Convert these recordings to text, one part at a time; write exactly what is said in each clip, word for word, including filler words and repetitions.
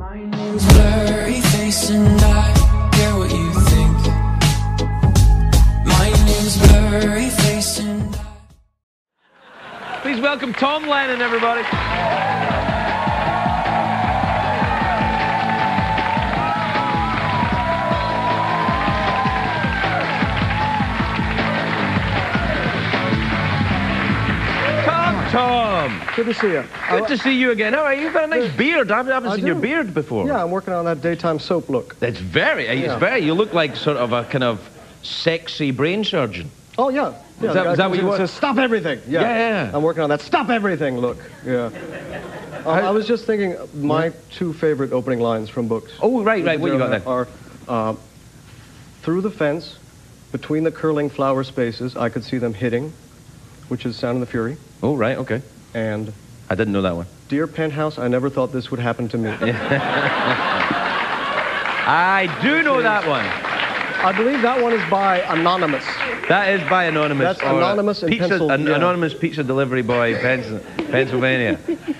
My name's Blurry Face and I care what you think. My name's Blurry Face and I... Please welcome Tom Lennon, everybody. Tom! Good to see you. Good to see you again. All right, you've got a nice Good. beard. I haven't seen I your beard before. Yeah, I'm working on that daytime soap look. That's very, it's yeah. very, you look like sort of a kind of sexy brain surgeon. Oh, yeah. yeah is that, is that what you want? Says, stop everything. Yeah. yeah, yeah. I'm working on that stop everything look. Yeah. Uh, I, I was just thinking my two favorite opening lines from books. Oh, right, right. What you got there? Are, uh, through the fence, between the curling flower spaces, I could see them hitting, which is Sound of the Fury. Oh, right, okay. And... I didn't know that one. Dear Penthouse, I never thought this would happen to me. I do know that one. I believe that one is by Anonymous. That is by Anonymous. That's Anonymous in Pennsylvania. An anonymous pizza delivery boy, Pennsylvania.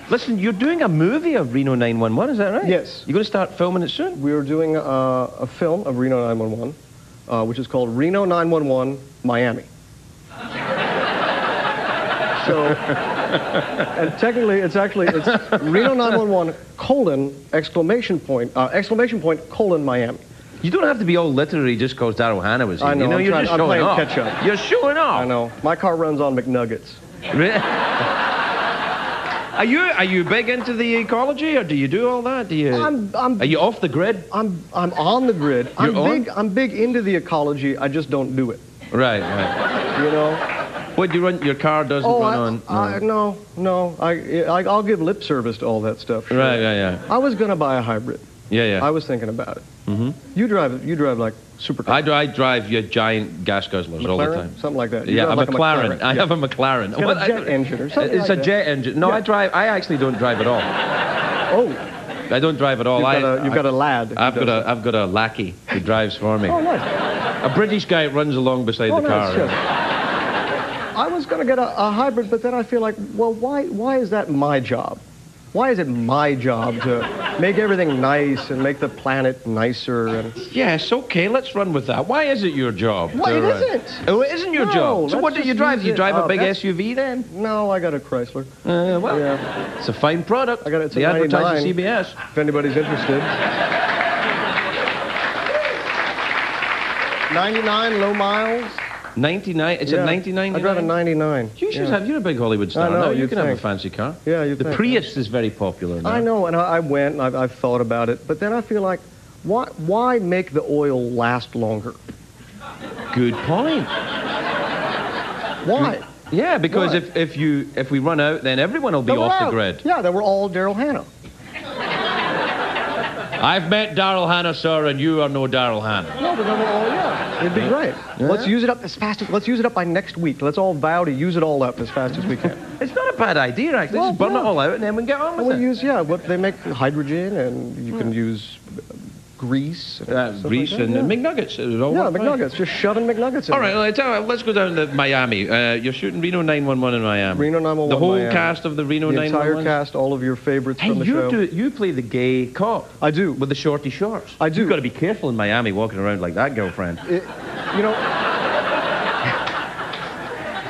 Listen, you're doing a movie of Reno nine one one, is that right? Yes. You're going to start filming it soon? We're doing uh, a film of Reno nine one one, uh, which is called Reno nine one one, Miami. So, and technically, it's actually, it's Reno nine one one, colon, exclamation point, uh, exclamation point, colon, Miami. You don't have to be all literary just because Daryl Hannah was here. I know, you know I'm you're trying, just I'm showing off. Catch up. You're showing off. I know. My car runs on McNuggets. Are you, are you big into the ecology, or do you do all that? Do you, I'm, I'm, are you off the grid? I'm, I'm on the grid. You're I'm on? big, I'm big into the ecology, I just don't do it. Right, right. You know? What, do you run, your car doesn't oh, run I, on? No, I, no, no. I, I, I'll give lip service to all that stuff. Sure. Right, yeah, yeah. I was going to buy a hybrid. Yeah, yeah. I was thinking about it. Mm-hmm. You drive, you drive like supercar. I, I drive your giant gas guzzlers McLaren, all the time. Something like that. You yeah, a, like McLaren. a McLaren. I yeah. have a McLaren. It's well, a jet I, engine or something It's like a that. jet engine. No, yeah. I drive, I actually don't drive at all. Oh. I don't drive at all. You've got a, you've I, got a lad. I've got a, I've got a lackey who drives for me. Oh, nice. A British guy runs along beside oh, the car. Nice, yeah. I was going to get a, a hybrid, but then I feel like, well, why, why is that my job? Why is it my job to make everything nice and make the planet nicer? And... Yes, okay, let's run with that. Why is it your job? Why it uh, isn't. Oh, it isn't your no, job. So what do you drive? You drive uh, a big S U V then? No, I got a Chrysler. Uh, well, yeah. It's a fine product. I got it. It's they a advertise on C B S. If anybody's interested. ninety-nine, low miles. ninety-nine? It's yeah. a ninety-nine? I drive a ninety-nine. You should yeah. have, you're a big Hollywood star I know, now. You can think. have a fancy car. Yeah, you The think. Prius is very popular now. I know, and I, I went, and I've, I've thought about it, but then I feel like, why, why make the oil last longer? Good point. Why? Yeah, because why? If, if, you, if we run out, then everyone will be then off the grid. Yeah, then we're all Daryl Hannah. I've met Daryl Hannah, sir, and you are no Daryl Hannah. No, but then we're all, yeah. It'd be great. Yeah. Let's use it up as fast as, let's use it up by next week. Let's all vow to use it all up as fast as we can. It's not a bad idea, actually. Well, just burn yeah. it all out and then we can get on with we'll it. We'll use, yeah, what, they make hydrogen and you yeah. can use grease. And uh, grease like and yeah. McNuggets. It all yeah, McNuggets. Right. Just shoving McNuggets in. All right, well, I tell you, let's go down to Miami. Uh, you're shooting Reno nine one one in Miami. Reno nine one one The whole Miami. cast of the Reno the nine one one? The entire cast, all of your favorites hey, from the you show. Do, you play the gay cop. I do. With the shorty shorts. I do. You've got to be careful in Miami walking around like that, girlfriend. It, you know,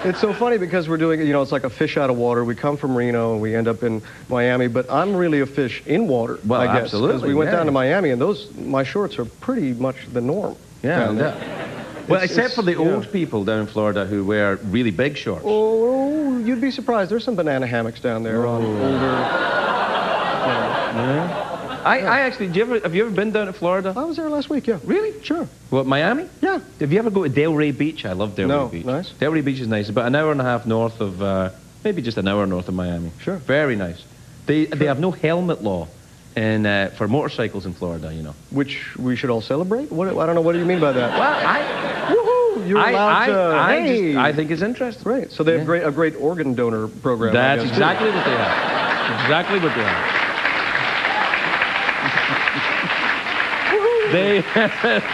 it's so funny because we're doing, you know, it's like a fish out of water. We come from Reno and we end up in Miami, but I'm really a fish in water, well, I guess. Absolutely. Because we went yeah. down to Miami and those, my shorts are pretty much the norm. Yeah. yeah. Well, it's, except it's, for the yeah. old people down in Florida who wear really big shorts. Oh, you'd be surprised. There's some banana hammocks down there oh. on older. Yeah. Yeah. I, I actually, do you ever, have you ever been down to Florida? I was there last week, yeah. Really? Sure. What, Miami? Yeah. Have you ever go to Delray Beach? I love Delray no, Beach. Nice. Delray Beach is nice. It's about an hour and a half north of, uh, maybe just an hour north of Miami. Sure. Very nice. They, sure. they have no helmet law in, uh, for motorcycles in Florida, you know. Which we should all celebrate? What, I don't know, what do you mean by that? Well, I... Woohoo! You're I, allowed I, to... I, I, hey. just, I think it's interesting. Right. So they have yeah. great, a great organ donor program. That's guess, exactly too. what they have. Exactly what they have. They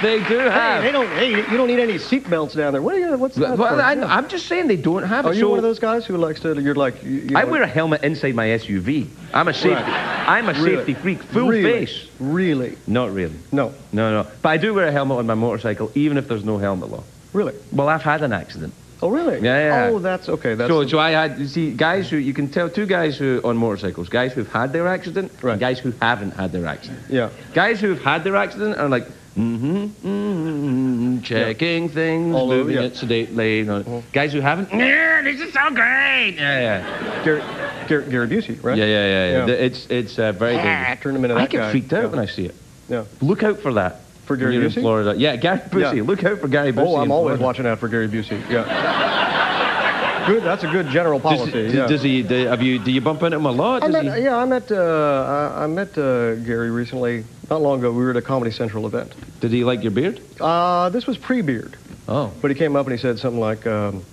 they do have. Hey, they don't. Hey, you don't need any seatbelts down there. What? Are you, what's that? Well, I, yeah. I'm just saying they don't have. Are it, you so one of those guys who likes to? You're like. You, you know, I wear a helmet inside my S U V. I'm a safety. Right. I'm a really? safety freak. Full really? face. Really? Not really. No. No, no. But I do wear a helmet on my motorcycle, even if there's no helmet law. Really? Well, I've had an accident. Oh, really? Yeah, yeah. Oh, that's okay. That's so, so I had, you see, guys who, you can tell two guys who on motorcycles, guys who've had their accident, right. and guys who haven't had their accident. Yeah. Guys who've had their accident are like, mm-hmm, mm-hmm, checking yeah. things, All moving over, yeah. it sedately. You know. uh-huh. Guys who haven't, yeah, this is so great. Yeah, yeah. Gary, Gary, Gary Busey, right? Yeah, yeah, yeah. yeah. yeah. It's, it's uh, very yeah. dangerous. Turn him into that I get guy. freaked out yeah. when I see it. Yeah. Look out for that. For Gary Busey? In Florida. Yeah, Gary Busey. Yeah. Look out for Gary Busey. Oh, I'm always watching out for Gary Busey. Yeah. Good. That's a good general policy. Does, yeah. does he? Do, have you? Do you bump into him a lot? I met, he... Yeah, I met. Uh, I met uh, Gary recently. Not long ago, we were at a Comedy Central event. Did he like your beard? Uh, this was pre-beard. Oh. But he came up and he said something like, um,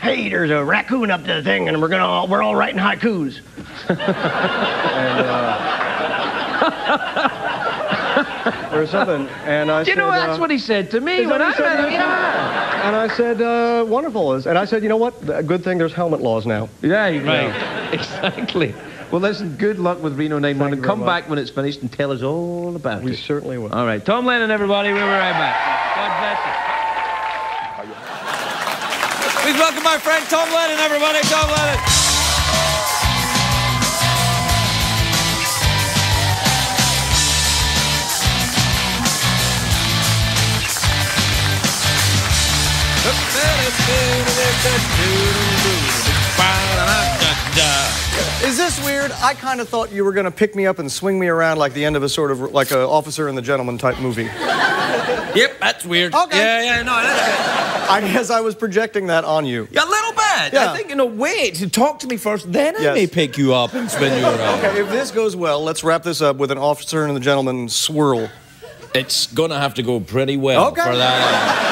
"Hey, there's a raccoon up to the thing, and we're gonna all, we're all writing haikus." and, uh, or something, and I said... You know, that's uh, what he said to me when I met him, yeah. And I said, uh, wonderful. And I said, you know what, a good thing there's helmet laws now. Yeah, right. Know. Exactly. Well, listen, good luck with Reno nine one one. Come back when it's finished and tell us all about we it. We certainly will. All right, Tom Lennon, everybody, we'll be right back. God bless you. Please welcome my friend Tom Lennon, everybody, Tom Lennon. Is this weird? I kind of thought you were going to pick me up and swing me around like the end of a sort of like a Officer and the Gentleman type movie. Yep, that's weird. Okay. Yeah, yeah, no, that's good. I guess I was projecting that on you. Yeah, a little bit. Yeah. I think in a way, to talk to me first, then yes. I may pick you up and spin you around. Okay, if this goes well, let's wrap this up with an Officer and the Gentleman swirl. It's going to have to go pretty well okay. for that.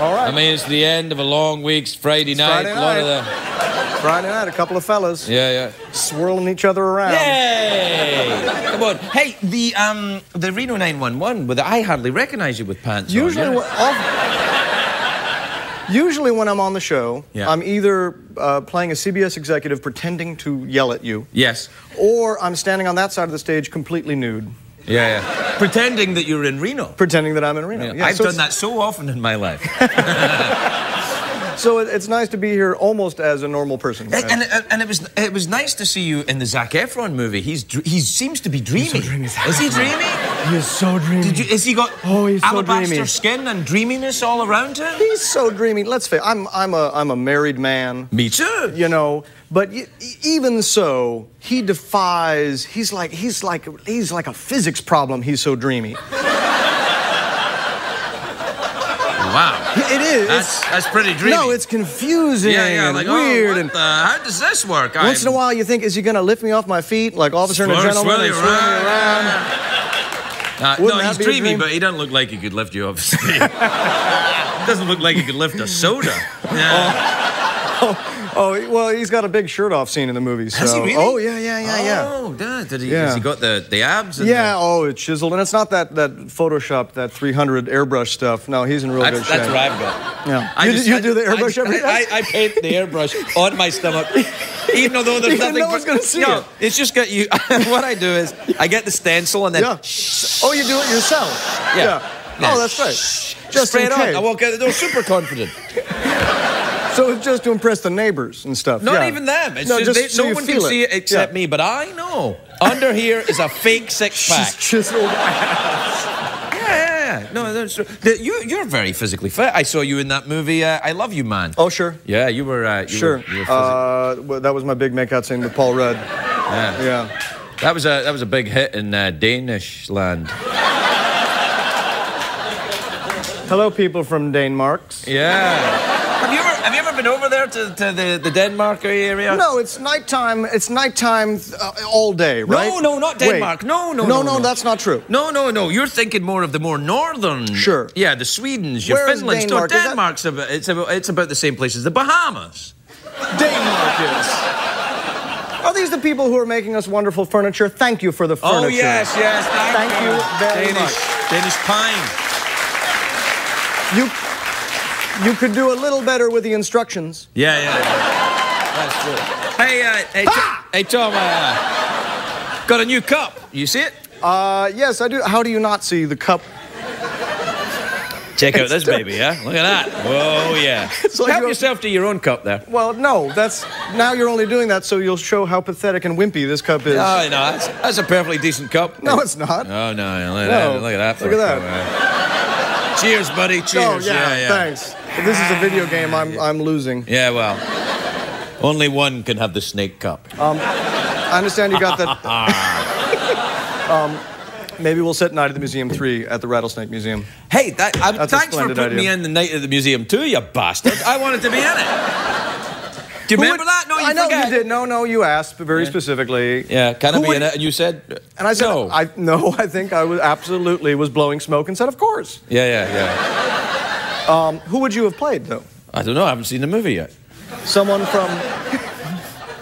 All right. I mean, it's the end of a long week's Friday night. Friday night. A lot of the... Friday night, a couple of fellas. Yeah, yeah. Swirling each other around. Yay! Come on. Hey, the um, the Reno nine one one, with I hardly recognise you with pants usually on. Yes. When, usually when I'm on the show, yeah. I'm either uh, playing a C B S executive pretending to yell at you. Yes. Or I'm standing on that side of the stage completely nude. Yeah, yeah. Pretending that you're in Reno. Pretending that I'm in Reno. Yeah. Yeah, I've so done that so often in my life. So it, it's nice to be here almost as a normal person. Right? And, and, and it was it was nice to see you in the Zac Efron movie. He's he seems to be dreamy. So dreamy is he dreamy? He is so dreamy. Did you, has he got oh, he's alabaster so skin and dreaminess all around him? He's so dreamy. Let's face it, I'm I'm a I'm a married man. Me too. You know. But even so, he defies, he's like, he's like, he's like a physics problem, he's so dreamy. Wow. It is. That's, that's pretty dreamy. No, it's confusing yeah, yeah, like, and weird. Oh, and the, how does this work? Once I'm... in a while you think, is he going to lift me off my feet like Officer and a Gentleman? Swirly swirly around. around. Uh, no, he's dreamy, but he doesn't look like he could lift you, obviously. Doesn't look like he could lift a soda. Yeah. Oh. Oh. Oh, well, he's got a big shirt-off scene in the movie, so... Has he really? Oh, yeah, yeah, yeah, yeah. Oh, dad, did he, yeah. has he got the, the abs? And yeah, the... oh, it's chiseled, and it's not that, that Photoshop, that three hundred airbrush stuff. No, he's in real that's, good that's shape. That's what I've got. Yeah. I you just, you I, do the airbrush I, every day? I, I paint the airbrush on my stomach, even though there's even nothing... no one's going to see no, it. It's just got you... what I do is, I get the stencil and then... Yeah. Oh, you do it yourself? Yeah. yeah. yeah. Oh, that's right. Just straight on. I walk out the door super confident. So it's just to impress the neighbors and stuff. Not yeah. even them. It's no, just, they, so no one can it. see it except yeah. me, but I know. Under here is a fake six-pack. She's chiseled ass. Yeah, yeah, yeah. No, that's true. You, you're very physically fit. I saw you in that movie, uh, I Love You, Man. Oh, sure. Yeah, you were... Uh, you sure. Were, you were uh, well, that was my big make-out scene with Paul Rudd. Yeah. yeah. That was a, that was a big hit in uh, Danish land. Hello, people from Danemarks. Yeah. Have you ever, have you ever been over there to, to the, the Denmark area? No, it's nighttime. It's nighttime uh, all day, right? No, no, not Denmark. No no, no, no, no, no. That's not true. No, no, no. You're thinking more of the more northern. Sure. Yeah, the Swedens, your Finlands. No, Denmark's about, it's about it's about the same place as the Bahamas. Denmark is. Are these the people who are making us wonderful furniture? Thank you for the furniture. Oh, yes, yes. Thank, thank you very Danish, much. Danish pine. You, you could do a little better with the instructions. Yeah, yeah. That's good. Hey, uh, hey, ah! hey, Tom, uh, got a new cup. You see it? Uh, yes, I do. How do you not see the cup? Check out it's this still... baby, huh? Look at that. Whoa, yeah. Like Help you're... yourself to your own cup there. Well, no, that's... Now you're only doing that so you'll show how pathetic and wimpy this cup is. Oh, no, that's, that's a perfectly decent cup. No, it's not. Oh, no, no, look, no. That, look at that. Look at that. Cheers, buddy, cheers. Oh, yeah, yeah, yeah, thanks. If this is a video game, I'm, I'm losing. Yeah, well, only one can have the snake cup. Um, I understand you got that... um... Maybe we'll set Night at the Museum three at the Rattlesnake Museum. Hey, that, uh, thanks for putting idea. me in the Night at the Museum two, you bastard. I wanted to be in it. Do you Who remember would, that? No, you I know forget. you did. No, no, you asked very yeah. specifically. Yeah, can I Who be would, in it? And you said, and I said, no. I, no, I think I was absolutely was blowing smoke and said, of course. Yeah, yeah, yeah. Um, who would you have played, though? I don't know. I haven't seen the movie yet. Someone from...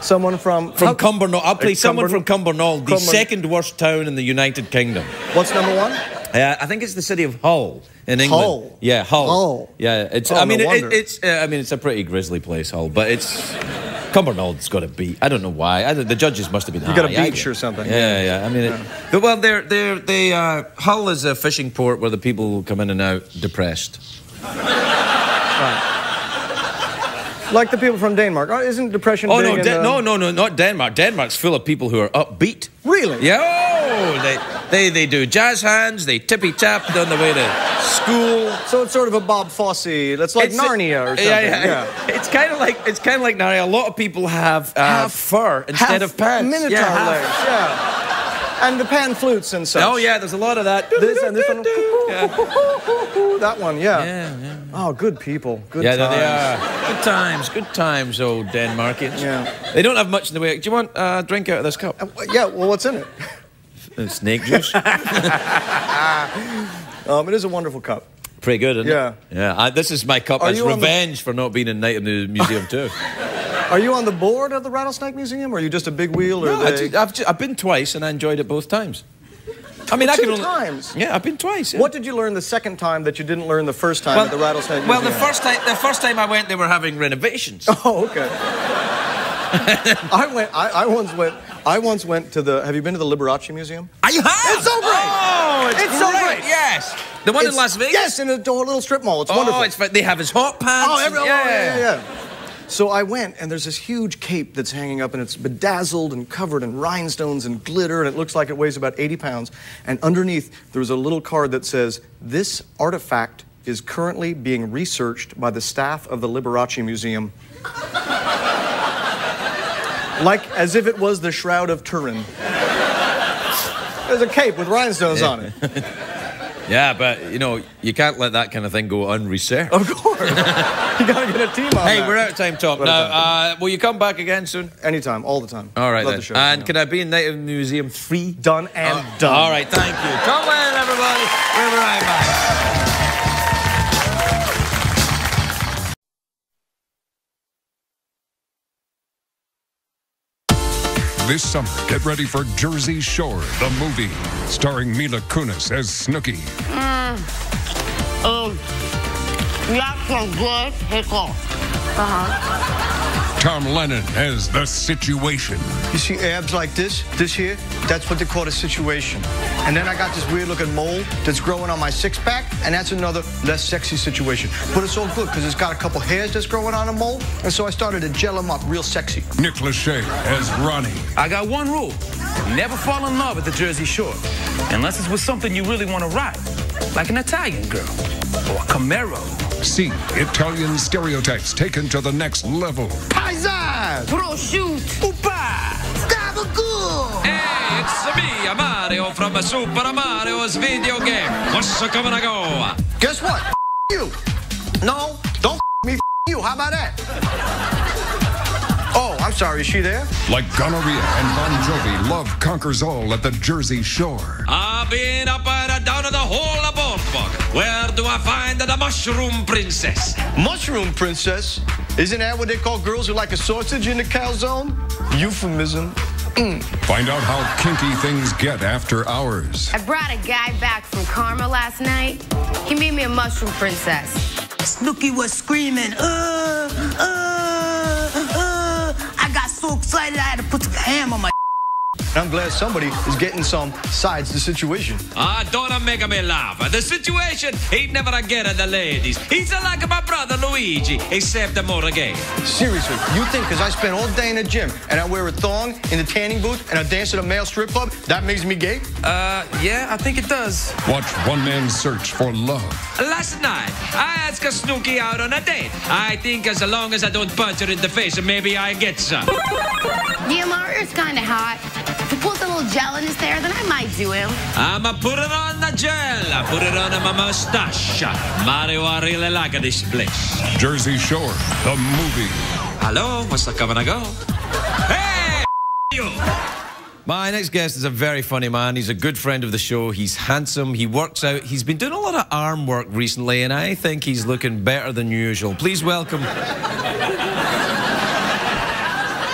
Someone from... From Cumbernauld. I'll play someone from Cumbernauld, the second worst town in the United Kingdom. What's number one? Uh, I think it's the city of Hull in England. Hull? Yeah, Hull. Hull. Yeah, it's... Oh, I mean, no it, it's... Uh, I mean, it's a pretty grisly place, Hull, but it's... Cumbernauld's got a beat. I don't know why. I, the judges must have been... You got a beach or something. Yeah, yeah. yeah. I mean, yeah. It, well, they're... they're they, uh, Hull is a fishing port where the people come in and out depressed. Right. Like the people from Denmark. Oh, isn't depression oh, big? Oh, no, De no, no, no, not Denmark. Denmark's full of people who are upbeat. Really? Yeah, oh, they, they, they do jazz hands, they tippy-tap on the way to school. So it's sort of a Bob Fosse, that's like it's Narnia a, or something. Yeah, yeah. yeah. It's kind of like, it's kind of like Narnia. A lot of people have uh, half, fur instead half of pants. Minotaur yeah, half legs, yeah. And the pan flutes and such. Oh, yeah, there's a lot of that. This and this one. Yeah. That one, yeah. Yeah, yeah. Oh, good people. Good yeah, times. Yeah, they are. Good times, good times, old Denmarkians. Yeah. They don't have much in the way. Do you want uh, a drink out of this cup? Uh, yeah, well, what's in it? It's snake juice. um, it is a wonderful cup. Pretty good, isn't yeah. it? Yeah. Yeah. This is my cup. Are it's revenge the... for not being in Night at the Museum too. Are you on the board of the Rattlesnake Museum, or are you just a big wheel? Or no, they... I just, I've, just, I've been twice, and I enjoyed it both times. I mean, Two I could only... times. Yeah, I've been twice. Yeah. What did you learn the second time that you didn't learn the first time well, at the Rattlesnake Museum? Well, the first time, the first time I went, they were having renovations. Oh, okay. I went. I, I once went. I once went to the. Have you been to the Liberace Museum? I have. It's so great. Oh, it's, it's great. so great. Yes. The one it's, in Las Vegas. Yes, in a little strip mall. It's oh, wonderful. Oh, it's they have his hot pants. Oh, every, and, yeah. oh yeah, yeah, yeah. So I went, and there's this huge cape that's hanging up, and it's bedazzled and covered in rhinestones and glitter, and it looks like it weighs about eighty pounds. And underneath, there's a little card that says, "This artifact is currently being researched by the staff of the Liberace Museum." Like as if it was the Shroud of Turin. There's a cape with rhinestones yeah. on it. Yeah, but, you know, you can't let that kind of thing go unresearched. Of course. You got to get a team on Hey, that. we're out of time, Tom. Now, uh, will you come back again soon? Anytime, all the time. All right, Love then. The show, and you know. can I be in Night at the Museum three? Done and uh, done. All right, thank you. Tom Lennon, everybody. We'll be right back. This summer, get ready for Jersey Shore, the movie, starring Mila Kunis as Snooki. Mmm. Um, that's a good pickle. Uh-huh. Tom Lennon as The Situation. You see abs like this, this here? That's what they call the situation. And then I got this weird-looking mole that's growing on my six-pack, and that's another less sexy situation. But it's all good, because it's got a couple hairs that's growing on a mole, and so I started to gel them up real sexy. Nick Lachey as Ronnie. I got one rule. Never fall in love at the Jersey Shore, unless it's with something you really want to ride, like an Italian girl or a Camaro. See Italian stereotypes taken to the next level. Paisan! Prosciutto! Upa! Gabagool! Hey, it's me, Mario from Super Mario's video game. What's coming to go? Guess what? F you. No, don't f me, f you. How about that? Oh, I'm sorry, is she there? Like gonorrhea and Bon Jovi, love conquers all at the Jersey Shore. I've been up and down to the whole above. book. Where do I find the mushroom princess? Mushroom princess? Isn't that what they call girls who like a sausage in the calzone? Euphemism. Mm. Find out how kinky things get after hours. I brought a guy back from Karma last night. He made me a mushroom princess. Snooki was screaming, uh, uh, uh. I got so excited I had to put the ham on my. I'm glad somebody is getting some sides to the situation. Ah, uh, don't make me laugh. The situation ain't never again at the ladies. He's like my brother Luigi, except more again. Seriously, you think because I spend all day in the gym and I wear a thong in the tanning booth and I dance at a male strip club, that makes me gay? Uh, yeah, I think it does. Watch One Man's Search for Love. Last night, I asked Snooki out on a date. I think as long as I don't punch her in the face, maybe I get some. Yeah, Mara's kind of hot. If he pulls a little gel in his hair, then I might do him. I'ma put it on the gel. I put it on my mustache. Mario, I really like this place. Jersey Shore, the movie. Hello, what's the coming to go? Hey, you. My next guest is a very funny man. He's a good friend of the show. He's handsome. He works out. He's been doing a lot of arm work recently, and I think he's looking better than usual. Please welcome...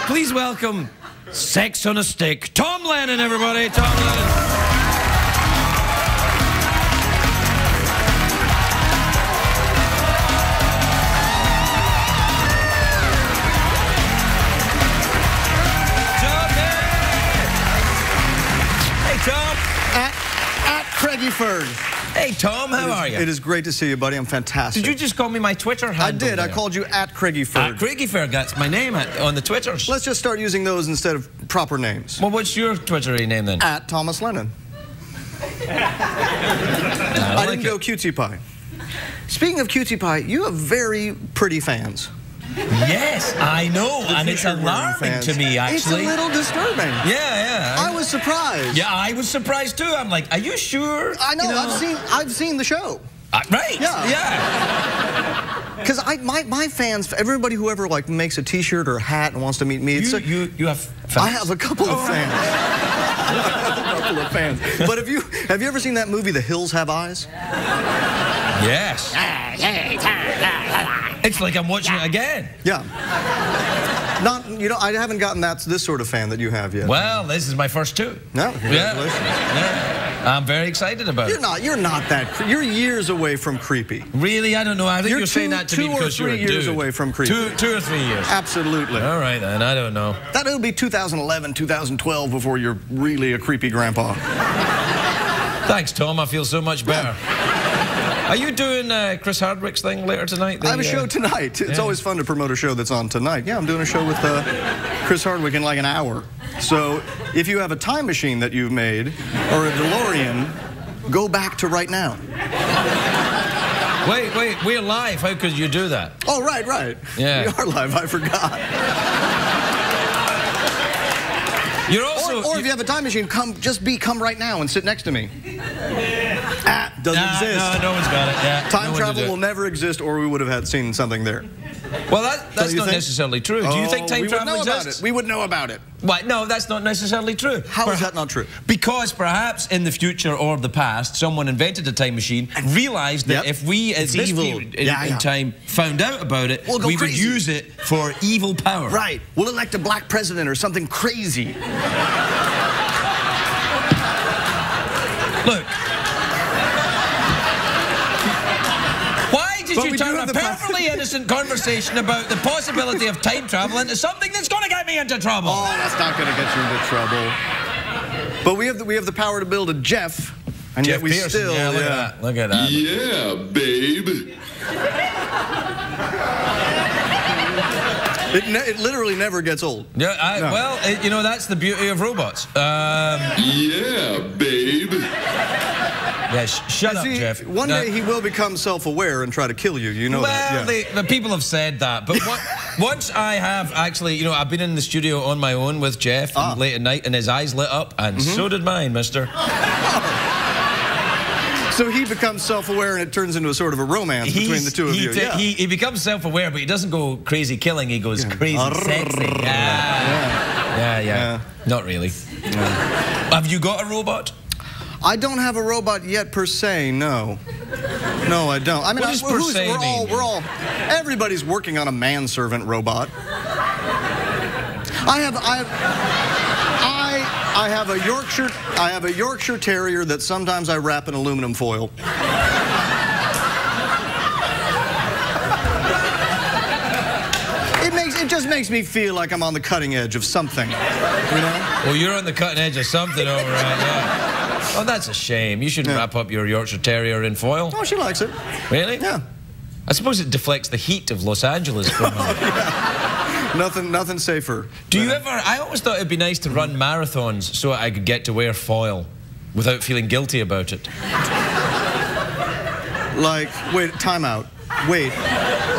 Please welcome... Sex on a Stick. Tom Lennon, everybody. Tom Lennon. Tommy! Hey, Tom. At, at Craigie Fern. Hey, Tom, how is, are you? It is great to see you, buddy. I'm fantastic. Did you just call me my Twitter handle? I did. There? I called you at Craigie Ferg. At Craigie Ferg, that's my name at, on the Twitters. Let's just start using those instead of proper names. Well, what's your Twittery name then? At Thomas Lennon. I, I like didn't it. go cutie pie. Speaking of cutie pie, you have very pretty fans. Yes, I know, the and it's alarming to me, actually. It's a little disturbing. Yeah, yeah. I was surprised. Yeah, I was surprised, too. I'm like, are you sure? I know, you know? I've seen I've seen the show. Uh, right, yeah. yeah. Because I my, my fans, everybody who ever like, makes a T-shirt or a hat and wants to meet me, it's you, a, you, you have fans? I have a couple oh, of fans. I have a couple of fans. But have you, have you ever seen that movie, The Hills Have Eyes? Yes. It's like I'm watching yeah. it again. Yeah. Not, you know, I haven't gotten that this sort of fan that you have yet. Well, this is my first two. No, congratulations. Yeah. Yeah. I'm very excited about you're it. You're not, you're not that, you're years away from creepy. Really? I don't know. I think you're, you're two, saying that to me because you're a dude. Two or three years away from creepy. Two, two or three years. Absolutely. All right, then. I don't know. That'll be two thousand eleven, two thousand twelve before you're really a creepy grandpa. Thanks, Tom. I feel so much better. Yeah. Are you doing uh, Chris Hardwick's thing later tonight? The, I have a show uh, tonight. It's yeah. always fun to promote a show that's on tonight. Yeah, I'm doing a show with uh, Chris Hardwick in like an hour. So if you have a time machine that you've made, or a DeLorean, go back to right now. Wait, wait, we're live. How could you do that? Oh, right, right. Yeah. We are live. I forgot. You're also... Or, or you, if you have a time machine, come, just be, come right now and sit next to me. Ah, doesn't nah, exist. No, no one's got it. Yeah, Time no travel will never exist, or we would have had seen something there. Well, that, that's so not think? necessarily true. Oh, do you think time travel exists? We would know about it. Well, no, that's not necessarily true. How per is that not true? Because perhaps in the future or the past, someone invented a time machine and realized that yep. if we as this evil in, yeah, yeah. in time found out about it, we'll we crazy. would use it for evil power. Right. We'll elect a black president or something crazy. Look. Did but you turn a perfectly innocent conversation about the possibility of time travel into something that's going to get me into trouble? Oh, that's not going to get you into trouble. But we have the, we have the power to build a Jeff, and Jeff yet we Pearson. still yeah, look, yeah. At that. look at that. Yeah, babe. it, ne it literally never gets old. Yeah. I, no. Well, it, you know that's the beauty of robots. Um, yeah, babe. Yeah, sh shut you up, see, Jeff. One no. day he will become self-aware and try to kill you. You know well, that. Well, yeah. the people have said that, but what, once I have actually, you know, I've been in the studio on my own with Jeff ah. and late at night, and his eyes lit up, and mm-hmm. so did mine, Mister. So he becomes self-aware, and it turns into a sort of a romance He's, between the two of he you. Yeah. He, he becomes self-aware, but he doesn't go crazy killing. He goes yeah. crazy Arr sexy. Yeah. Yeah. Yeah. Yeah, yeah, yeah. Not really. Yeah. Have you got a robot? I don't have a robot yet per se, no. No, I don't. I mean, what does per se mean? We're all, we're all, everybody's working on a manservant robot. I have, I have, I, I have a Yorkshire, I have a Yorkshire Terrier that sometimes I wrap in aluminum foil. It makes, it just makes me feel like I'm on the cutting edge of something, you know? Well, you're on the cutting edge of something over right now. Oh, that's a shame. You should yeah. wrap up your Yorkshire Terrier in foil. Oh, she likes it. Really? Yeah. I suppose it deflects the heat of Los Angeles from her. Oh, yeah. Nothing, nothing safer. Do you ever... I always thought it'd be nice to run marathons so I could get to wear foil without feeling guilty about it. Like, wait, time out. Wait.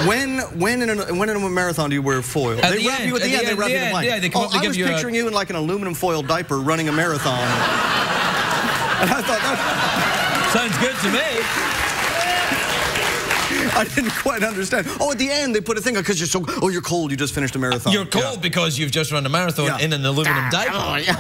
When when in a, when in a marathon do you wear foil? At they the wrap end, you at the, the end, end. They wrap the you in blanket. Yeah, they come oh, up to I give was you picturing a... you in like an aluminum foil diaper running a marathon. And I thought, that sounds good to me. I didn't quite understand. Oh, at the end, they put a thing on because you're so, oh, you're cold, you just finished a marathon. You're cold yeah. because you've just run a marathon yeah. in an aluminum ah, diaper. Oh, yeah.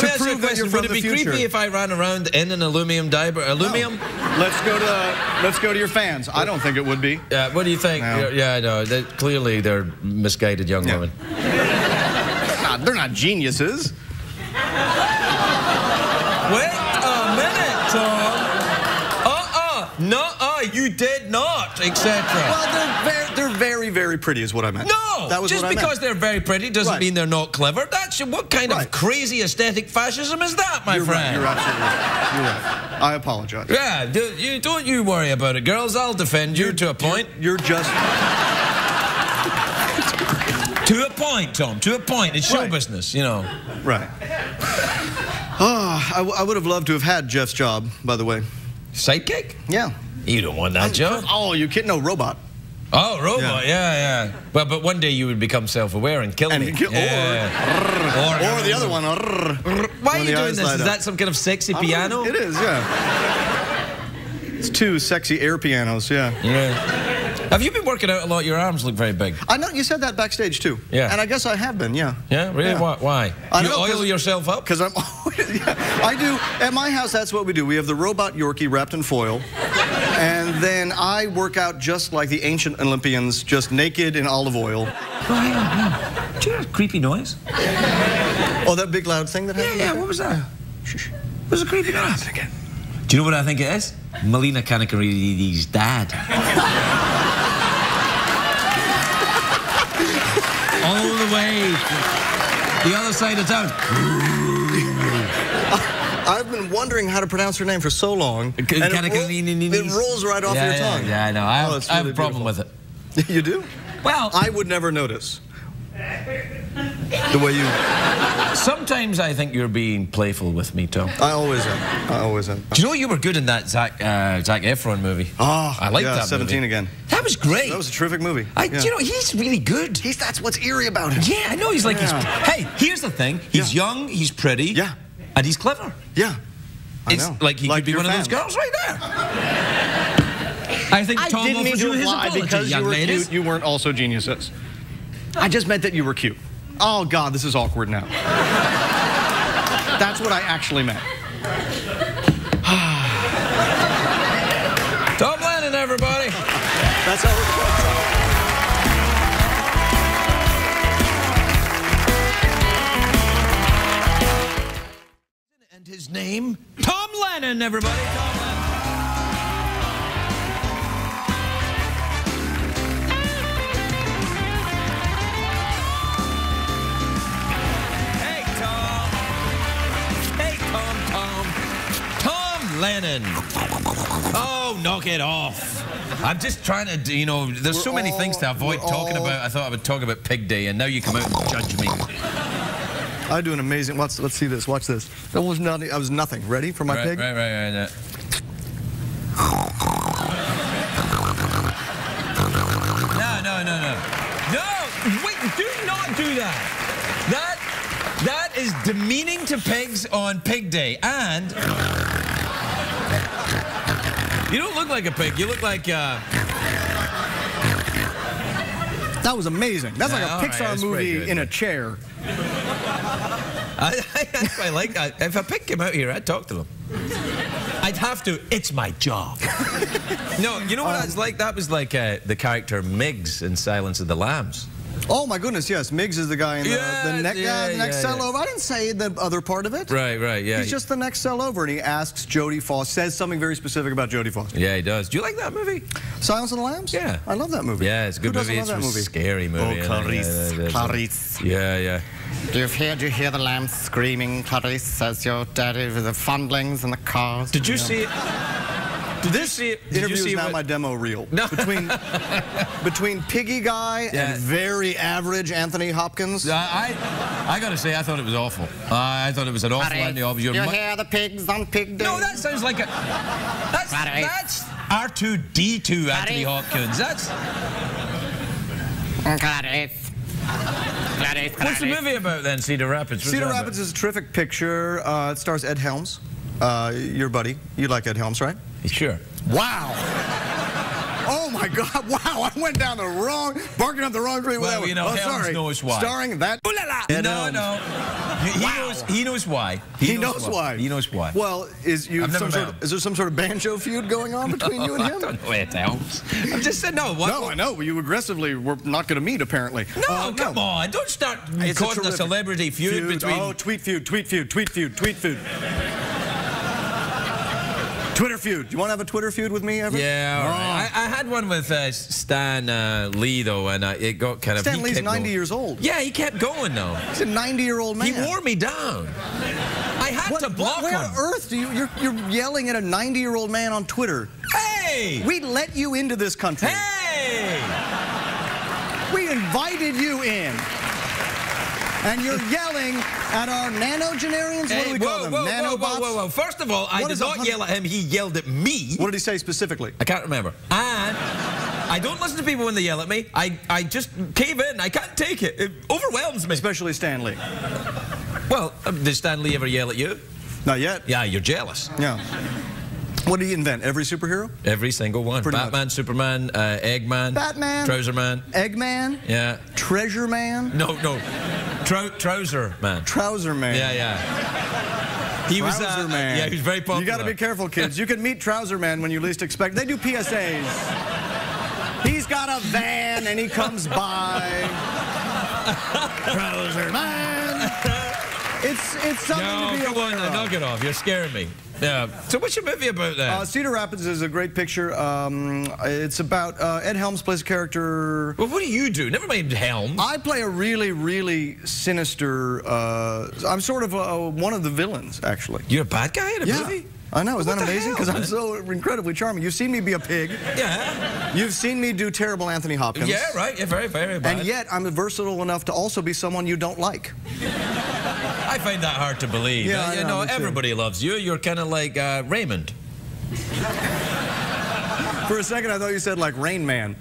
Let me ask you a question. Would it be future. creepy if I ran around in an aluminum diaper? Aluminum? No. Let's go to, let's go to your fans. I don't think it would be. Yeah, what do you think? No. Yeah, I know. They're, clearly, they're misguided young yeah. women. They're not, they're not geniuses. Wait a minute, Tom. Uh-uh, no-uh, you did not, et cetera. Well, they're very, they're very, very pretty is what I meant. No, that was just what I because meant. They're very pretty doesn't right. mean they're not clever. That's what kind right. of crazy aesthetic fascism is that, my you're friend? Right, you're absolutely right. You're right. I apologize. Yeah, do, you, don't you worry about it, girls. I'll defend you you're, to a point. You're, you're just... To a point, Tom, to a point. It's show right. business, you know. Right. Oh, I, w I would have loved to have had Jeff's job, by the way. Sidekick? Yeah. You don't want that job? Oh, you kidding? No, robot. Oh, robot, yeah, yeah. yeah. Well, but one day you would become self-aware and kill and me. Kill, yeah. or, or, or the other one. Why are you doing this? Is that some kind of sexy I'm, piano? It is, yeah. It's two sexy air pianos, yeah. Yeah. Have you been working out a lot? Your arms look very big. I know, you said that backstage too. Yeah. And I guess I have been, yeah. Yeah, really? Yeah. Why? I you know, oil yourself up? Because I'm always, yeah, I do. At my house, that's what we do. We have the robot Yorkie wrapped in foil. And then I work out just like the ancient Olympians, just naked in olive oil. Oh, hang on, hang on. Do you hear a creepy noise? Oh, that big loud thing that happened? Yeah, yeah, there? What was that? Shh, what was a creepy yeah, noise? Again. Do you know what I think it is? Melina Kanakaridis' dad. All the way the other side of town. I've been wondering how to pronounce her name for so long. It, roll, it rolls right off yeah, your yeah, tongue. Yeah, I know. I have, oh, really I have a problem with it. You do? Well, I would never notice. The way you... Sometimes I think you're being playful with me, Tom. I always am. I always am. Do you know you were good in that Zac, uh, Zac Efron movie? Oh, I liked yeah, that seventeen movie. Again. That was great. That was a terrific movie. I, yeah. You know, he's really good. He's, that's what's eerie about him. Yeah, I know. He's like, yeah. he's, hey, here's the thing. He's yeah. young, he's pretty, yeah, and he's clever. Yeah, I it's know. Like he like could be one fans. Of those girls right there. I think I Tom didn't offers you his apology, because young you were ladies. Cute, you weren't also geniuses. I just meant that you were cute. Oh, God, this is awkward now. That's what I actually meant. Tom Lennon, everybody. That's how we're going. And his name, Tom Lennon, everybody. Tom Lennon. Lennon. Oh, knock it off. I'm just trying to, do, you know, there's we're so many all, things to avoid talking all... about. I thought I would talk about Pig Day, and now you come out and judge me. I do an amazing, watch, let's see this, watch this. I was, not, I was nothing. Ready for my right, pig? Right, right, right. Yeah. No, no, no, no. No, wait, do not do that. That, that is demeaning to pigs on Pig Day, and... You don't look like a pig. You look like, uh... That was amazing. That's nah, like a Pixar right, movie in a chair. I, I, I like that. If a pig came out here, I'd talk to them. I'd have to. It's my job. No, you know what um, that's like? That was like uh, the character Miggs in Silence of the Lambs. Oh, my goodness, yes. Miggs is the guy in the, yeah, the, neck, yeah, uh, the next yeah, cell yeah. over. I didn't say the other part of it. Right, right, yeah. He's just the next cell over, and he asks Jodie Foster, says something very specific about Jodie Foster. Yeah, he does. Do you like that movie? Silence of the Lambs? Yeah. I love that movie. Yeah, it's a good Who movie. It's a movie? Scary movie. Oh, Clarice. Yeah, yeah, Clarice. Yeah, yeah. Do you hear, do you hear the lambs screaming, Clarice, as your daddy with the fondlings and the cars? Did you yeah. see it? Did this you see, did interview you see is not my demo reel. No. Between, between Piggy Guy yeah. and very average Anthony Hopkins. Uh, I, I got to say, I thought it was awful. Uh, I thought it was an awful Harry, idea of your... You hear the pigs on pig day. No, that sounds like a... That's, that's R two D two Harry. Anthony Hopkins. That's... What's the movie about then, Cedar Rapids? What's Cedar Rapids about? Is a terrific picture. Uh, it stars Ed Helms, uh, your buddy. You like Ed Helms, right? Sure. Wow. Oh my God. Wow. I went down the wrong, barking up the wrong tree. Well, you know, oh, Helms sorry. knows why. Starring that. Ooh, la, la. No, no. He, wow. knows, he knows why. He, he knows, knows why. why. He knows why. Well, is you some sort of, is there some sort of banjo feud going on between no, you and him? I don't know Ed Helms. I'm just saying no. What, no, what? I know. You aggressively were not going to meet apparently. No, uh, come no. on. Don't start it's calling a, a celebrity feud, feud between. Oh, tweet feud, tweet feud, tweet feud, tweet feud. Twitter feud. Do you want to have a Twitter feud with me ever? Yeah, all right. I, I had one with uh, Stan uh, Lee, though, and uh, it got kind of... Stan Lee's ninety years old. Yeah, he kept going, though. He's a ninety-year-old man. He wore me down. I had what, to block where him. Where on earth do you... You're, you're yelling at a ninety-year-old man on Twitter. Hey! We let you into this country. Hey! We invited you in. And you're yelling at our nanogenarians? Hey, what do we whoa, call them? Whoa, Nanobots? Whoa, whoa, whoa. First of all, what I did not yell at him. He yelled at me. What did he say specifically? I can't remember. And I don't listen to people when they yell at me. I, I just cave in. I can't take it. It overwhelms me. Especially Stan Lee. Well, um, did Stan Lee ever yell at you? Not yet. Yeah, you're jealous. Yeah. What did he invent? Every superhero? Every single one. Pretty Batman, much. Superman, uh, Eggman. Batman. Trouser Man. Eggman. Yeah. Treasure Man. No, no. Trou trouser Man. Trouser Man. Yeah, yeah. He trouser was Trouser uh, Man. Yeah, he was very popular. You got to be careful, kids. You can meet Trouser Man when you least expect. They do P S As. He's got a van and he comes by. Trouser Man. It's it's something no, to be aware of. Knock it off. You're scaring me. Yeah. So what's your movie about that? Uh, Cedar Rapids is a great picture. Um, it's about uh, Ed Helms plays a character... Well, what do you do? Never mind Helms. I play a really, really sinister... Uh, I'm sort of a, one of the villains, actually. You're a bad guy in a yeah. movie? I know. Is what that amazing? Because I'm so incredibly charming. You've seen me be a pig. Yeah. You've seen me do terrible Anthony Hopkins. Yeah, right. Yeah, very, very bad. And yet, I'm versatile enough to also be someone you don't like. I find that hard to believe. Yeah, uh, you know, know everybody too. loves you. You're kind of like uh, Raymond. For a second, I thought you said like Rain Man.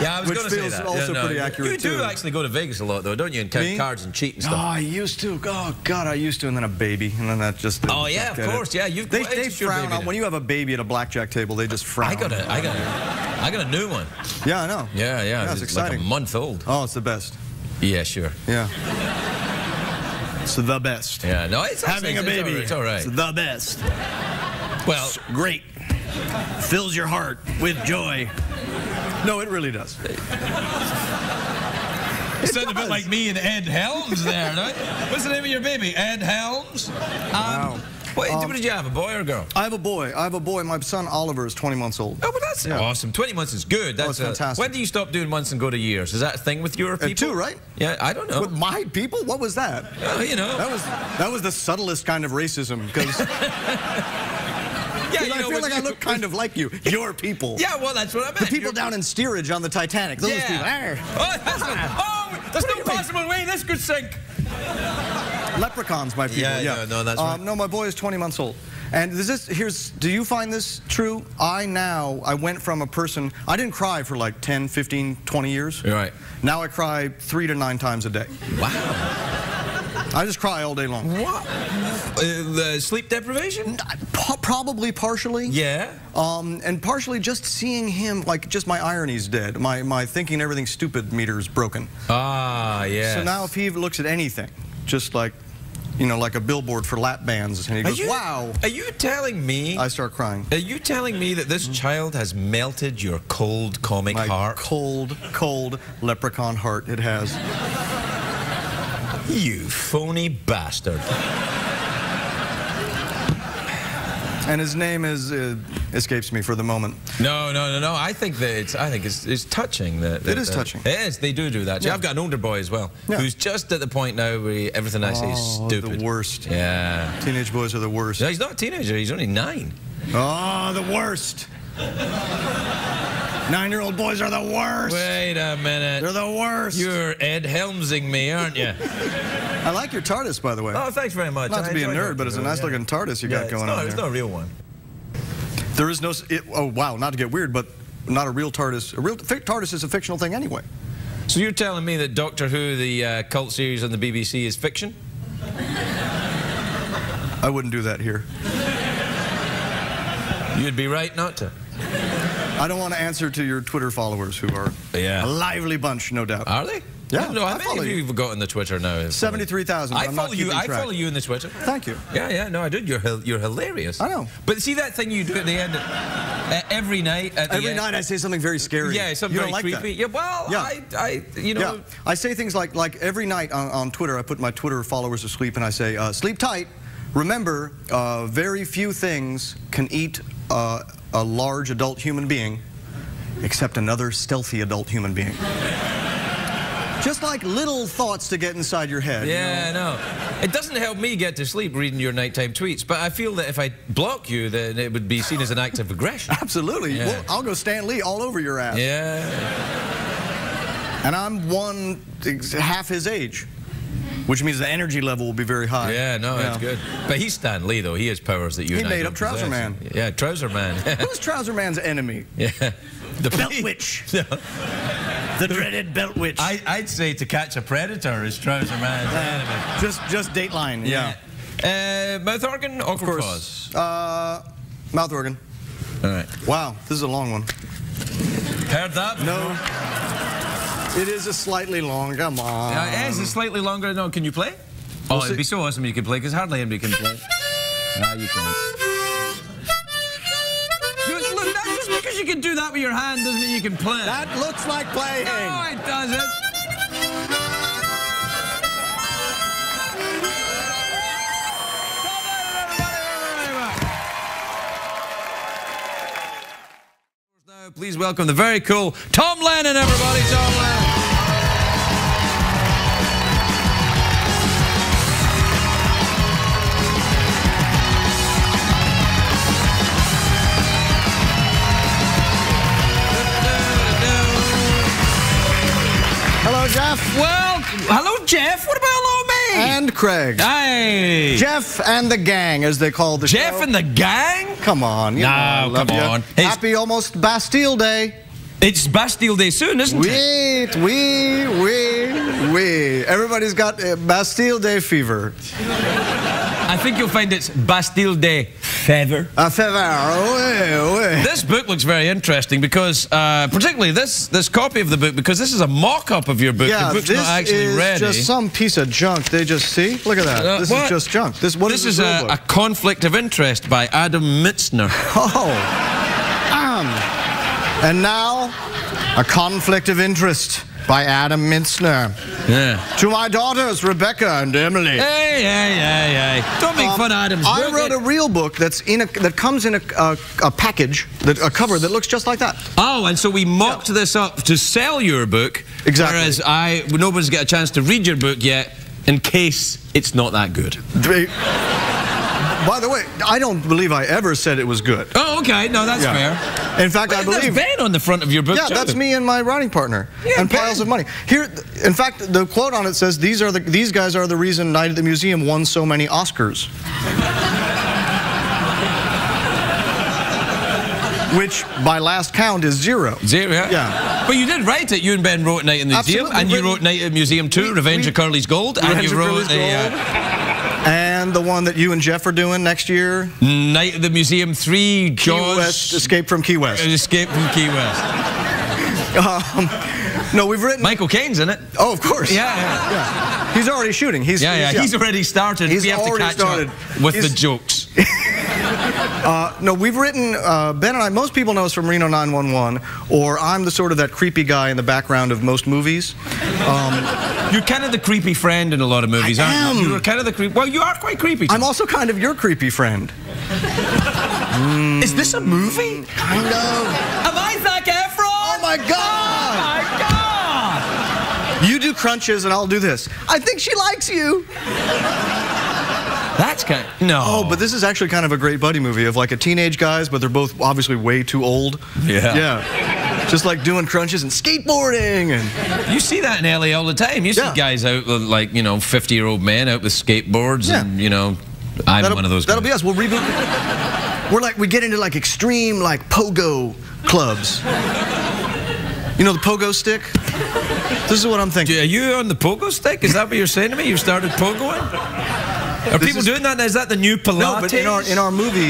Yeah, I was going to say that. Which feels also yeah, no, pretty accurate, You do too. actually go to Vegas a lot, though, don't you? And count Me? cards and cheat and stuff. Oh, I used to. Oh, God, I used to, and then a baby, and then that just... Oh, yeah, of course, it. yeah. You've they they frown on... When you have a baby at a blackjack table, they just frown. I got a, I got a, I got a new one. Yeah, I know. Yeah, yeah. yeah it's, it's exciting. Like a month old. Oh, it's the best. Yeah, sure. Yeah. It's the best. Yeah, no, it's having a baby. It's all right. It's the best. Well, it's great. Fills your heart with joy. No, it really does. It sounds a bit like me and Ed Helms there, don't you? What's the name of your baby? Ed Helms? Um, wow. Wait, um, what did you have, a boy or a girl? I have a boy. I have a boy. My son Oliver is twenty months old. Oh, well, that's yeah. awesome. twenty months is good. That's oh, fantastic. A, when do you stop doing months and go to years? Is that a thing with your people? Uh, two, right? Yeah, I don't know. With my people? What was that? Oh, you know. That was that was the subtlest kind of racism because. Yeah, you know, I feel like you, I look kind of like you. Your people. Yeah, well, that's what I meant. The people You're... down in steerage on the Titanic. Those yeah. people. Arr. Oh, that's ah. no, oh, there's no possible way this could sink. Leprechauns, my people. Yeah, yeah. No, no, that's um, right. No, my boy is twenty months old. And this is, here's, do you find this true? I now, I went from a person, I didn't cry for like ten, fifteen, twenty years. You're right. Now I cry three to nine times a day. Wow. I just cry all day long. What? Uh, the sleep deprivation? P- probably partially. Yeah. Um, and partially just seeing him, like, just my irony's dead. My, my thinking everything stupid meter's broken. Ah, yeah. So now if he looks at anything, just like, you know, like a billboard for lap bands. And he goes, are you, wow. Are you telling me? I start crying. Are you telling me that this child has melted your cold comic My heart? cold, cold leprechaun heart it has. You phony bastard. And his name is uh, escapes me for the moment. No, no, no, no. I think that it's. I think it's. It's touching. That it is that, touching. It is. They do do that. Yeah. I've got an older boy as well, yeah. who's just at the point now where he, everything I say oh, is stupid. The worst. Yeah. Teenage boys are the worst. No, he's not a teenager. He's only nine. Oh, the worst. Nine-year-old boys are the worst. Wait a minute. They're the worst. You're Ed Helmsing me, aren't you? I like your TARDIS, by the way. Oh, thanks very much. Not I to be a nerd, but it's a nice-looking yeah. TARDIS you yeah, got going not, on It's there. Not a real one. There is no... It, oh, wow, not to get weird, but not a real TARDIS. A real TARDIS is a fictional thing anyway. So you're telling me that Doctor Who, the uh, cult series on the B B C, is fiction? I wouldn't do that here. You'd be right not to. I don't want to answer to your Twitter followers, who are yeah. a lively bunch, no doubt. Are they? Yeah. No, how I many of you have got in the Twitter now? seventy-three thousand. I follow you. I track. follow you in the Twitter. Thank you. Yeah, yeah. No, I did. You're you're hilarious. I know. But see that thing you do at the end of, uh, every night. At every the night, end. I say something very scary. Yeah, something you very don't like creepy. That. Yeah. Well, yeah. I, I, you know. Yeah. I say things like like every night on, on Twitter. I put my Twitter followers to sleep, and I say, uh, sleep tight. Remember, uh, very few things can eat uh, a large adult human being, except another stealthy adult human being. Just like little thoughts to get inside your head. Yeah, you know? I know. It doesn't help me get to sleep reading your nighttime tweets, but I feel that if I block you, then it would be seen as an act of aggression. Absolutely. Yeah. Well, I'll go Stan Lee all over your ass. Yeah. And I'm one half his age, which means the energy level will be very high. Yeah, no, yeah. that's good. But he's Stan Lee, though. He has powers that you He and made I up Trouser possess. Man. Yeah, Trouser Man. Who's Trouser Man's enemy? Yeah. The Belt Witch. No. The dreaded Belt Witch. I, I'd say To Catch a Predator is Trouser Man's enemy. Just, just Dateline, yeah. yeah. Uh, mouth organ, awkward of course. Pause. Uh, mouth organ. All right. Wow, this is a long one. Heard that? No. It is a slightly long, come on. Yeah, it is a slightly longer, no, can you play? We'll oh, it'd be so awesome you could play, because hardly anybody can play. No, you can't. Dude, look, that's just because you can do that with your hand doesn't mean you can play. That looks like playing. No, it doesn't. Now, please welcome the very cool Tom Lennon, everybody. Tom Lennon. Jeff. Well, hello, Jeff. What about hello, me? And Craig. Hey. Jeff and the gang, as they call the Jeff show. Jeff and the gang? Come on. You no, know, come you. on. Happy it's, almost Bastille Day. It's Bastille Day soon, isn't wait, it? Wait, wait, wait. Everybody's got uh, Bastille Day fever. I think you'll find it's Bastille Day fever. Uh, fever. Oh, yeah, yeah. This book looks very interesting because, uh, particularly this this copy of the book, because this is a mock-up of your book. Yeah, the book's this not actually is ready. Just some piece of junk. They just see. Look at that. Uh, this what? is just junk. This what this is, this is a, a conflict of interest by Adam Mitzner. Oh. Um. And now, a conflict of interest by Adam Mitzner. Yeah. To my daughters, Rebecca and Emily. Hey, hey, hey, hey. Don't make um, fun of Adam's book. I wrote a real book that's in a, that comes in a, a, a package, that, a cover that looks just like that. Oh, and so we mocked yeah. this up to sell your book. Exactly. Whereas I, nobody's got a chance to read your book yet, in case it's not that good. They, by the way, I don't believe I ever said it was good. Oh, okay. No, that's yeah. fair. In fact, well, I believe... There's Ben on the front of your book, Yeah, too. That's me and my writing partner. Yeah, and Ben. Piles of money. Here, in fact, the quote on it says, these, are the, these guys are the reason Night at the Museum won so many Oscars. Which, by last count, is zero. Zero, yeah. yeah. But you did write it. You and Ben wrote Night in the Absolutely. Museum. And you wrote Night at the Museum too, we, Revenge we, of Curly's Gold. Revenge and you wrote a... And the one that you and Jeff are doing next year? Night at the Museum three, Jaws. Escape from Key West. Escape from Key West. um, No, we've written... Michael Caine's in it. Oh, of course. Yeah, yeah. yeah. He's already shooting. He's, yeah, yeah, yeah. He's already started. He's we have already to catch started. Up with he's... the jokes. Uh, no, we've written, uh, Ben and I, most people know us from Reno nine one one, or I'm the sort of that creepy guy in the background of most movies. Um, You're kind of the creepy friend in a lot of movies, I aren't am. you? You're kind of the creepy, well, you are quite creepy. Too. I'm also kind of your creepy friend. mm. Is this a movie? Kind of. Am I Zac Efron? Oh my God! Oh my God! You do crunches and I'll do this. I think she likes you. That's kind of, no. Oh, but this is actually kind of a great buddy movie of like a teenage guys, but they're both obviously way too old. Yeah. Yeah. Just like doing crunches and skateboarding. And you see that in L A all the time. You see yeah. guys out with like, you know, fifty year old men out with skateboards yeah. and, you know, I'm that'll, one of those guys. That'll be us. We'll reboot. We're like, we get into like extreme like pogo clubs. You know the pogo stick? This is what I'm thinking. Are you on the pogo stick? Is that what you're saying to me? You started pogoing? Are this people is, doing that? Is that the new Pilates? No, but in our, in our movie,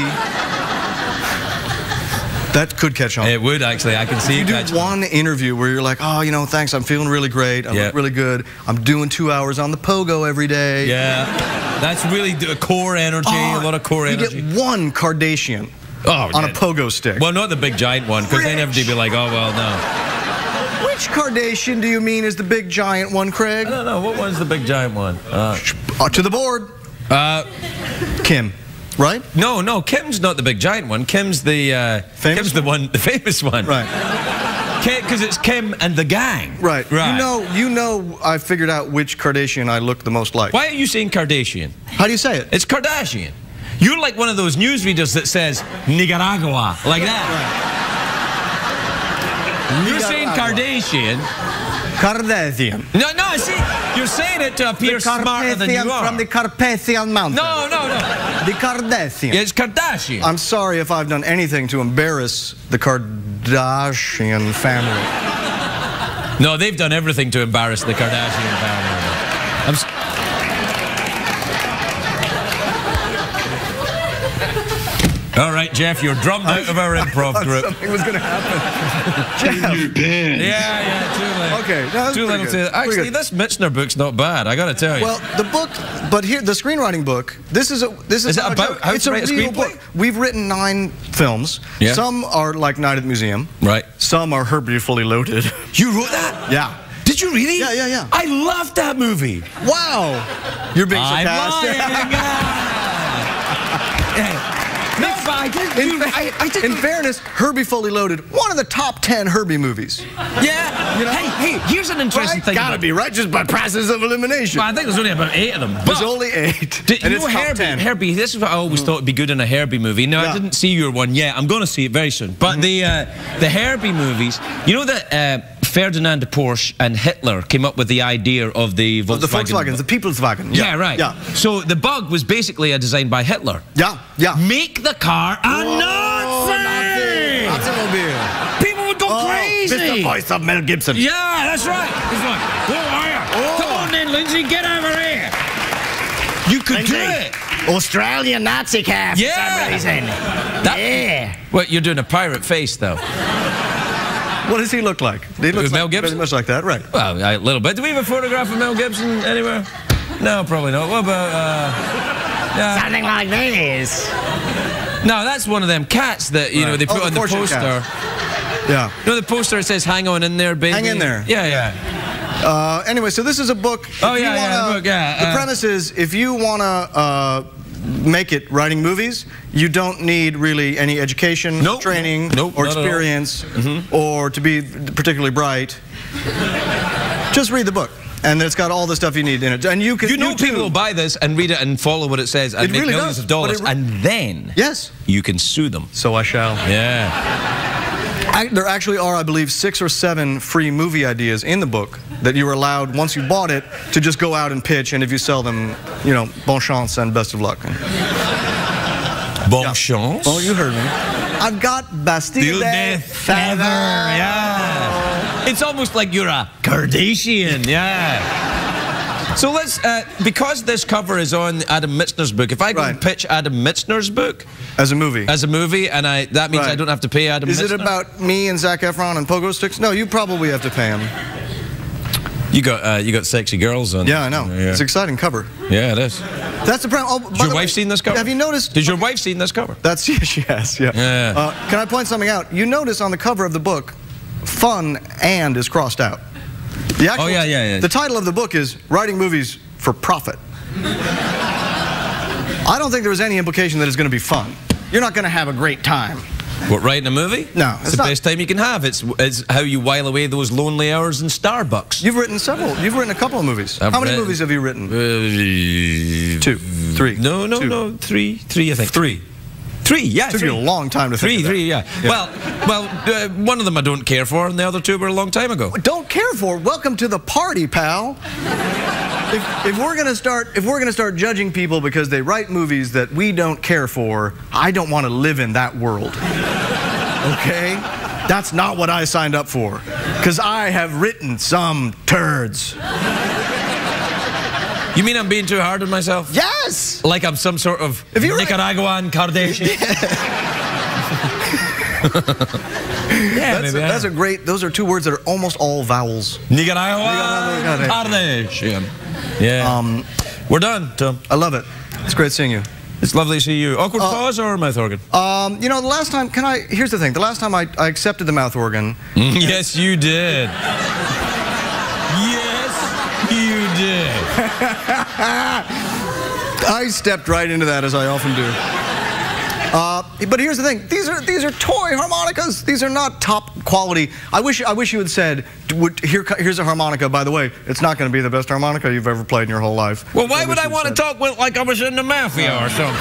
that could catch on. It would, actually. I can see it catch on. You do one interview where you're like, oh, you know, thanks, I'm feeling really great. I yep. look really good. I'm doing two hours on the pogo every day. Yeah, that's really core energy, oh, a lot of core energy. You get one Kardashian oh, on yeah. a pogo stick. Well, not the big giant one, because then everybody would be like, oh, well, no. Which Kardashian do you mean is the big giant one, Craig? I don't know. What one's the big giant one? Uh, uh, to the board. Uh, Kim, right? No, no, Kim's not the big giant one. Kim's the uh, famous Kim's the one, the famous one, right? Because it's Kim and the gang, right? Right. You know, you know, I figured out which Kardashian I look the most like. Why are you saying Kardashian? How do you say it? It's Kardashian. You're like one of those newsreaders that says Nicaragua like that. Right. You're saying Kardashian. Kardashian. No, no, see, you're saying it to appear smarter than you are. From the Carpathian Mountain. No, no, no. The Kardashian. Yeah, it's Kardashian. I'm sorry if I've done anything to embarrass the Kardashian family. No, they've done everything to embarrass the Kardashian family. I'm s All right, Jeff, you're drummed out of our improv group. Something was going to happen. Jeff. Your pants. Yeah, yeah, too late. Okay, that was too little too. Actually, this Michener book's not bad. I got to tell you. Well, the book, but here, the screenwriting book. This is a this is, is it about how to write a screenplay. We've written nine films. Yeah. Some are like Night at the Museum. Right. Some are Her Beautifully Loaded. You wrote that? Yeah. Did you really? Yeah, yeah, yeah. I loved that movie. Wow. You're being sarcastic. I'm lying. No, I didn't, in, you, I, I didn't. In fairness, Herbie Fully Loaded, one of the top ten Herbie movies. Yeah. You know? Hey, hey, here's an interesting right? thing. Gotta be right, just by process of elimination. Well, I think there's only about eight of them. There's only eight. Did, and you know it's Herbie, top ten. Herbie, this is what I always mm. thought would be good in a Herbie movie. Now, yeah. I didn't see your one yet. I'm going to see it very soon. But mm-hmm. the uh, the Herbie movies, you know that uh, Ferdinand de Porsche and Hitler came up with the idea of the Volkswagen. Of the Volkswagen, the people's wagon. Yeah, yeah right. Yeah. So the bug was basically a design by Hitler. Yeah, yeah. Make the car a Whoa, Nazi! Nazi! People would go oh, crazy! Mister Voice of Mel Gibson. Yeah, that's right. He's like, who are you? Oh. Come on then, Lindsay, get over here. You could Lindsay, do it. Australian Nazi car for yeah. some reason. That, yeah. Well, you're doing a pirate face, though. What does he look like? He looks like Mel Gibson? Pretty much like that, right. Well, a little bit. Do we have a photograph of Mel Gibson anywhere? No, probably not. What about, uh... uh something like this. No, that's one of them cats that, you right. know, they put oh, the on the poster. Cat. Yeah. You know the poster, it says, hang on in there, baby. Hang in there. Yeah, yeah. Uh, anyway, so this is a book. Oh, yeah, wanna, yeah, the book, yeah. The uh, premise is, if you want to uh, make it writing movies, you don't need really any education, nope. training, nope, or experience, mm-hmm. or to be particularly bright. Just read the book. And it's got all the stuff you need in it. And you can. You know, you people too, will buy this and read it and follow what it says and it make really millions does, of dollars. And then yes, you can sue them. So I shall. Yeah. I, there actually are, I believe, six or seven free movie ideas in the book that you were allowed once you bought it to just go out and pitch. And if you sell them, you know, bon chance and best of luck. Bon yeah. chance. Oh, you heard me. I've got Bastille death feather. Yeah. It's almost like you're a Kardashian, yeah. So let's, uh, because this cover is on Adam Michener's book, if I go right. and pitch Adam Michener's book. As a movie. As a movie, and I that means right. I don't have to pay Adam Michener. Is it about me and Zac Efron and pogo sticks? No, you probably have to pay him. You got uh, you got sexy girls on. Yeah, I know. Yeah. It's an exciting cover. Yeah, it is. That's the problem. Oh, has your wife way, seen this cover? Have you noticed? Did your wife seen this cover? That's yeah, she has. Yeah. yeah. Uh, can I point something out? You notice on the cover of the book, "Fun and" is crossed out. The actual, oh yeah, yeah, yeah. The title of the book is "Writing Movies for Profit." I don't think there was any implication that it's going to be fun. You're not going to have a great time. What, writing a movie? No, it's, it's the not. best time you can have. It's, it's how you while away those lonely hours in Starbucks. You've written several. You've written a couple of movies. I've how many written, movies have you written? Uh, two, three. No, no, two. no, three, three. I think three. Three, yeah. It took three. you a long time to three, think of Three, three, yeah. yeah. Well, well, uh, one of them I don't care for, and the other two were a long time ago. Don't care for? Welcome to the party, pal. if, if we're gonna start, if we're gonna start judging people because they write movies that we don't care for, I don't want to live in that world. Okay, that's not what I signed up for, because I have written some turds. You mean I'm being too hard on myself? Yes! Like I'm some sort of if you Nicaraguan Kardashian. yeah, yeah that's, maybe, a, that's a great, those are two words that are almost all vowels. Nicaraguan Kardashian. Yeah. Um, We're done, Tom. I love it. It's great seeing you. It's lovely to see you. Awkward uh, pause or mouth organ? Um, you know, the last time, can I, here's the thing. The last time I, I accepted the mouth organ. yes, you did. I stepped right into that, as I often do. Uh, but here's the thing: these are these are toy harmonicas. These are not top quality. I wish I wish you had said, Here, here's a harmonica. By the way, it's not going to be the best harmonica you've ever played in your whole life. Well, why I would I want to talk with, like I was in the mafia or something?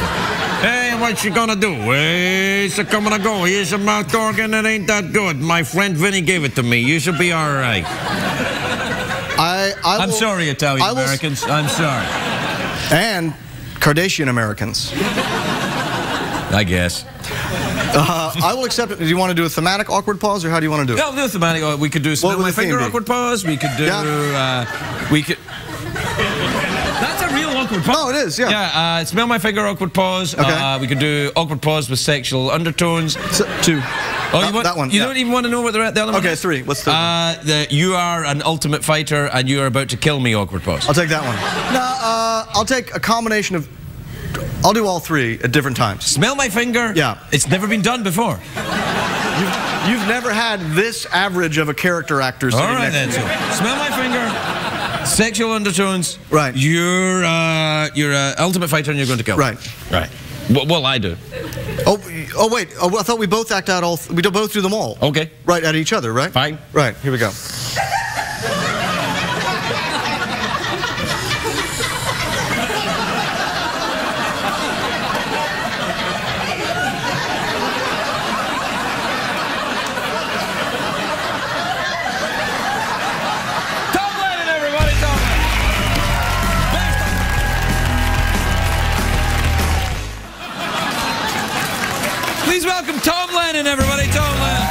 Hey, what you gonna do? Hey, it's a coming and go. Here's a mouth organ. It ain't that good. My friend Vinny gave it to me. You should be all right. I, I I'm will, sorry, Italian Americans. I'm sorry. And Kardashian Americans. I guess. Uh, I will accept it. Do you want to do a thematic awkward pause, or how do you want to do it? No, do a thematic. We could do some my finger be? awkward pause. We could do. Yeah. Uh, we could. That's a real awkward pause. No, it is. Yeah. Yeah. Uh, smell my finger. Awkward pause. Okay. Uh, we could do awkward pause with sexual undertones. So, two. Oh, that, you want, that one. You yeah. don't even want to know what the, the other one okay, is? Okay, three. What's the uh, one? The, you are an ultimate fighter and you are about to kill me, awkward pause. I'll take that one. No, uh, I'll take a combination of... I'll do all three at different times. Smell my finger? Yeah. It's never been done before. You've, you've never had this average of a character actor sitting all right, next then, to you. So, smell my finger, sexual undertones. Right. You're uh, you're an ultimate fighter and you're going to kill me. Right. Right. What will I do? Oh, oh wait, oh, I thought we both act out all, th we both do them all. Okay. Right, at each other, right? Fine. Right, here we go. Please welcome Tom Lennon, everybody. Tom Lennon.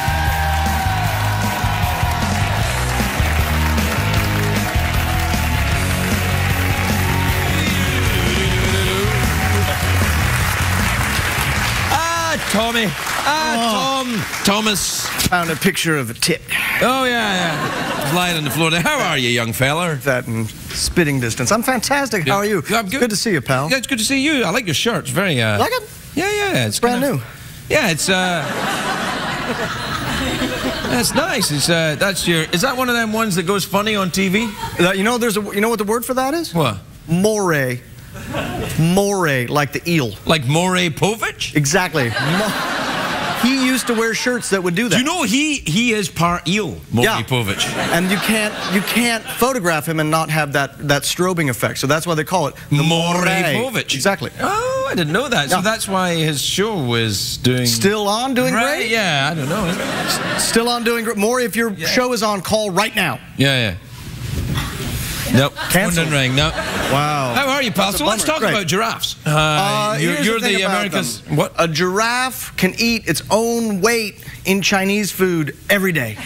Ah, Tommy. Ah, oh. Tom. Thomas. Found a picture of a tit. Oh, yeah, yeah. Lying on the floor there. How are you, young fella? That and spitting distance. I'm fantastic. Yeah. How are you? I'm good. Good to see you, pal. Yeah, it's good to see you. I like your shirt. It's very... Uh, like it? Yeah, yeah. It's brand new. Yeah, it's uh, that's nice. It's uh, that's your. Is that one of them ones that goes funny on T V? Uh, you know, there's a. You know what the word for that is? What? Moray. Moray, like the eel. Like Moray Povich? Exactly. He used to wear shirts that would do that. You know, he he is part eel, Moray yeah. Povich. And you can't you can't photograph him and not have that that strobing effect. So that's why they call it the Moray Povich. Exactly. Oh. I didn't know that, so yeah. that's why his show was doing... Still on doing right? great? Yeah, I don't know. Still on doing great. More if your yeah. show is on, call right now. Yeah, yeah. Nope. Cancel. Phone didn't ring, no. Wow. How are you, pal? So let's talk great. about giraffes. Uh, uh, you're you're the, the America's... Them. What? A giraffe can eat its own weight in Chinese food every day.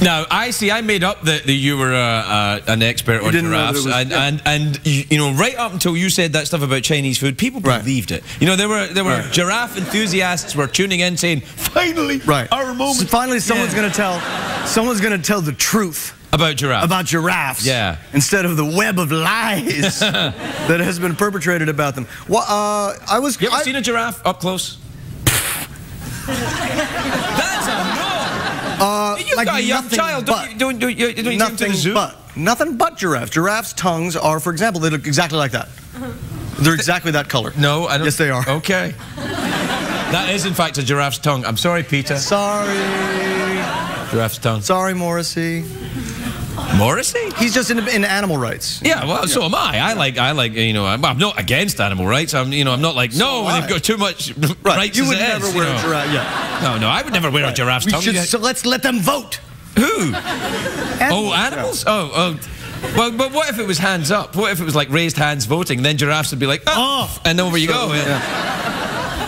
Now, I see, I made up that, that you were uh, uh, an expert on giraffes, and, yeah. and, and you know, right up until you said that stuff about Chinese food, people right. believed it. You know, there were there were right. giraffe enthusiasts were tuning in saying, finally, right. our moment. So finally, someone's yeah. going to tell, someone's going to tell the truth. About giraffes. About giraffes. Yeah. Instead of the web of lies that has been perpetrated about them. Well, uh, I was... You ever I, seen a giraffe up close? That's a no! Uh, You've like got a young child, but, don't you? Don't, don't, don't nothing you to the zoo? But. Nothing but giraffes. Giraffes' tongues are, for example, they look exactly like that. They're exactly that color. No, I don't... Yes, they are. Okay. That is, in fact, a giraffe's tongue. I'm sorry, Peter. Sorry. Giraffe's tongue. Sorry, Morrissey. Morrissey? He's just in, in animal rights. Yeah, well, yeah. so am I. I like, I like, you know, I'm, I'm not against animal rights. I'm, you know, I'm not like, so no, they've got too much right. rights. You would never is, wear you know. a giraffe. Yeah. No, no, I would never wear right. a giraffe's we tongue. Should, so let's let them vote. Who? Animals. Oh, animals? Yeah. Oh, oh. Well, but what if it was hands up? What if it was like raised hands voting? And then giraffes would be like, oh, oh and over so, you go. Yeah. Yeah.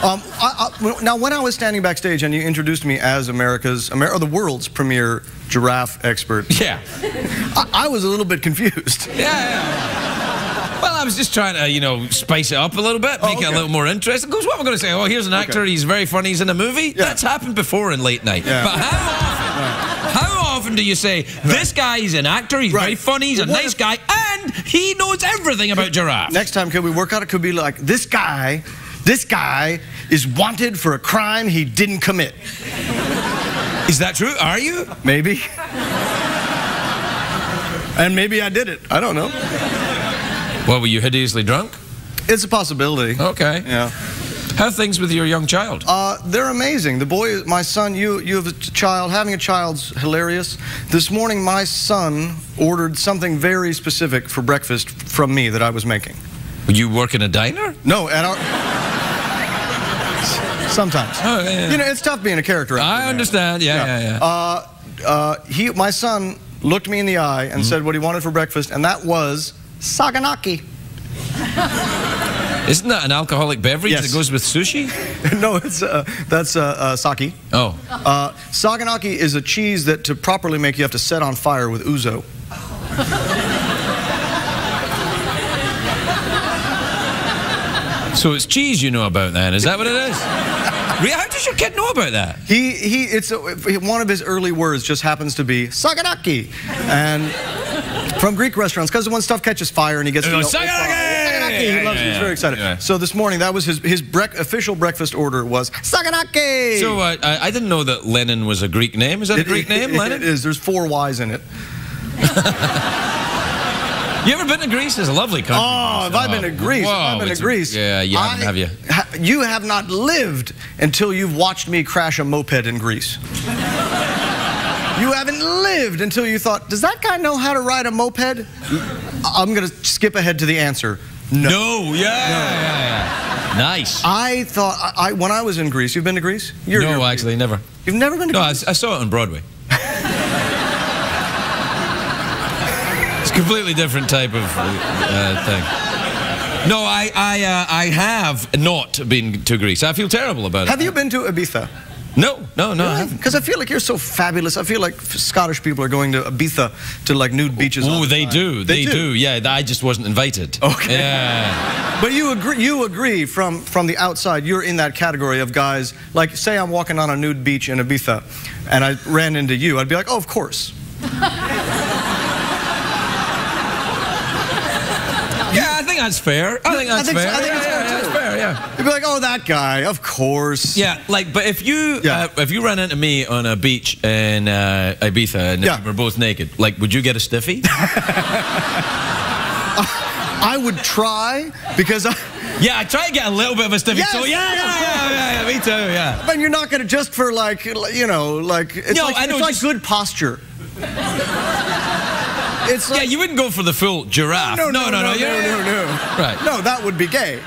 Um, I, I, now, when I was standing backstage and you introduced me as America's, Amer or the world's premier giraffe expert, yeah, I, I was a little bit confused. Yeah, yeah. Well, I was just trying to, you know, spice it up a little bit, make oh, okay. it a little more interesting. Because what am I going to say? Oh, here's an actor, okay. he's very funny, he's in a movie. Yeah. That's happened before in late night. Yeah. But how often? Right. How often do you say this guy is an actor, he's right. very funny, he's a what nice guy, and he knows everything about giraffes? Next time, could we work out? It could be like this guy. This guy is wanted for a crime he didn't commit. Is that true? Are you? Maybe. And maybe I did it. I don't know. Well, were you hideously drunk? It's a possibility. Okay. Yeah. How are things with your young child? Uh, they're amazing. The boy, my son, you, you have a child. Having a child's hilarious. This morning, my son ordered something very specific for breakfast from me that I was making. You work in a diner? No, at our... Sometimes. Oh, yeah, yeah. You know, it's tough being a character actor. I understand, yeah, yeah, yeah. yeah. Uh, uh, he, my son looked me in the eye and mm-hmm. said what he wanted for breakfast, and that was saganaki. Isn't that an alcoholic beverage yes. that goes with sushi? No, it's uh, that's uh, uh, sake. Oh. Uh, saganaki is a cheese that to properly make you have to set on fire with ouzo. So it's cheese you know about then, is that what it is? How does your kid know about that? He, he, it's a, one of his early words just happens to be saganaki. And from Greek restaurants, because when stuff catches fire and he gets... You know, saganaki! Saganaki! He loves yeah, it, he's very excited. Yeah. So this morning, that was his, his brec official breakfast order was saganaki! So uh, I, I didn't know that Lennon was a Greek name. Is that it, a Greek it, name, it, Lennon? It is, there's four Y's in it. You ever been to Greece? It's a lovely country. Oh, have I been to Greece? Whoa, I've been to Greece. A, yeah, you haven't, I, have you? Ha, you have not lived until you've watched me crash a moped in Greece. You haven't lived until you thought, does that guy know how to ride a moped? I'm going to skip ahead to the answer. No. No, yeah. No. yeah, yeah. Nice. I thought, I, I, when I was in Greece, you've been to Greece? You're, no, you're, actually, never. You've never been to no, Greece? No, I, I saw it on Broadway. Completely different type of uh, thing. No, I I uh, I have not been to Greece. I feel terrible about it. Have you been to Ibiza? No, no, no. Because really? I feel like you're so fabulous. I feel like Scottish people are going to Ibiza to like nude beaches. Oh, the they time. do. They, they do. do. Yeah, I just wasn't invited. Okay. Yeah. But you agree. You agree from from the outside. You're in that category of guys. Like, say I'm walking on a nude beach in Ibiza, and I ran into you. I'd be like, oh, of course. That's fair. I think that's I think fair. So, I think yeah, yeah, fair, yeah, fair. Yeah. You'd be like, oh, that guy, of course. Yeah, like, but if you yeah. uh, if you ran into me on a beach in uh, Ibiza and yeah. we're both naked, like, would you get a stiffy? I would try because I. Yeah, I try to get a little bit of a stiffy. Yes, so yeah, yeah, yeah, yeah, yeah, yeah, me too. Yeah. But you're not gonna just for like, you know, like it's no, like, I know, it's just... like good posture. It's like, yeah, you wouldn't go for the full giraffe. No, no, no, no, no, no, yeah, no, no, no. Right. No, that would be gay.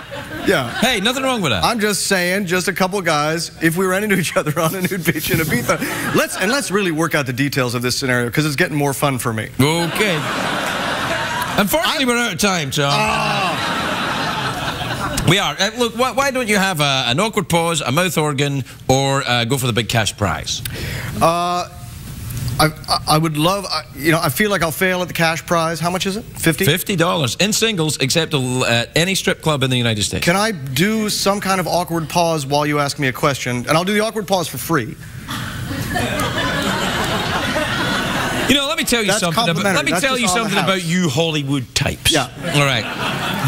Yeah. Hey, nothing wrong with that. I'm just saying, just a couple guys, if we ran into each other on a nude beach in Ibiza, let's and let's really work out the details of this scenario because it's getting more fun for me. Okay. Unfortunately, I, we're out of time, Tom. Oh. We are. Uh, look, why, why don't you have a, an awkward pause, a mouth organ, or uh, go for the big cash prize? Uh. I, I would love, you know, I feel like I'll fail at the cash prize. How much is it? fifty dollars? fifty dollars in singles, except at any strip club in the United States. Can I do some kind of awkward pause while you ask me a question? And I'll do the awkward pause for free. You know, let me tell you That's something, about, let me That's tell you something about you Hollywood types. Yeah. All right.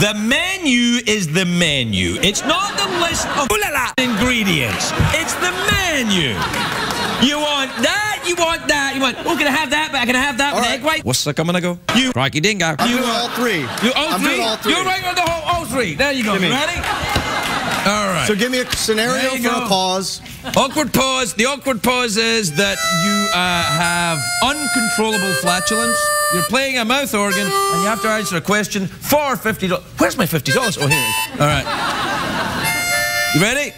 The menu is the menu. It's not the list of ooh la la ingredients. It's the menu. You want that, you want that, you want, oh, can I have that, but I can have that all with right. egg white. What's the coming to go? You Rocky Dingo. I'm you doing all three. You all I'm three? All three. You're right on the whole all three. There you go. Ready? All right. So give me a scenario for go. a pause. Awkward pause. The awkward pause is that you uh, have uncontrollable flatulence. You're playing a mouth organ, and you have to answer a question for fifty dollars. Where's my fifty dollars? Oh, here it is. All right. You ready?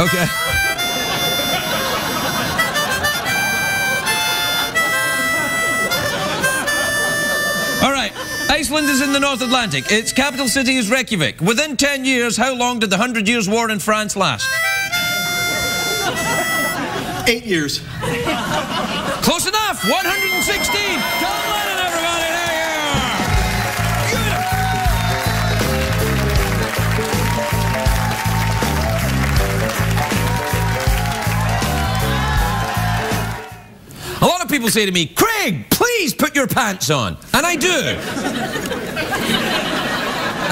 Okay. All right. Iceland is in the North Atlantic. Its capital city is Reykjavik. Within ten years, how long did the Hundred Years' War in France last? Eight years. Close enough. one hundred sixteen. Tom Lennon, everybody. There you are. Good. A lot of people say to me, Craig, please put your pants on. And I do.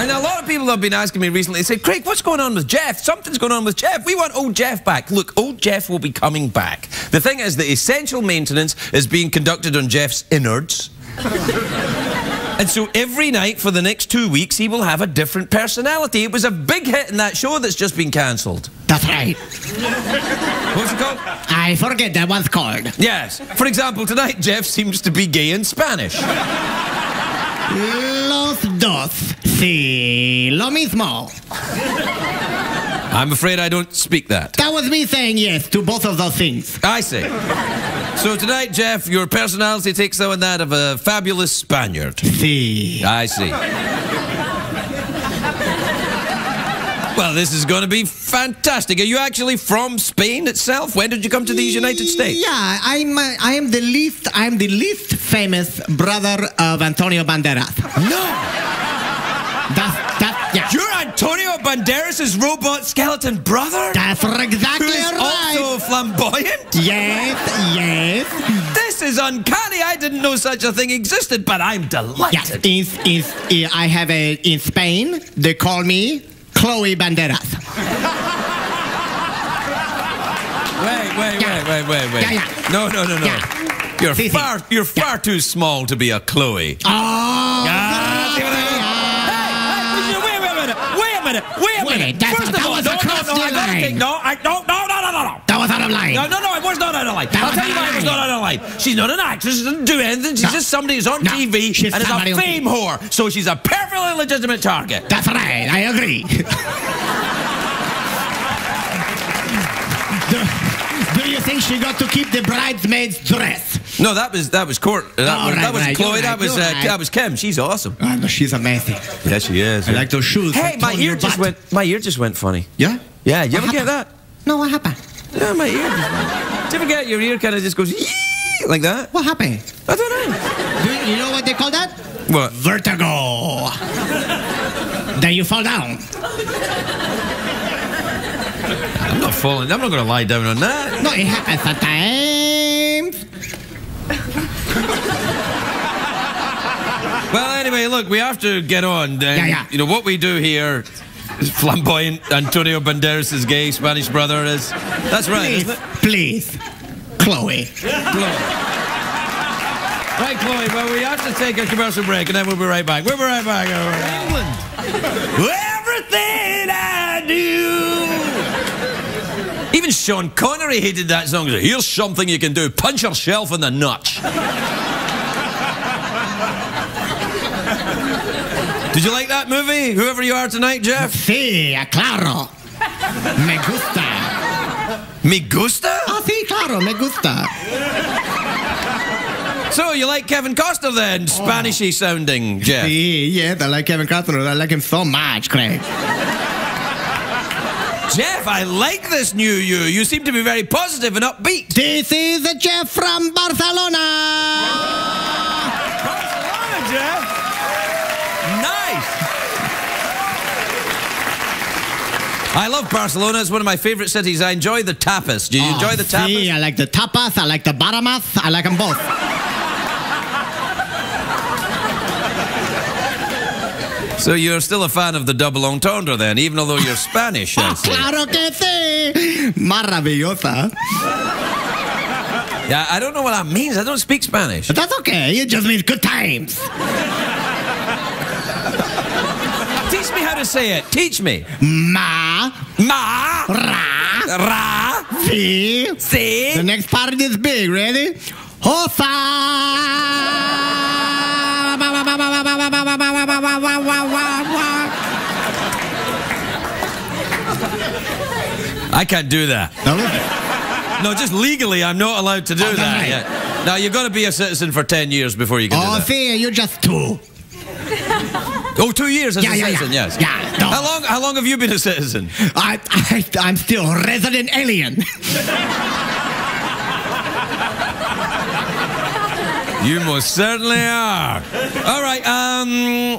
And a lot of people have been asking me recently, they say, Craig, what's going on with Jeff? Something's going on with Jeff. We want old Jeff back. Look, old Jeff will be coming back. The thing is, the essential maintenance is being conducted on Jeff's innards. And so every night for the next two weeks, he will have a different personality. It was a big hit in that show that's just been cancelled. That's right. What's it called? I forget that one's called. Yes. For example, tonight, Jeff seems to be gay in Spanish. Los dos, sí, lo mismo. I'm afraid I don't speak that. That was me saying yes to both of those things. I see. So tonight, Jeff, your personality takes on that of a fabulous Spaniard. Sí. I see. Well, this is going to be fantastic. Are you actually from Spain itself? When did you come to the United States? Yeah, I'm. Uh, I am the least. I'm the least famous brother of Antonio Banderas. No. That's, that. Yeah. You're Antonio Banderas' robot skeleton brother. That's exactly Who's right. Who's also flamboyant. Yes. Yes. This is uncanny. I didn't know such a thing existed, but I'm delighted. Yes. In, in, I have a in Spain. They call me Chloe Banderas. Wait, wait, yeah. wait, wait, wait, wait. Yeah, yeah. No, no, no, no. Yeah. You're si, far, si. you're far yeah. too small to be a Chloe. Oh. Ah, see what I mean? Hey, hey, wait a minute, wait a minute, wait a wait, minute. That's First of all, no, no, no, I gotta take, no, I, no, no, no, no, no, no. That was out of line. No, no, no, it was not out of line. That I'll tell you why it was not out of line. She's not an actress, she doesn't do anything. She's no. just somebody who's on no. T V she's and is a fame whore. So she's a perfectly legitimate target. That's right, I agree. Do you think she got to keep the bridesmaid's dress? No, that was that was Court. That, oh, was, right, that was right, Chloe. Right, that was uh, right. that was Kim. She's awesome. Oh, no, she's amazing. Yeah, she is. I yeah. like those shoes. Hey, my ear just butt. went. My ear just went funny. Yeah. Yeah. You what ever happened? get that? No, what happened? Yeah, my ear. Just, do you ever get your ear kind of just goes yee like that? What happened? I don't know. Do you know what they call that? What? Vertigo. Then you fall down. I'm not falling. I'm not going to lie down on that. No, it happens sometimes. Well, anyway, look, we have to get on. Then. Yeah, yeah. You know, what we do here is flamboyant Antonio Banderas' gay Spanish brother is... That's right, please, isn't it? Please, Chloe. Chloe. Right, Chloe, well, we have to take a commercial break, and then we'll be right back. We'll be right back. England. Everything I do... Even Sean Connery hated that song. He said, here's something you can do. Punch yourself in the nuts. Did you like that movie? Whoever you are tonight, Jeff? Sí, claro. Me gusta. Me gusta? Ah, sí, claro, me gusta. So, you like Kevin Costner then? Spanishy sounding, Jeff. Sí, yes, I like Kevin Costner. I like him so much, Craig. Jeff, I like this new you. You seem to be very positive and upbeat. This is the Jeff from Barcelona. Barcelona, Jeff. Nice. I love Barcelona. It's one of my favorite cities. I enjoy the tapas. Do you oh, enjoy the tapas? See, I like the tapas. I like the baramas. I like them both. So you're still a fan of the double entendre then, even although you're Spanish, I say. Claro que sí. Maravillosa. Yeah, I don't know what that means. I don't speak Spanish. But that's okay. It just means good times. Teach me how to say it. Teach me. Ma. Ma. Ra. Ra. Si. Si. The next part is big. Ready? Hosa. I can't do that. No, just legally, I'm not allowed to do okay. that. Yeah. Now, you've got to be a citizen for ten years before you can oh, do that. Oh, see, you're just two. Oh, two years as yeah, a yeah, citizen, yeah. yes. Yeah, no. How long? How long have you been a citizen? I, I, I'm still a resident alien. You most certainly are. All right. Um,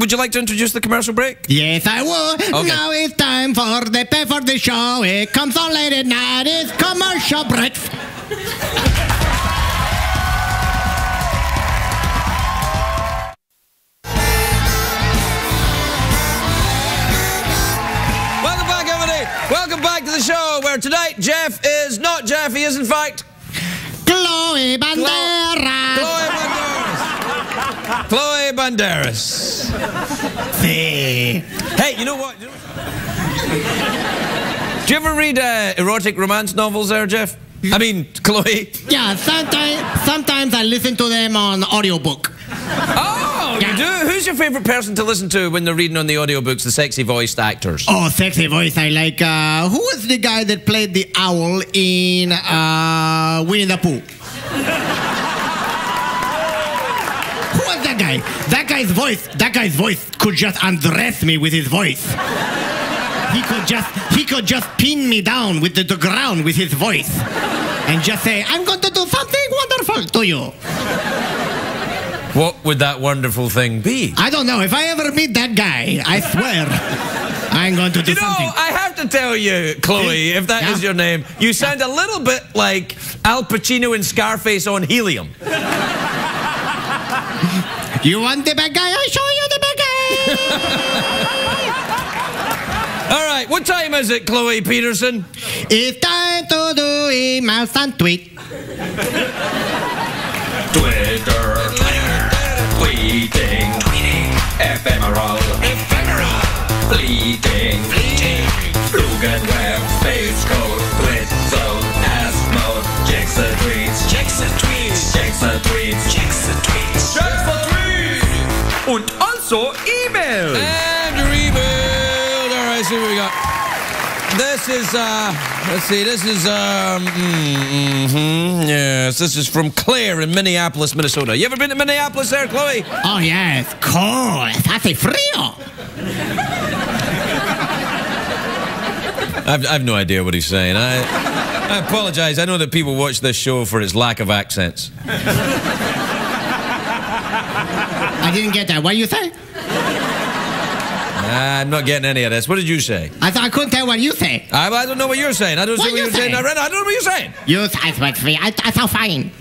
would you like to introduce the commercial break? Yes, I would. Okay. Now it's time for the pay for the show. It comes on late at night. It's commercial breaks. Welcome back to the show, where tonight Jeff is not Jeff. He is, in fact, Chloe Banderas. Chloe Banderas. Chloe Banderas. Hey. Hey, you know what? Do you ever read uh, erotic romance novels there, Jeff? I mean, Chloe. Yeah, sometimes, sometimes I listen to them on audiobook. Oh! Yeah. You do? Who's your favourite person to listen to when they're reading on the audiobooks, the sexy voiced actors? Oh, sexy voice, I like, uh, who was the guy that played the owl in uh, Winnie the Pooh? Who was that guy? That guy's voice, that guy's voice could just undress me with his voice. He could just, he could just pin me down with the, the ground with his voice and just say, I'm going to do something wonderful to you. What would that wonderful thing be? I don't know. If I ever meet that guy, I swear, I'm going to do you know, something. You know, I have to tell you, Chloe, if that yeah. is your name, you sound yeah. a little bit like Al Pacino in Scarface on helium. You want the bad guy? I'll show you the bad guy. All right, what time is it, Chloe Peterson? It's time to do emails and tweet. Twitter. Bleeding, tweeting, ephemeral, ephemeral, bleeding, bleeding, Flug and Web, Space Code, Blitz Zone, Ass Mode, Checks and Tweets, Checks and Tweets, Checks and Tweets, Checks and Tweets, Checks and Tweets, und also E-Mail. And your E-Mail. All right, see what we got. This is, uh, let's see, this is, um, mm-hmm, yes, this is from Claire in Minneapolis, Minnesota. You ever been to Minneapolis there, Chloe? Oh, yeah, of course. Hace frío. I've, I've no idea what he's saying. I, I apologize. I know that people watch this show for its lack of accents. I didn't get that. What do you say? Uh, I'm not getting any of this. What did you say? I thought I couldn't tell what you say. I, I don't know what you're saying. I don't what see what you're saying. saying. I, I don't know what you're saying. You, I thought I, I sound fine.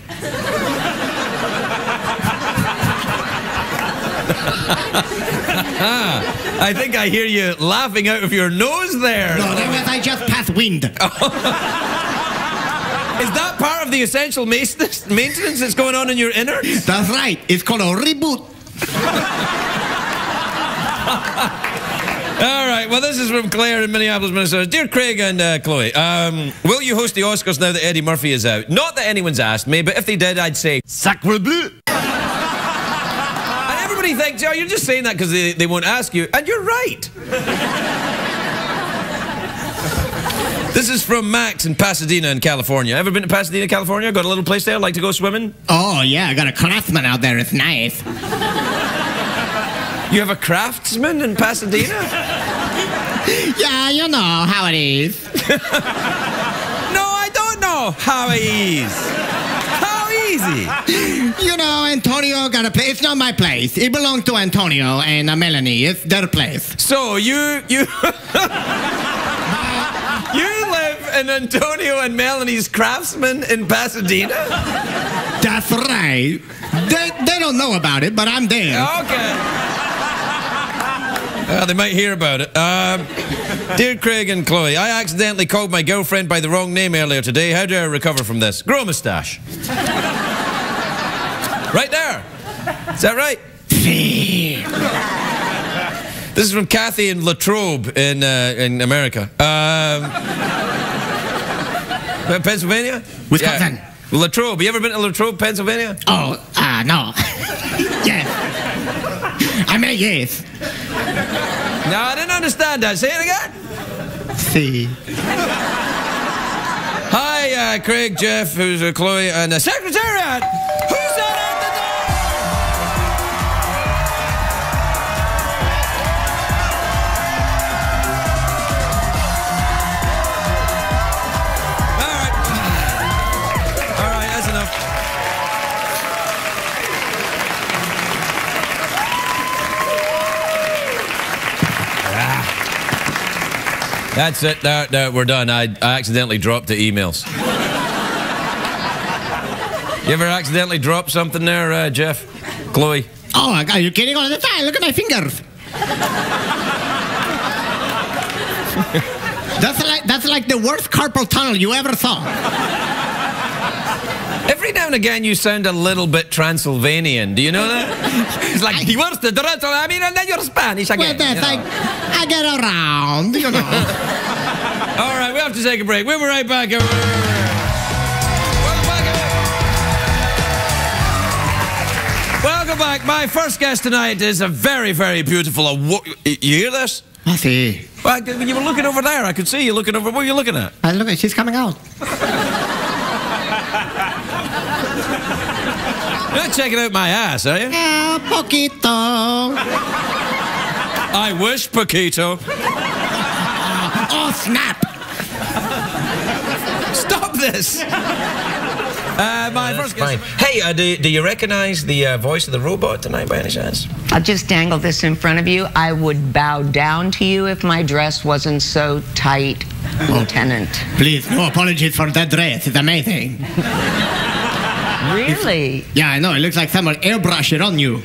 I think I hear you laughing out of your nose there. No, that was I just passed wind. Is that part of the essential maintenance that's going on in your innards? That's right. It's called a reboot. All right, well, this is from Claire in Minneapolis, Minnesota. Dear Craig and uh, Chloe, um, will you host the Oscars now that Eddie Murphy is out? Not that anyone's asked me, but if they did, I'd say, Sacre bleu. And everybody thinks, oh, you're just saying that because they, they won't ask you. And you're right. This is from Max in Pasadena in California. Ever been to Pasadena, California? Got a little place there? Like to go swimming? Oh, yeah, I got a craftsman out there. It's nice. You have a craftsman in Pasadena? Yeah, you know how it is. No, I don't know how it is. How easy. You know, Antonio got a place. It's not my place. It belongs to Antonio and uh, Melanie. It's their place. So you you you live in Antonio and Melanie's Craftsman in Pasadena? That's right. They they don't know about it, but I'm there. Okay. Uh, they might hear about it. Um, Dear Craig and Chloe, I accidentally called my girlfriend by the wrong name earlier today. How do I recover from this? Grow a moustache. Right there. Is that right? This is from Kathy in Latrobe in, uh, in America. Um, Pennsylvania? Wisconsin. Yeah. Latrobe. You ever been to Latrobe, Pennsylvania? Oh, uh, no. Yes. I mean, yes. No, I didn't understand that. Say it again. See. Hi, uh, Craig, Jeff, who's uh, Chloe, and the uh, Secretariat. Who's that at the door? All right. All right, that's enough. That's it. There, there, we're done. I, I accidentally dropped the emails. You ever accidentally drop something there, uh, Jeff? Chloe? Oh, my God, you're kidding all the time. Look at my fingers. That's like, that's like the worst carpal tunnel you ever saw. Every now and again, you sound a little bit Transylvanian. Do you know that? It's like, he wants to I mean, and then you're Spanish again. Well, that's you know. like... I get around, you know. All right, we have to take a break. We'll be right back. We'll be back. Welcome back. My first guest tonight is a very, very beautiful... You hear this? I see. Well, you were looking over there. I could see you looking over... What were you looking at? I look at... She's coming out. You're not checking out my ass, are you? Yeah, poquito. I wish, Paquito. Uh, oh, snap! Stop this! Uh, my uh, first guess. Hey, uh, do, do you recognize the uh, voice of the robot tonight by any chance? I'll just dangle this in front of you. I would bow down to you if my dress wasn't so tight, Lieutenant. Please, no apologies for that dress. It's amazing. Really? It's, yeah, I know. It looks like someone airbrushed it on you.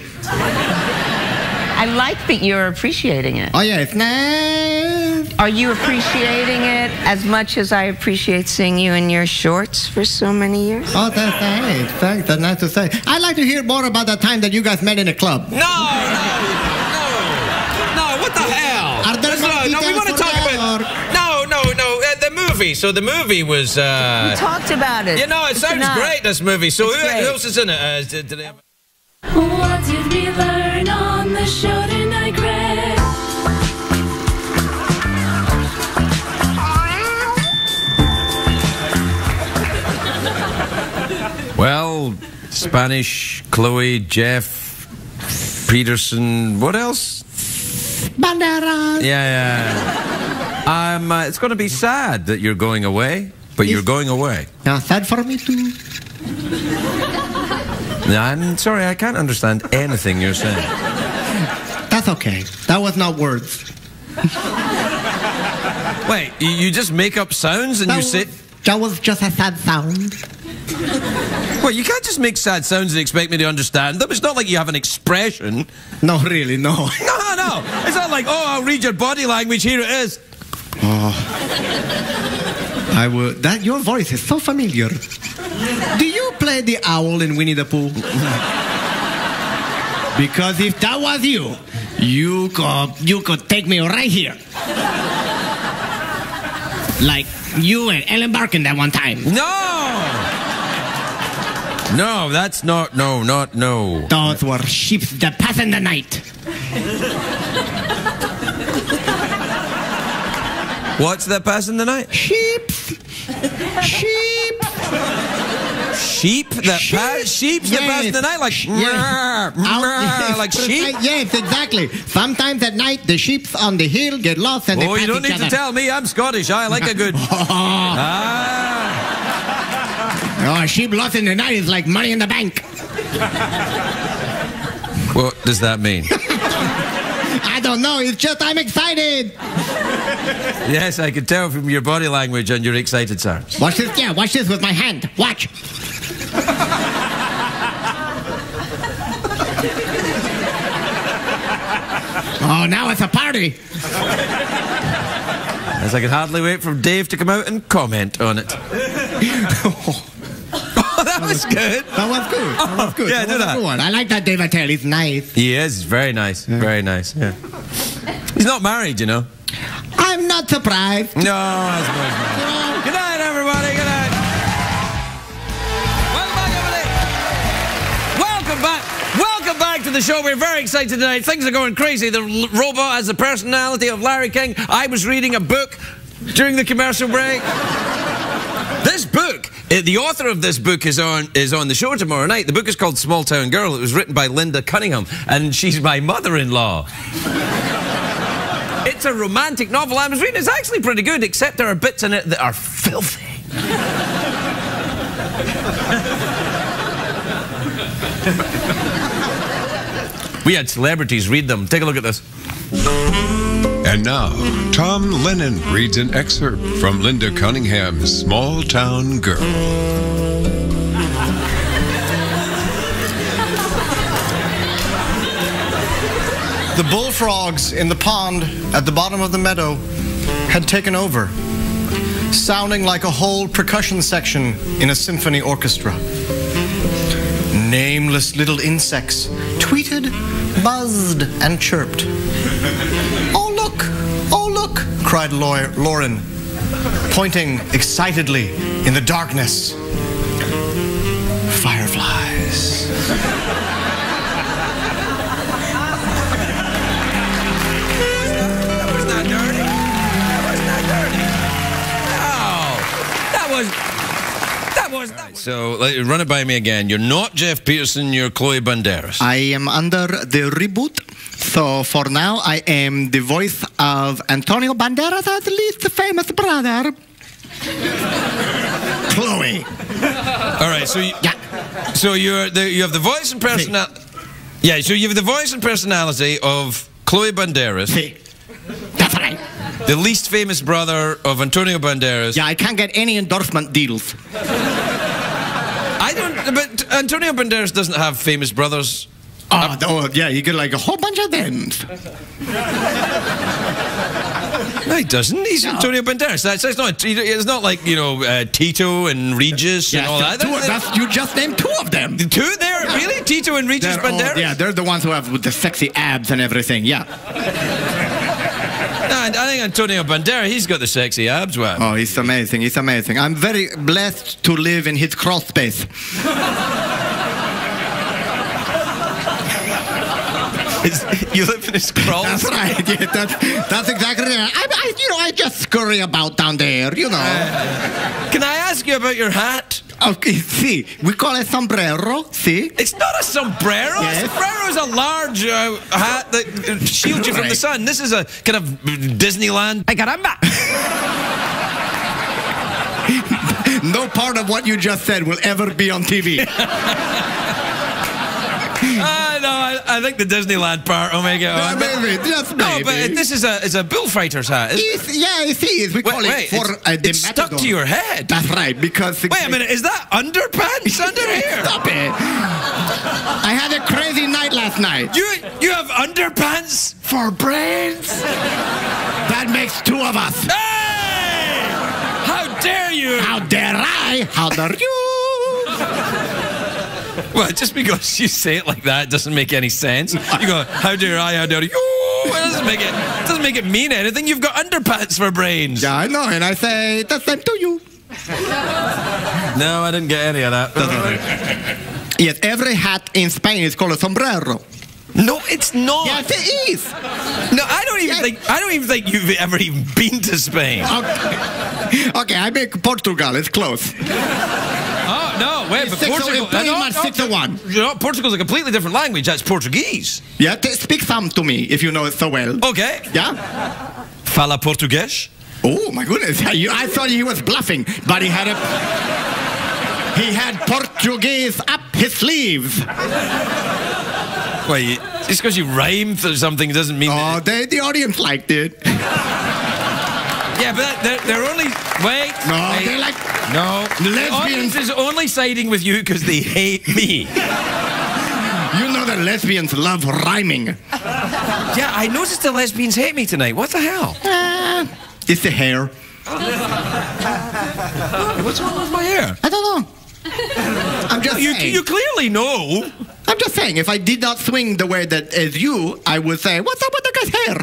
I like that you're appreciating it. Oh, yeah, it's nice. Are you appreciating it as much as I appreciate seeing you in your shorts for so many years? Oh, that's nice. Thanks, that's nice to say. I'd like to hear more about the time that you guys met in a club. No, no, no, no, what the hell? Are there no, no, we want to talk about... No, no, no, uh, the movie. So the movie was... Uh, we talked about it. You know, it it's sounds enough. great, this movie. So who, who else is in it? Uh, did they have... What did we learn on the show tonight, Greg? Well, Spanish, Chloe, Jeff, Peterson, what else? Banderas. Yeah, yeah. um, uh, it's going to be sad that you're going away, but you're going away. Now, sad for me too. I'm sorry, I can't understand anything you're saying. That's okay. That was not words. Wait, you just make up sounds and that you was, say... That was just a sad sound. Well, you can't just make sad sounds and expect me to understand them. It's not like you have an expression. No, really, no. No, no. It's not like, oh, I'll read your body language, here it is. Oh. I would... That, your voice is so familiar. Do you play the owl in Winnie the Pooh? Because if that was you, you could, you could take me right here. Like you and Ellen Barkin that one time. No! No, that's not, no, not, no. Those were sheep that pass in the night. What's that pass in the night? Sheep. Sheep. sheep that sheep. pass sheep yeah. that pass in the night like yeah. rrr, like sheep. Yes, exactly. Sometimes at night the sheep on the hill get lost and oh, they pass you don't need other. to tell me. I'm Scottish. I like a good. oh. Ah. Oh, sheep lost in the night is like money in the bank. What does that mean? I don't know. It's just I'm excited. Yes, I can tell from your body language and your excited, sir. Watch this. Yeah, watch this with my hand. Watch. Oh, now it's a party. Yes, I can hardly wait for Dave to come out and comment on it. Oh, that was good. That was good. That was good. Oh, yeah, that was do that. Good one. I like that Dave Attell. He's nice. He is. He's very nice. Yeah. Very nice. Yeah. He's not married, you know. I'm not surprised. No, that's not. Good night, everybody. Good night. Welcome back, everybody. Welcome back. Welcome back to the show. We're very excited tonight. Things are going crazy. The robot has the personality of Larry King. I was reading a book during the commercial break. This book, the author of this book is on is on the show tomorrow night. The book is called Small Town Girl. It was written by Linda Cunningham, and she's my mother-in-law. It's a romantic novel. I was reading. It's actually pretty good, except there are bits in it that are filthy. We had celebrities read them. Take a look at this. And now, Tom Lennon reads an excerpt from Linda Cunningham's Small Town Girl. The bullfrogs in the pond at the bottom of the meadow had taken over, sounding like a whole percussion section in a symphony orchestra. Nameless little insects tweeted, buzzed, and chirped. Cried Lauren, pointing excitedly in the darkness. Fireflies. That was not dirty. That was not dirty. No. That was... Was, right, so run it by me again. You're not Jeff Peterson, you're Chloe Banderas. I am under the reboot, so for now I am the voice of Antonio Banderas, at least the famous brother. Chloe. All right, so you, yeah. so you're the, you have the voice and personality. Si. Yeah, so you have the voice and personality of Chloe Banderas. Si. That's right. The least famous brother of Antonio Banderas. Yeah, I can't get any endorsement deals. I don't, but Antonio Banderas doesn't have famous brothers. Oh, oh yeah, you get like a whole bunch of them. No, he doesn't. He's no. Antonio Banderas. That's, that's not, it's not like, you know, uh, Tito and Regis yeah, and all that. Two, that's, you just named two of them. The two there? Yeah. Really? Tito and Regis they're Banderas? All, yeah, they're the ones who have with the sexy abs and everything, yeah. I think Antonio Banderas, he's got the sexy abs, wow. Oh, he's amazing, he's amazing. I'm very blessed to live in his crawl space. You live in his crawl space? That's right, yeah, that's, that's exactly right. I, I, you know, I just scurry about down there, you know. Uh, can I ask you about your hat? Okay, see, si. We call it sombrero, see? Si. It's not a sombrero. Yes. A sombrero is a large uh, hat that shields you from right. the sun. This is a kind of Disneyland. Ay, caramba! No part of what you just said will ever be on T V. Uh, no, I, I think the Disneyland part will make it on. No, maybe, just maybe. No, but this is a, it's a bullfighter's hat. It's, yeah, it is. We wait, call wait, it for it's, uh, the it's stuck to your head. That's right, because... Wait a minute, is that underpants under here? Stop it. I had a crazy night last night. You, you have underpants for brains? That makes two of us. Hey! How dare you? How dare I? How dare you? Well, just because you say it like that, it doesn't make any sense. You go, how dare I, how dare you? It doesn't make it, it doesn't make it mean anything. You've got underpants for brains. Yeah, I know, and I say, that's them to you. No, I didn't get any of that. Right. Yes, every hat in Spain is called a sombrero. No, it's not. Yes, it is. No, I don't even yes. think I don't even think you've ever even been to Spain. Okay, okay, I make Portugal. It's close. Oh no. wait, but Portugal... Pretty no, much no, six no, to one. You know, Portugal's a completely different language. That's Portuguese. Yeah, speak some to me if you know it so well. Okay. Yeah? Fala português? Oh, my goodness. I thought he was bluffing, but he had a... he had Portuguese up his sleeves. Wait, just because you rhymed or something doesn't mean... Oh, that they, the audience liked it. Yeah, but they're, they're only... Wait. No, wait, they're like... No. The, the audience is only siding with you because they hate me. You know that lesbians love rhyming. Yeah, I noticed the lesbians hate me tonight. What the hell? Uh, it's the hair. What's wrong with my hair? I don't know. I'm just you, saying. You clearly know. I'm just saying, if I did not swing the way that is you, I would say, what's up with the guy's hair?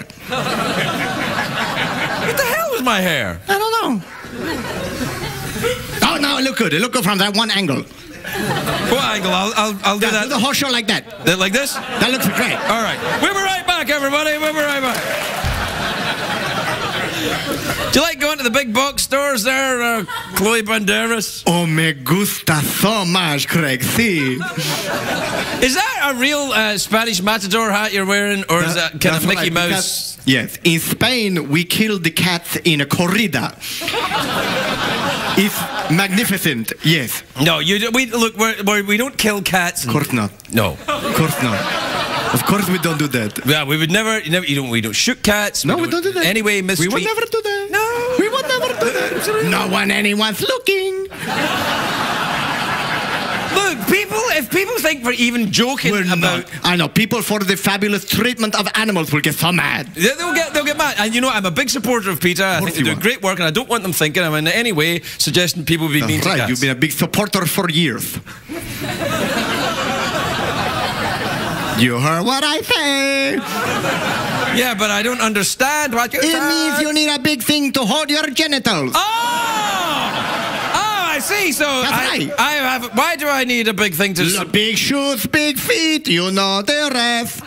What the hell is my hair? I don't know. Oh, no, it looked good. It looked good from that one angle. What angle? I'll, I'll, I'll do yeah, that. Do the whole show like that. that. Like this? That looks great. All right. We'll be right back, everybody. We'll be right back. Do you like going to the big box stores there, uh, Chloe Banderas? Oh, me gusta so much, Craig. See? Is that a real uh, Spanish matador hat you're wearing, or that, is that kind of Mickey Mouse? Because, yes. In Spain, we kill the cats in a corrida. It's magnificent, yes. No, you do, we look. We're, we're, we don't kill cats. Of course not. No. Of course not. Of course we don't do that. Yeah, we would never. You never. You don't. We don't shoot cats. No, we don't, we don't do that. Anyway, mistreat. We would never do that. No. We would never do that. No one, anyone's looking. Look, people. If people think we're even joking we're about, not. I know people for the fabulous treatment of animals will get so mad. Yeah, they'll get, they'll get mad. And you know, I'm a big supporter of PETA. Of I think they do are. great work, and I don't want them thinking I'm in any way suggesting people be That's mean right. to cats. You've been a big supporter for years. You heard what I say. Yeah, but I don't understand what you. It said. means you need a big thing to hold your genitals. Oh. I see, so I, right. I have, why do I need a big thing to... Look, big shoes, big feet, you know the rest.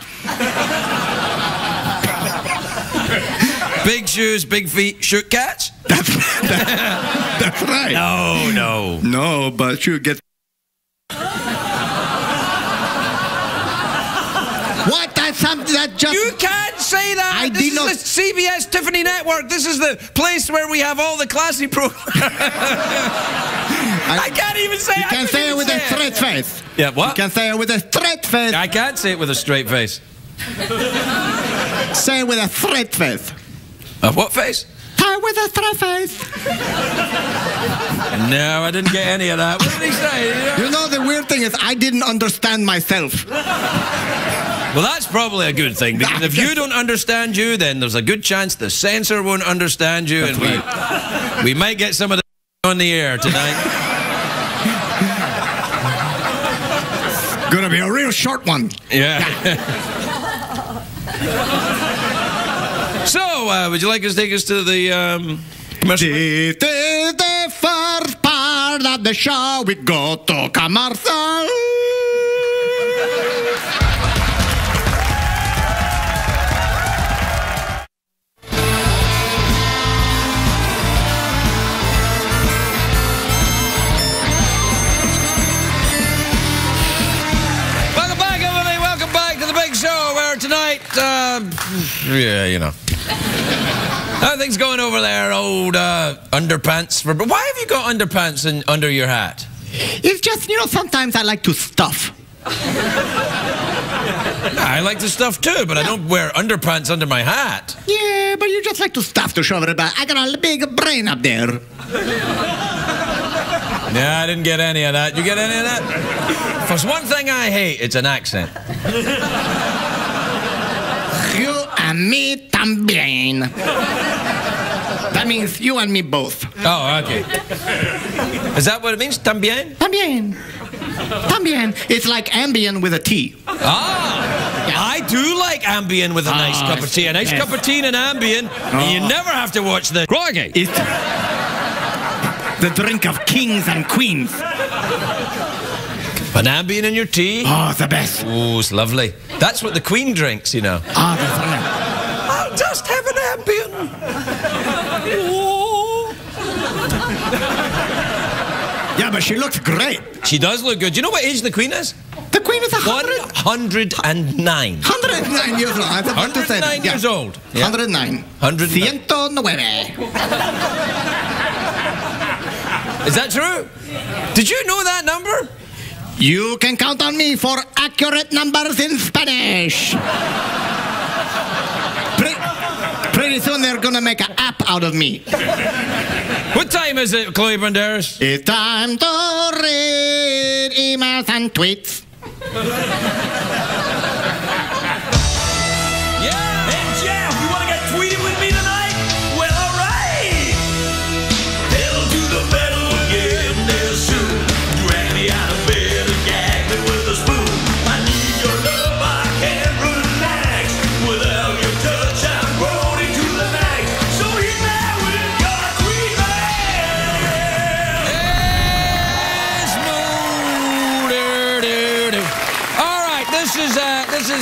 Big shoes, big feet, shoot cats? That's, that, that's right. No, no. No, but you get... What? That's something that just... You can't say that. I this did is not... the C B S Tiffany Network. This is the place where we have all the classy programs. I, I can't even say it. You can say it with say a straight face. Yeah, what? You can say it with a straight face. I can't say it with a straight face. Say it with a straight face. A what face? Say it with a straight face. No, I didn't get any of that. What did he say? You know, the weird thing is I didn't understand myself. Well, that's probably a good thing, because if you don't understand you, then there's a good chance the censor won't understand you, that's and right. we, we might get some of the on the air tonight. Gonna be a real short one. Yeah. So, uh, would you like us to take us to the um, commercial? This is the first part of the show. We go to commercial. Um, yeah, you know. How things going over there, old uh, underpants? For, but why have you got underpants in, under your hat? It's just, you know, sometimes I like to stuff. Yeah, I like to stuff too, but yeah. I don't wear underpants under my hat. Yeah, but you just like to stuff to show it about. I got a big brain up there. Yeah, I didn't get any of that. You get any of that? First, one thing I hate, it's an accent. And me también. That means you and me both. Oh, okay. Is that what it means? También? También. También. It's like Ambien with a T. Ah. Yeah. I do like Ambien with a oh, nice cup of tea. A nice yes. cup of tea and Ambien. Oh. And you never have to watch the... Groggy. It's the drink of kings and queens. An Ambien in your tea. Oh, the best. Oh, it's lovely. That's what the Queen drinks, you know. Ah, oh, that's right. I'll just have an Ambien. Oh. Yeah, Yeah, but she looked great. She does look good. Do you know what age the Queen is? The Queen is one hundred? one hundred nine. one hundred nine years old. I was about to say that. Yeah. Years old. Yeah. one hundred nine. one hundred nine. one hundred nine. Is that true? Did you know that number? You can count on me for accurate numbers in Spanish. Pre pretty soon they're gonna make an app out of me. What time is it, Chloe Banderas? It's time to read emails and tweets.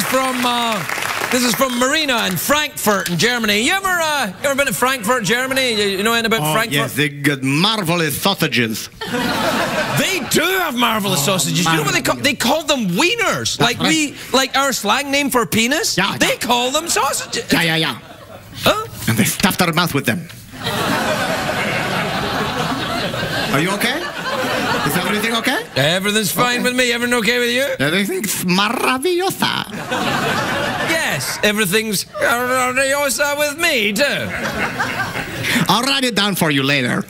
From uh, this is from Marina in Frankfurt in Germany. You ever uh, you ever been to Frankfurt, Germany? You, you know anything about oh, Frankfurt? Yes, they got marvelous sausages. They do have marvelous oh, sausages. Marvelous. You know what they call? They call them wieners. That's like right. we, like our slang name for penis. Yeah, they yeah. call them sausages. Yeah, yeah, yeah. Huh? And they stuffed our mouth with them. Are you okay? Is everything okay? Everything's fine okay. with me. Everything okay with you? Everything's maravillosa. Yes, everything's maravillosa with me, too. I'll write it down for you later.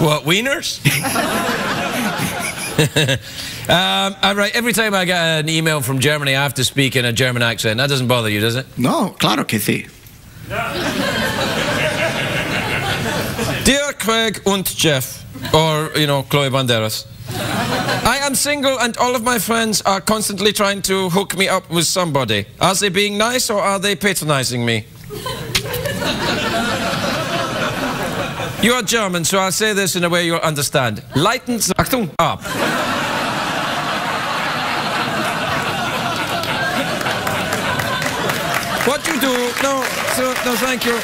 What, wieners? um, all right, every time I get an email from Germany, I have to speak in a German accent. That doesn't bother you, does it? No, claro que sí. Dear Craig and Jeff, or, you know, Chloe Banderas. I am single and all of my friends are constantly trying to hook me up with somebody. Are they being nice or are they patronizing me? You are German, so I'll say this in a way you'll understand. Lighten Achtung up. What you do... No, sir, no, thank you.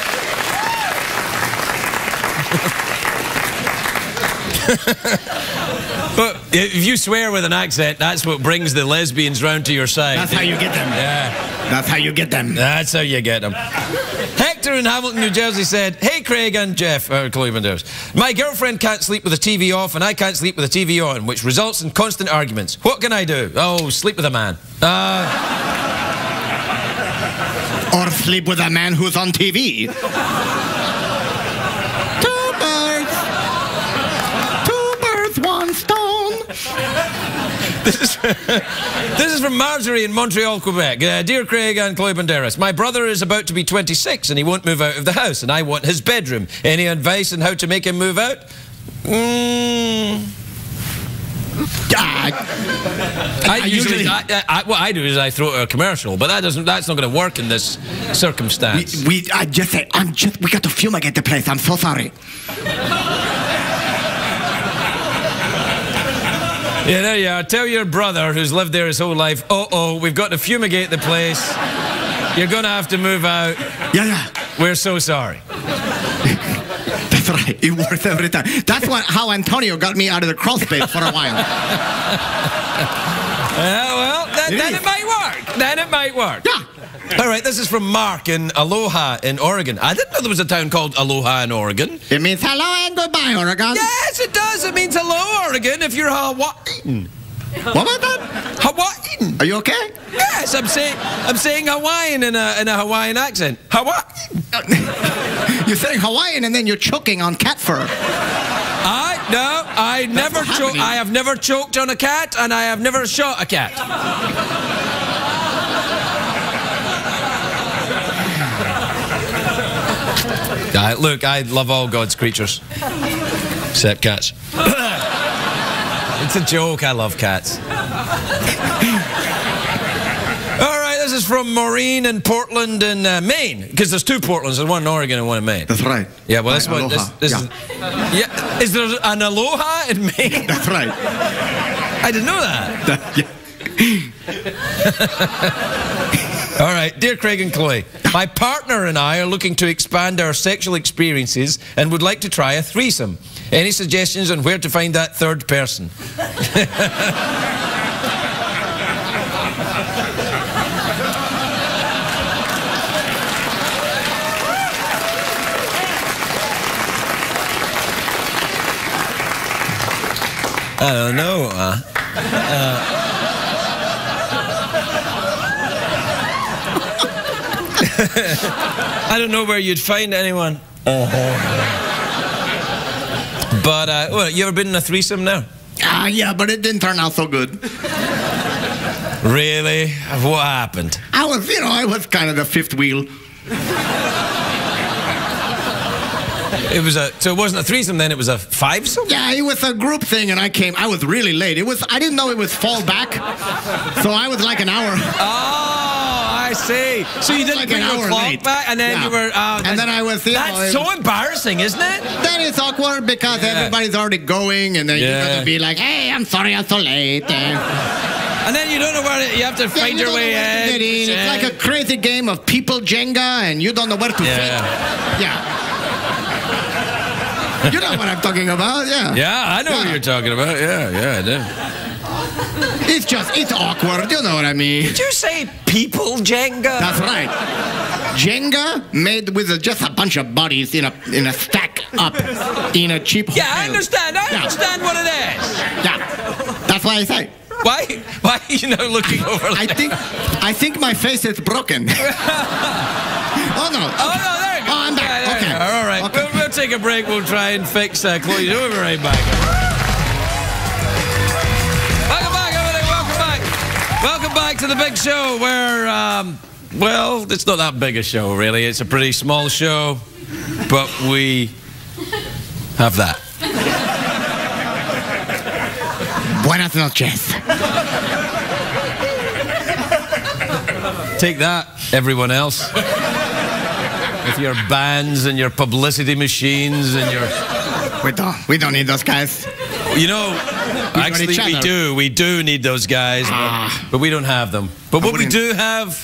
But if you swear with an accent, that's what brings the lesbians round to your side. That's how you get them. Yeah. That's how you get them. That's how you get them. Hector in Hamilton, New Jersey said, "Hey, Craig and Jeff, uh, Chloe Banderas. My girlfriend can't sleep with the T V off, and I can't sleep with the T V on, which results in constant arguments. What can I do? Oh, sleep with a man. Uh... or sleep with a man who's on T V." This is, this is from Marjorie in Montreal, Quebec. Uh, Dear Craig and Chloe Banderas, my brother is about to be twenty-six and he won't move out of the house and I want his bedroom. Any advice on how to make him move out? Mm. I, I usually, I, I, what I do is I throw a commercial, but that doesn't. That's not going to work in this circumstance. We, we I just say, I'm just. We got to fumigate the place. I'm so sorry. Yeah, there you are. Tell your brother, who's lived there his whole life, uh-oh, we've got to fumigate the place. You're going to have to move out. Yeah, yeah. We're so sorry. That's right. It works every time. That's what, how Antonio got me out of the crawl space for a while. uh, well, that, it then it might work. Then it might work. Yeah. All right, this is from Mark in Aloha in Oregon. I didn't know there was a town called Aloha in Oregon. It means hello and goodbye, Oregon. Yes, it does. It means hello, Oregon, if you're Hawaii. What about that? Hawaiian. Are you okay? Yes, I'm saying I'm saying Hawaiian in a in a Hawaiian accent. Hawaii. You're saying Hawaiian and then you're choking on cat fur. I no, I That's never choked. I have never choked on a cat, and I have never shot a cat. I, look, I love all God's creatures, except cats. It's a joke, I love cats. All right, this is from Maureen in Portland in uh, Maine. Because there's two Portlands, there's one in Oregon and one in Maine. That's right. Yeah, well, that's what this, this yeah. is. Yeah, is there an Aloha in Maine? That's right. I didn't know that. that yeah. All right, dear Craig and Chloe, my partner and I are looking to expand our sexual experiences and would like to try a threesome. Any suggestions on where to find that third person? I don't know. Uh, uh, I don't know where you'd find anyone. Uh-huh. But, uh, well, you ever been in a threesome now? Ah, uh, yeah, but it didn't turn out so good. Really? What happened? I was, you know, I was kind of the fifth wheel. It was a, so it wasn't a threesome then, it was a fivesome? Yeah, it was a group thing and I came, I was really late. It was, I didn't know it was fall back, so I was like an hour. Oh, I see. So you didn't like bring your clock late. back and then yeah. you were... Uh, and then I was... You know, that's so was, embarrassing, isn't it? That is awkward because yeah. everybody's already going and then yeah. you're going to be like, hey, I'm sorry I'm so late. And then you don't know where, it, you have to find yeah, you your way in. It in. Yeah. It's like a crazy game of people Jenga and you don't know where to yeah. fit. Yeah. You know what I'm talking about, yeah. Yeah, I know yeah. what you're talking about. Yeah, yeah, I do. It's just, it's awkward, you know what I mean. Did you say people Jenga? That's right. Jenga made with just a bunch of bodies in a, in a stack up in a cheap hotel. Yeah, I understand. I yeah. understand what it is. Yeah, that's why I say. Why, why are you now looking I, over I there? Think, I think my face is broken. Oh, no. Okay. Oh, no, there you go. Oh, I'm back. Yeah, okay. Go. All right. Okay. We'll, we'll take a break. We'll try and fix uh, Chloe. We'll be right back. Welcome back, everybody. Welcome back. Welcome back to the big show where, um, well, it's not that big a show, really. It's a pretty small show, but we have that. Buenas noches. Take that, everyone else. With your bands and your publicity machines and your... We don't, we don't need those guys. You know, we actually we do. We do need those guys, ah. but, but we don't have them. But what we do have...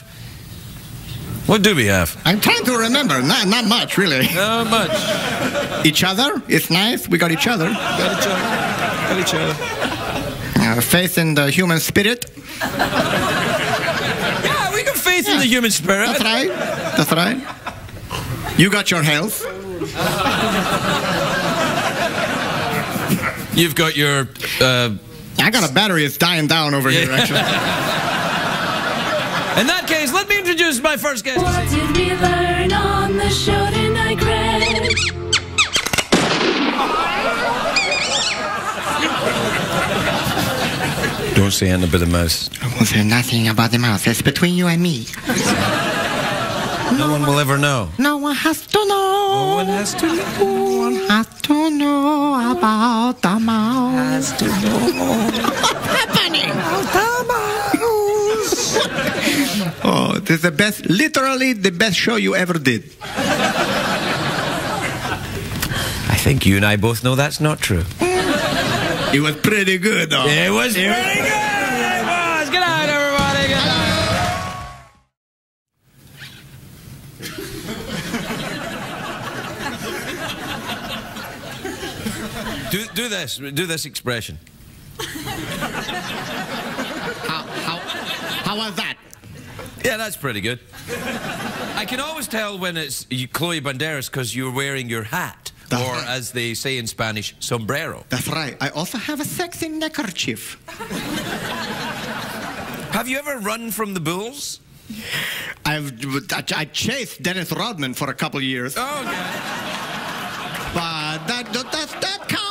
What do we have? I'm trying to remember. Not, not much, really. Not much. Each other. It's nice. We got each other. Got each other. Got each other. Uh, faith in the human spirit. Yeah, we got faith yeah. in the human spirit. That's right. That's right. You got your health. You've got your... Uh, I got a battery that's dying down over yeah. here, actually. In that case, let me introduce my first guest. What did we learn on the show tonight, Greg? Don't say anything about the mouse. I won't say nothing about the mouse. It's between you and me. No one will ever know. No one has to know. No one has to know. No one has to know about the mouse. Has to know. What's happening? The mouse. Oh, this is the best, literally the best show you ever did. I think you and I both know that's not true. It was pretty good, though. It was pretty good. Do, do this, do this expression. How, how, how was that? Yeah, that's pretty good. I can always tell when it's you, Chloe Banderas because you're wearing your hat. That's or right. as they say in Spanish, sombrero. That's right. I also have a sexy neckerchief. Have you ever run from the bulls? I've, I chased Dennis Rodman for a couple years. Oh, yeah. But that, that, that counts.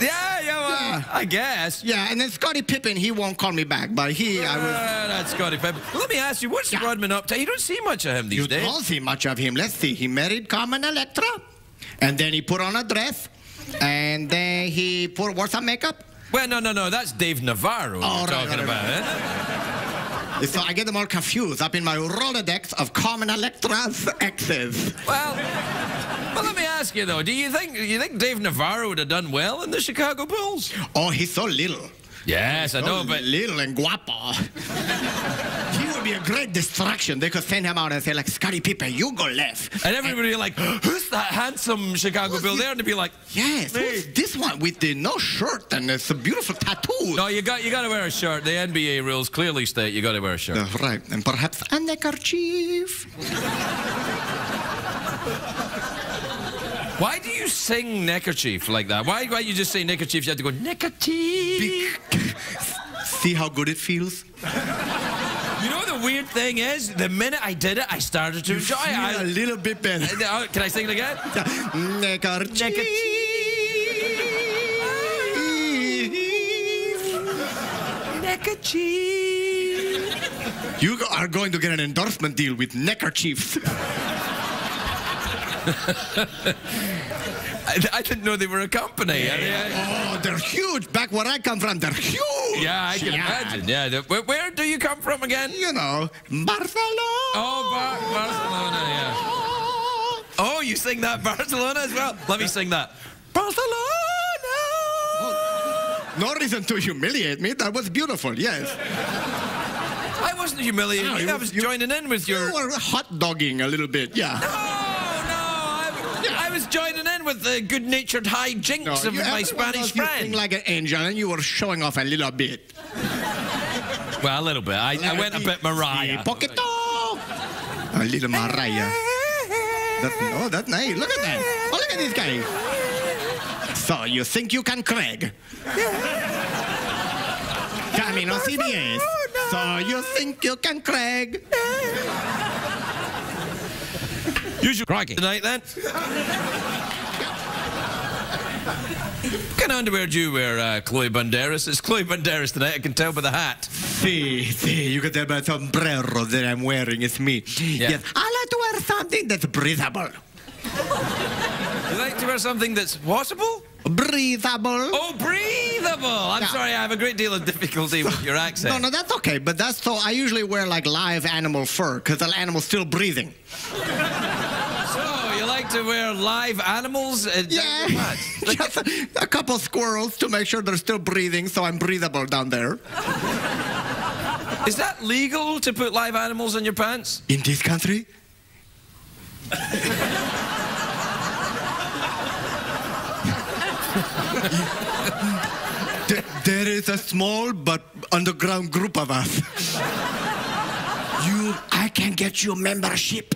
Yeah, yeah, well, yeah, I guess. Yeah, and then Scottie Pippen, he won't call me back, but he, uh, I was... That's Scottie Pippen. Let me ask you, what's yeah. Rodman up to? You don't see much of him these you days. You don't see much of him. Let's see. He married Carmen Electra, and then he put on a dress, and then he put, wore some makeup. Well, no, no, no, that's Dave Navarro oh, you're right, talking right, about, right. Huh? So I get them all confused up in my Rolodex of Carmen Electra's exes. Well... Well, let me ask you though. Do you think you think Dave Navarro would have done well in the Chicago Bulls? Oh, he's so little. Yes, he's I so know, but little and guapo. He would be be a great distraction. They could send him out and say, like, Scottie Pippen, you go left. And everybody and, like, who's that handsome Chicago billionaire? And to be like, yes, who's this one with the no shirt and it's a beautiful tattoo? No, you got you got to wear a shirt. The N B A rules clearly state you got to wear a shirt. Uh, right, and perhaps a neckerchief. Why do you sing neckerchief like that? Why why you just say neckerchief? You have to go neckerchief. See how good it feels. You know the weird thing is, the minute I did it, I started to you enjoy it. I, a little bit better. I, can I sing it again? Neckerchief. Neckerchief. Neckerchief. You are going to get an endorsement deal with neckerchiefs. I, I didn't know they were a company. Yeah. I mean, I, oh, they're huge. Back where I come from, they're huge. Yeah, I can yeah. imagine. Yeah. Where, where do you come from again? You know, Barcelona. Oh, Bar Barcelona, yeah. Oh, you sing that Barcelona as well? Let me sing that. Barcelona. Oh, no reason to humiliate me. That was beautiful, yes. I wasn't humiliating. No, you, I was you, joining in with your... You were hot-dogging a little bit, yeah. No, no, I, yeah. I was joining in with the good-natured hijinks no, of you, my Spanish friend. You like an angel, and you were showing off a little bit. Well, a little bit. I, I went a bit Mariah. Poquito! A little Mariah. That, oh, that's nice. Look at that. Oh, look at this guy. So, you think you can Craig? Camino C B S. So you think you can Craig? You should crack it tonight then. What kind of underwear do you wear, uh, Chloe Banderas? It's Chloe Banderas tonight, I can tell by the hat. See, si, see, si, you can tell by the sombrero that I'm wearing, it's me. Yeah. Yes, I like to wear something that's breathable. You like to wear something that's washable? Breathable. Oh, breathable. I'm no. sorry, I have a great deal of difficulty with your accent. No, no, that's okay. But that's so I usually wear, like, live animal fur, because the animal's still breathing. So you like to wear live animals? And yeah. Like, just a, a couple squirrels to make sure they're still breathing, so I'm breathable down there. Is that legal to put live animals in your pants? In this country? There is a small but underground group of us. You, I can get you membership.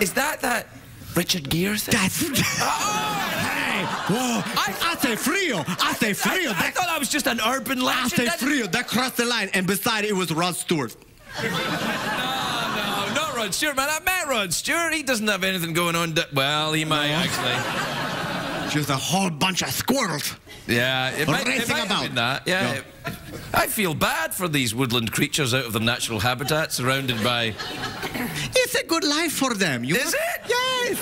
Is that that Richard Gere thing? That's... Oh, hey, whoa. I, I say frio. I say frio. I, I, I thought I was just an urban legend. I say frio. That crossed the line. And beside it was Rod Stewart. No, no, not Rod Stewart, man. I met Rod Stewart. He doesn't have anything going on. Well, he might, no. actually. Just a whole bunch of squirrels. Yeah, it might, it might about. Have that. Yeah, no. it, I feel bad for these woodland creatures out of their natural habitat, surrounded by. It's a good life for them. You Is know? It? Yes.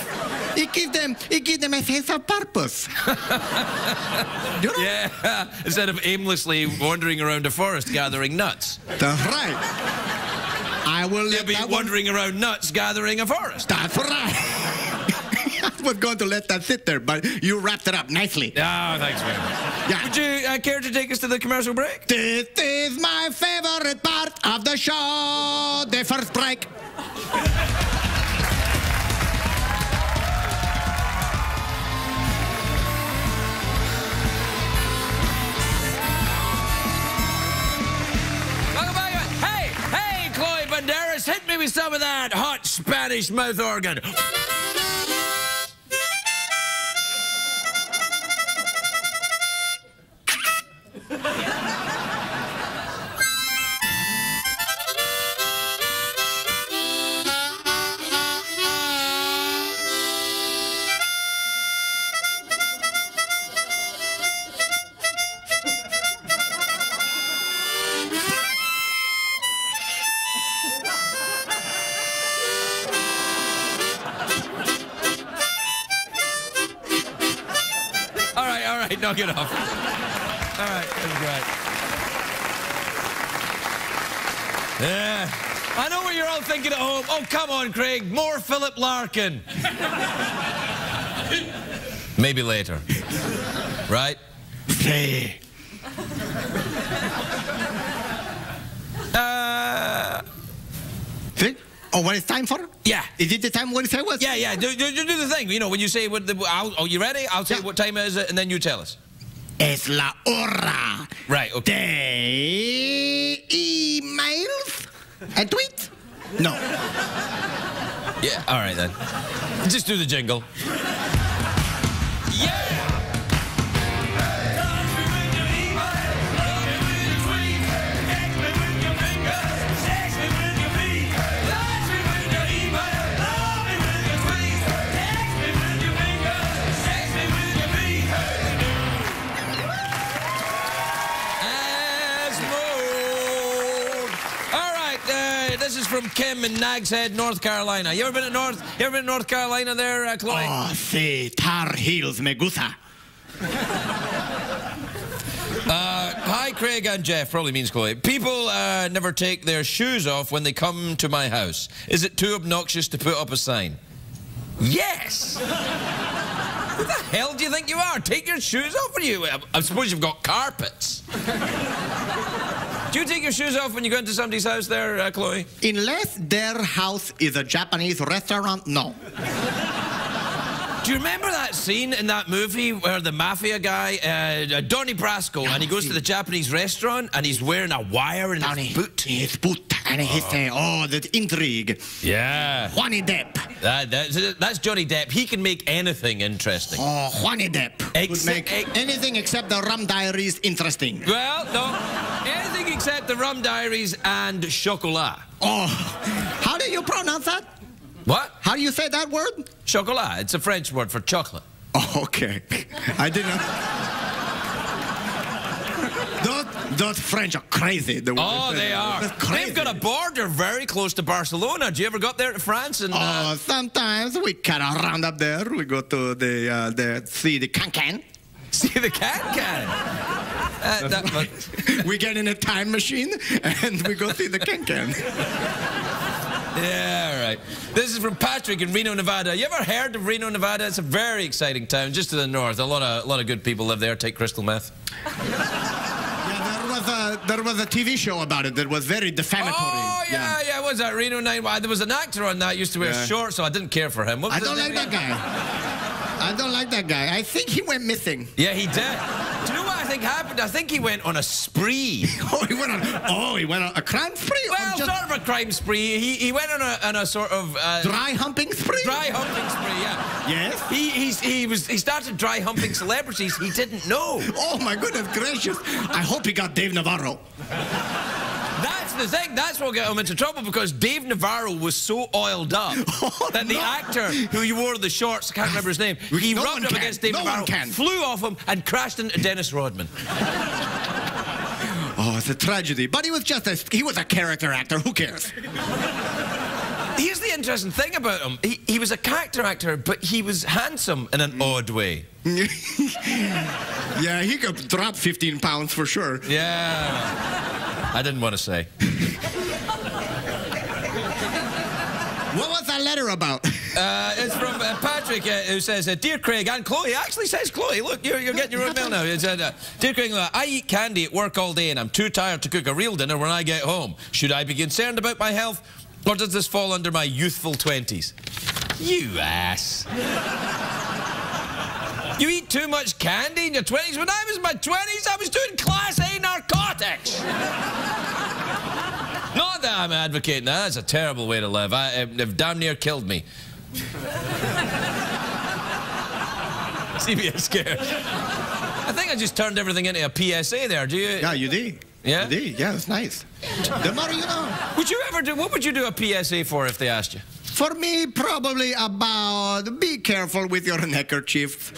It gives them, it gives them a sense of purpose. You know? Yeah. Instead of aimlessly wandering around a forest gathering nuts. That's right. I will. They'll be wandering one... around nuts gathering a forest. That's right. I was going to let that sit there, but you wrapped it up nicely. Oh, thanks very much. Yeah. Would you uh, care to take us to the commercial break? This is my favorite part of the show, the first break. Welcome back. Hey, hey, Chloe Banderas, hit me with some of that hot Spanish mouth organ. Knock it off. All right, that was great. Yeah. I know what you're all thinking at home. Oh, come on, Craig. More Philip Larkin. Maybe later. Right? Hey. Uh... Three? Oh, what is time for? Yeah. Is it the time what it was? Yeah, yeah. Do, do, do the thing. You know, when you say, what the, I'll, are you ready? I'll tell yeah. you what time it is, and then you tell us. Es la hora. Right, okay. De emails and tweets? No. Yeah, all right, then. Just do the jingle. Yeah! This is from Kim in Nag's Head, North Carolina. You ever been to North? You ever been to North Carolina there, uh, Chloe? Oh, si, Tar Heels me gusta. uh, hi, Craig and Jeff. Probably means Chloe. People uh, never take their shoes off when they come to my house. Is it too obnoxious to put up a sign? Yes. Who the hell do you think you are? Take your shoes off for you. I, I suppose you've got carpets. Do you take your shoes off when you go into somebody's house there, uh, Chloe? Unless their house is a Japanese restaurant, no. Do you remember that scene in that movie where the mafia guy, uh, Donnie Brasco, and he goes to the Japanese restaurant and he's wearing a wire in Donnie, his boot? His boot. And he oh. says, oh, the intrigue. Yeah. Johnny Depp. That, that, that's Johnny Depp. He can make anything interesting. Oh, Johnny Depp. Ex could make ex anything except the Rum Diaries interesting. Well, no. Anything except the Rum Diaries and Chocolat. Oh, how do you pronounce that? What? How do you say that word? Chocolat. It's a French word for chocolate. Oh, okay. I didn't. those, those French are crazy. The oh, they are. They've got a border very close to Barcelona. Do you ever go up there to France? And, oh, uh... sometimes we kind of round up there. We go to the, uh, the see the can-can. See the can-can. Uh, that, right. We get in a time machine and we go see the can-can. Yeah, right. This is from Patrick in Reno, Nevada. You ever heard of Reno, Nevada? It's a very exciting town, just to the north. A lot of a lot of good people live there. Take crystal meth. Yeah, there was a there was a T V show about it that was very defamatory. Oh yeah, yeah. yeah what was that Reno nine one one? There was an actor on that used to wear yeah. shorts, so I didn't care for him. What was I don't like that guy. I don't like that guy. I think he went missing. Yeah, he did. Do you know what I think happened? I think he went on a spree. oh, he went on. Oh, he went on a crime spree. Well, just... sort of a crime spree. He he went on a on a sort of uh, dry humping spree. Dry humping spree. Yeah. Yes. He he's, he was he started dry humping celebrities he didn't know. Oh my goodness gracious! I hope he got Dave Navarro. That's the thing. That's what got him into trouble because Dave Navarro was so oiled up oh, that the no. actor who you wore the shorts, I can't remember his name, he no rubbed up can. against Dave no Navarro, flew off him and crashed into Dennis Rodman. Oh, it's a tragedy. But he was just a, he was a character actor. Who cares? Here's the interesting thing about him. He, he was a character actor, but he was handsome in an odd way. Yeah, he could drop fifteen pounds for sure. Yeah. I didn't want to say. What was that letter about? Uh, it's from uh, Patrick, uh, who says, uh, Dear Craig and Chloe. It actually says Chloe. Look, you're, you're getting your own mail now. It said, uh, Dear Craig, I eat candy at work all day, and I'm too tired to cook a real dinner when I get home. Should I be concerned about my health, or does this fall under my youthful twenties? You ass. You eat too much candy in your twenties? When I was in my twenties, I was doing Class A narcotics. Not that I'm advocating that. That's a terrible way to live. I, it, it damn near killed me. C B S cares. I think I just turned everything into a P S A there, do you? Yeah, you did. Yeah? You did. Yeah, it's nice. The more you know. Would you ever do, what would you do a P S A for if they asked you? For me, probably about be careful with your neckerchief.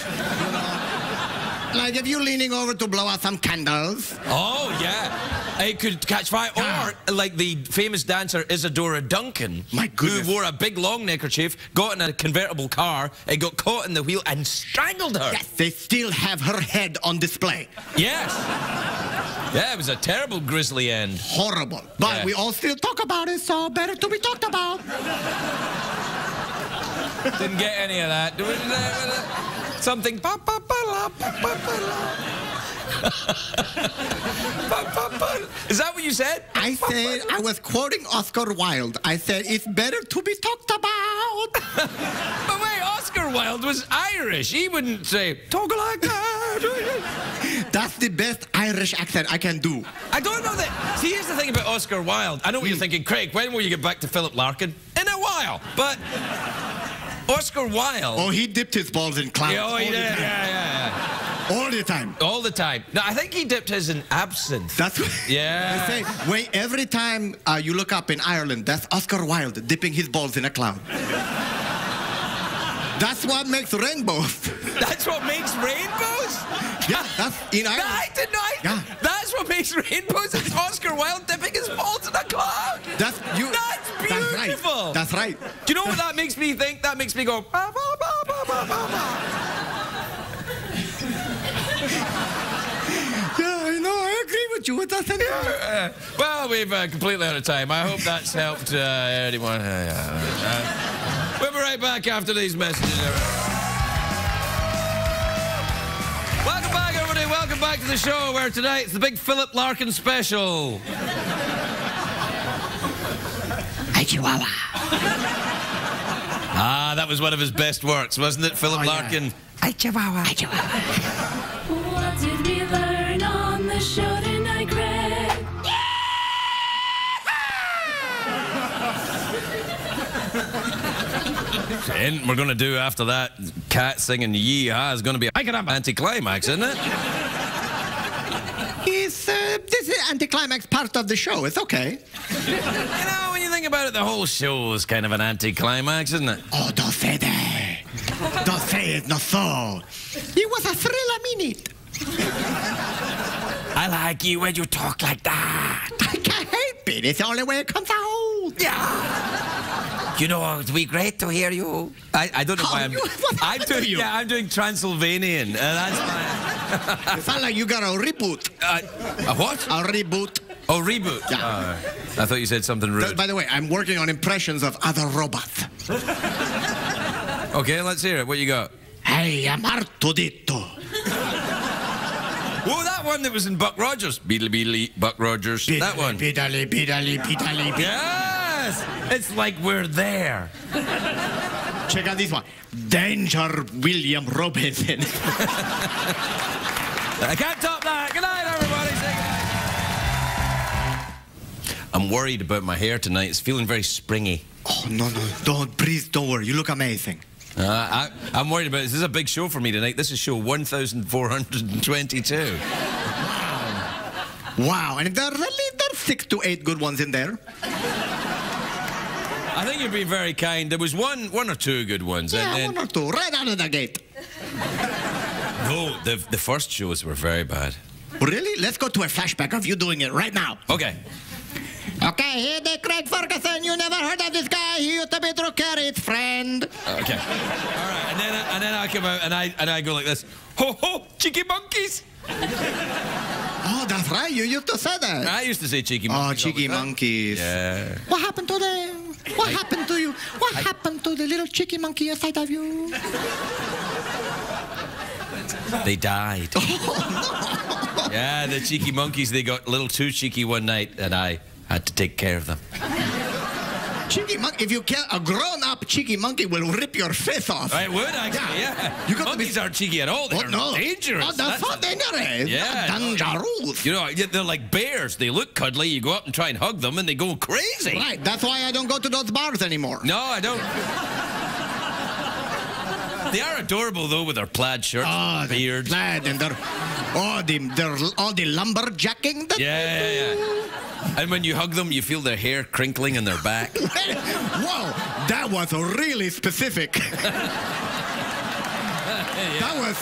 Like if you're leaning over to blow out some candles. Oh, yeah. It could catch fire. Ah. Or like the famous dancer Isadora Duncan, My goodness. who wore a big long neckerchief, got in a convertible car, it got caught in the wheel and strangled her. Yes, they still have her head on display. Yes. Yeah, it was a terrible, grisly end. Horrible. But yeah. we all still talk about it, so better to be talked about. Didn't get any of that. Something. But, but, but, is that what you said? I but, said, but, I was quoting Oscar Wilde. I said, it's better to be talked about. But wait, Oscar Wilde was Irish. He wouldn't say, talk like that. That's the best Irish accent I can do. I don't know that. See, here's the thing about Oscar Wilde. I know what mm. you're thinking, Craig, when will you get back to Philip Larkin? In a while. But Oscar Wilde... Oh, he dipped his balls in clouds. Yeah, oh, he did. Yeah, yeah, yeah. All the time. All the time. No, I think he dipped his in absinthe. That's what... Yeah. I say, wait, every time uh, you look up in Ireland, that's Oscar Wilde dipping his balls in a cloud. That's what makes rainbows. That's what makes rainbows? Yeah, that's in Ireland. No, I did not. Yeah. That's what makes rainbows is Oscar Wilde dipping his balls in a cloud. That's, you, that's beautiful. That's right. That's right. Do you know what that makes me think? That makes me go... Bah, bah, bah, bah, bah, bah, bah. Yeah, I know, I agree with you. With that yeah, uh, well, we've uh, completely out of time. I hope that's helped uh, anyone. Uh, uh, we'll be right back after these messages. Welcome back, everybody. Welcome back to the show where tonight it's the big Philip Larkin special. Hey, Chihuahua. Ah, that was one of his best works, wasn't it, Philip oh, Larkin? Yeah. Hi, Chihuahua. Hi, Chihuahua. What did we learn on the show tonight, Greg? Yeah! And we're going to do after that, cat singing yee-haw is going to be an anticlimax, isn't it? Yes, uh, this is anticlimax part of the show. It's okay. You know, when you think about it, the whole show is kind of an anticlimax, isn't it? Oh, don't say that. Don't say it, not so. It was a thriller minute. I like you when you talk like that. I can't help it. It's the only way it comes out. Yeah. You know, it'd be great to hear you. I, I don't know How why I'm... I'm doing, you? Yeah, I'm doing Transylvanian. Uh, that's my... It sounds like you got a reboot. Uh, a what? A reboot. Oh, reboot. Yeah. Uh, I thought you said something rude. So, by the way, I'm working on impressions of other robots. Okay, let's hear it. What you got? Hey, I'm Artudito. Whoa, that one that was in Buck Rogers. Beedly, beedly, Buck Rogers. Beedly, that one. Beedly, beedly, beedly, beedly. Yes! It's like we're there. Check out this one. Danger William Robinson. I can't top that. Good night, everybody. Say good night. I'm worried about my hair tonight. It's feeling very springy. Oh, no, no. Don't. Please, don't worry. You look amazing. Uh, I, I'm worried about this. This is a big show for me tonight. This is show one thousand four hundred twenty-two. Wow. Wow. And there are, there are six to eight good ones in there. I think you've been very kind. There was one, one or two good ones. Yeah, and then... one or two. Right out of the gate. No, the, the first shows were very bad. Really? Let's go to a flashback of you doing it right now. Okay. Okay, here they Craig Ferguson. You never heard of this guy. He used to be Drew Carey's friend. Okay. All right, and then, and then I come out and I, and I go like this. Ho, ho, cheeky monkeys. Oh, that's right. You used to say that. I used to say cheeky monkeys. Oh, cheeky monkeys. Yeah. What happened to them? What I, happened to you? What I, happened to the little cheeky monkey inside of you? They died. Oh, no. Yeah, the cheeky monkeys, they got a little too cheeky one night and I... I had to take care of them. Cheeky monkey, if you can't, a grown-up cheeky monkey will rip your face off. I would, actually, yeah. yeah. You got monkeys to be... aren't cheeky at all. They're oh, no. dangerous. Oh, that's, that's not dangerous. Yeah. Dangerous. You know, they're like bears. They look cuddly. You go up and try and hug them, and they go crazy. Right. That's why I don't go to those bars anymore. No, I don't. They are adorable, though, with their plaid shirts oh, and beards. Plaid and their... Oh, the, their, all the lumberjacking. That yeah, they do. yeah, yeah. And when you hug them, you feel their hair crinkling in their back. Whoa, that was really specific. yeah. That was...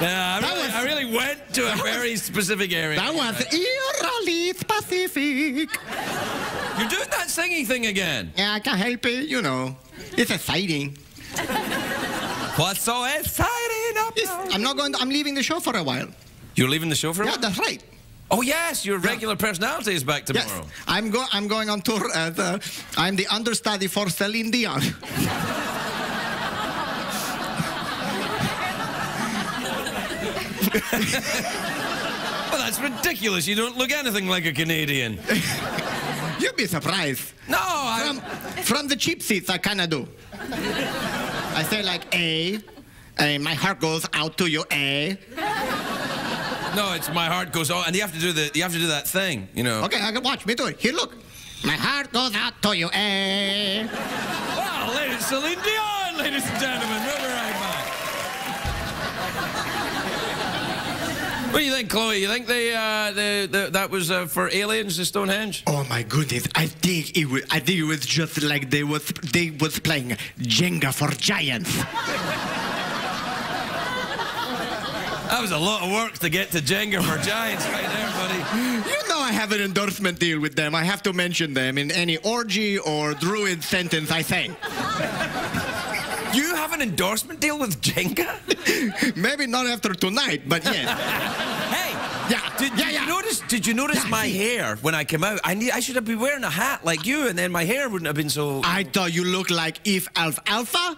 Yeah, I, that really, was, I really went to a very was, specific area. That was eerily specific. You're doing that singing thing again. Yeah, I can't help it, you know. It's exciting. What's so exciting about it? I'm not going to... I'm leaving the show for a while. You're leaving the show for a yeah, while? Yeah, that's right. Oh yes, your regular yeah. personality is back tomorrow. Yes. I'm go I'm going on tour as uh, I'm the understudy for Celine Dion. That's ridiculous. You don't look anything like a Canadian. You'd be surprised. No, I... From, from the cheap seats, I kinda do. I say like, A, A, my heart goes out to you, A. No, it's my heart goes out, and you have to do the, you have to do that thing, you know. Okay, I can watch, me do it. Here, look. My heart goes out to you, A. Wow, ladies, Celine Dion, ladies and gentlemen. We'll be right back. What do you think, Chloe? You think they, uh, they, they that was uh, for aliens to Stonehenge? Oh my goodness! I think it was. I think it was just like they was they was playing Jenga for giants. That was a lot of work to get to Jenga for giants right there, buddy. You know I have an endorsement deal with them. I have to mention them in any orgy or druid sentence I say. You have an endorsement deal with Jenga? Maybe not after tonight, but yes. Hey! Yeah, did, yeah, did yeah. you notice, did you notice yeah, my yeah. hair when I came out? I, need, I should have been wearing a hat like you, and then my hair wouldn't have been so... I thought you looked like if Alf Alpha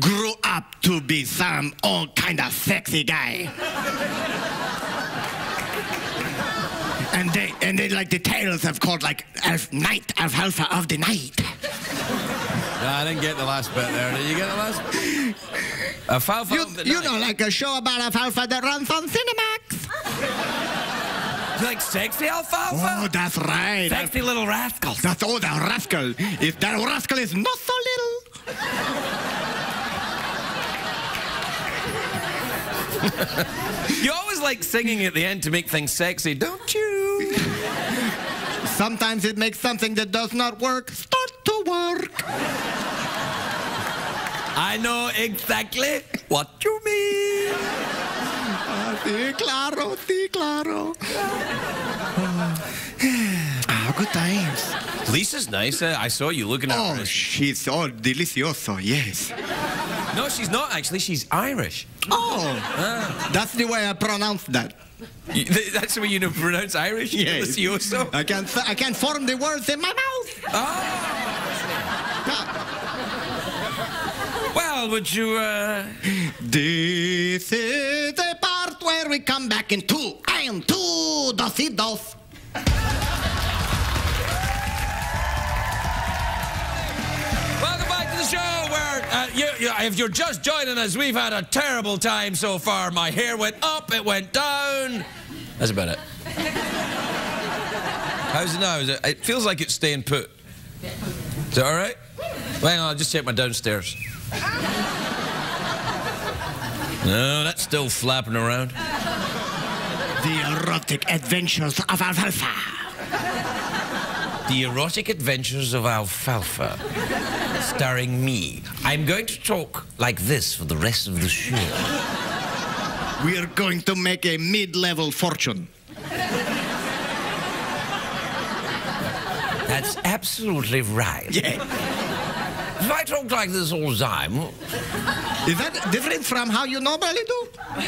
grew up to be some old kind of sexy guy. and they, and they like the tales have called like Alf Night, Alf Alpha of the Night. No, I didn't get the last bit there. Did you get the last bit? Alfalfa you, of the you Night. You know, like a show about Alfalfa that runs on Cinemax. You like sexy Alfalfa? Oh, that's right. Sexy Alf little rascals. That's all the rascal. If that rascal is not so little. You always like singing at the end to make things sexy, don't you? Sometimes it makes something that does not work start to work. I know exactly what you mean. Ah, sí, claro, sí, claro. Ah, good times. Lisa's nice. Uh, I saw you looking at her. Oh, she's all delicioso, yes. No, she's not, actually. She's Irish. Oh. Ah. That's the way I pronounce that. You, th that's the way you know, pronounce Irish? Yes. Delicioso? I can't, I can't form the words in my mouth. Oh. Well, would you, uh... This is the part where we come back in two. I am two dosidos. Show where uh, you, you, if you're just joining us, we've had a terrible time so far. My hair went up, it went down. That's about it. How's it now? Is it, it feels like it's staying put. Is it all right? Well, hang on, I'll just check my downstairs. No, that's still flapping around. The erotic adventures of Alfalfa. The erotic adventures of Alfalfa. Starring me. I'm going to talk like this for the rest of the show. We are going to make a mid-level fortune. That's absolutely right. Yeah. If I talk like this all the time... Is that different from how you normally do? Uh,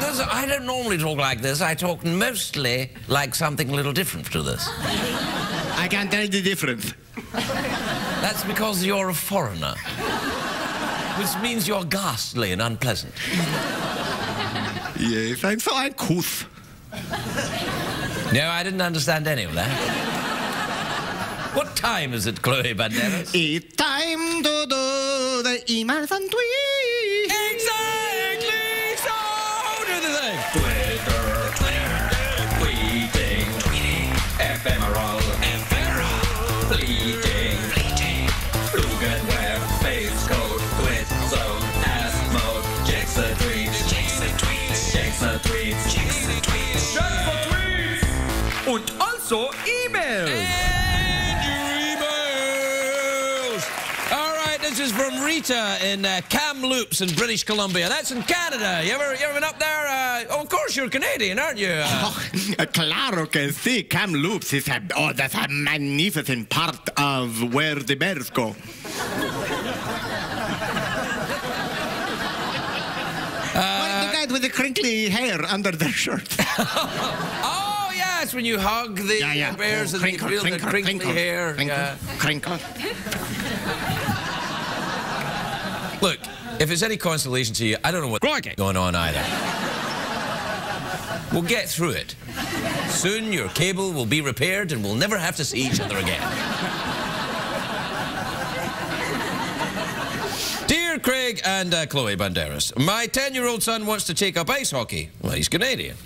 there's a, I don't normally talk like this. I talk mostly like something a little different to this. I can't tell the difference. That's because you're a foreigner, which means you're ghastly and unpleasant. Yes, I'm so I'm couth. No, I didn't understand any of that. What time is it, Chloe Banderas? It's time to do the emails and tweets. Exactly. So do the thing. Twitter, Twitter, tweeting, tweeting, ephemeral, ephemeral, bleeding. And also emails. And your emails. All right, this is from Rita in uh, Kamloops in British Columbia. That's in Canada. You ever, you ever been up there? Uh, oh, of course, you're Canadian, aren't you? Uh, oh, claro que sí. Kamloops is a, oh, that's a magnificent part of where the bears go. Uh, the guy with the crinkly hair under their shirt. Oh, yes, when you hug the yeah, yeah. bears oh, and crinkle, you feel crinkle, the crinkly crinkle, hair. Crinkle, yeah. crinkle. Look, if it's any consolation to you, I don't know what's going on either. We'll get through it. Soon your cable will be repaired and we'll never have to see each other again. Dear Craig and uh, Chloe Banderas, my ten-year-old son wants to take up ice hockey. Well, he's Canadian.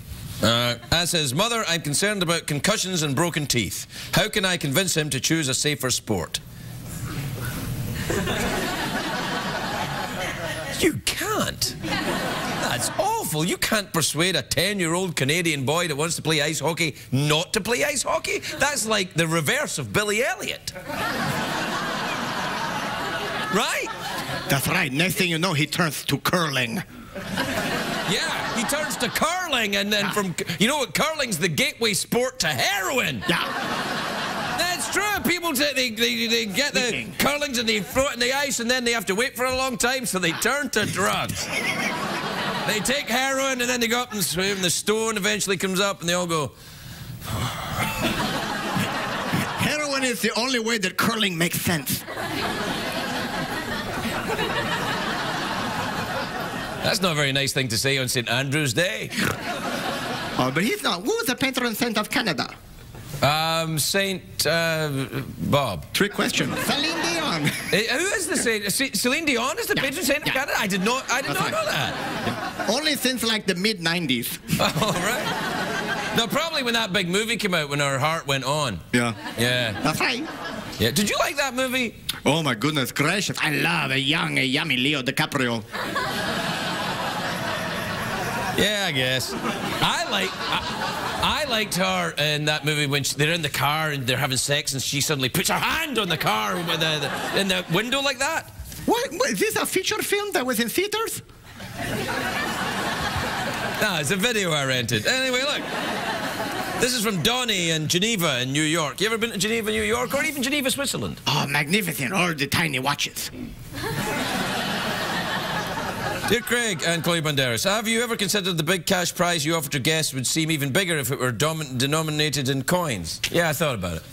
Uh, as his mother, I'm concerned about concussions and broken teeth. How can I convince him to choose a safer sport? You can't. That's awful. You can't persuade a ten-year-old Canadian boy that wants to play ice hockey not to play ice hockey. That's like the reverse of Billy Elliot. Right? That's right. Next thing you know, he turns to curling. Yeah, he turns to curling, and then yeah. from... You know what? Curling's the gateway sport to heroin. Yeah. That's true. People, they, they, they get the curlings and they throw it in the ice, and then they have to wait for a long time, so they turn to drugs. They take heroin, and then they go up and swim, and the stone eventually comes up, and they all go... Heroin is the only way that curling makes sense. That's not a very nice thing to say on Saint Andrew's Day. Oh, but he's not. Who is the patron saint of Canada? Um, Saint Uh, Bob. Trick question. Celine Dion. It, who is the saint? Celine Dion is the yeah. patron saint of yeah. Canada? I did not, I did not right. know that. Yeah. Only since, like, the mid nineties. Oh, right. No, probably when that big movie came out, when her heart went on. Yeah. Yeah. That's right. Yeah. Did you like that movie? Oh, my goodness gracious. I love a young, a yummy Leo DiCaprio. Yeah, I guess. I like I, I liked her in that movie when she, they're in the car and they're having sex and she suddenly puts her hand on the car with the, the, in the window like that. What, what? Is this a feature film that was in theaters? No, it's a video I rented. Anyway, look. This is from Donnie in Geneva in New York. You ever been to Geneva, New York, or even Geneva, Switzerland? Oh, magnificent. Or the tiny watches. Dear Craig and Chloe Banderas, have you ever considered the big cash prize you offered to guests would seem even bigger if it were denominated in coins? Yeah, I thought about it.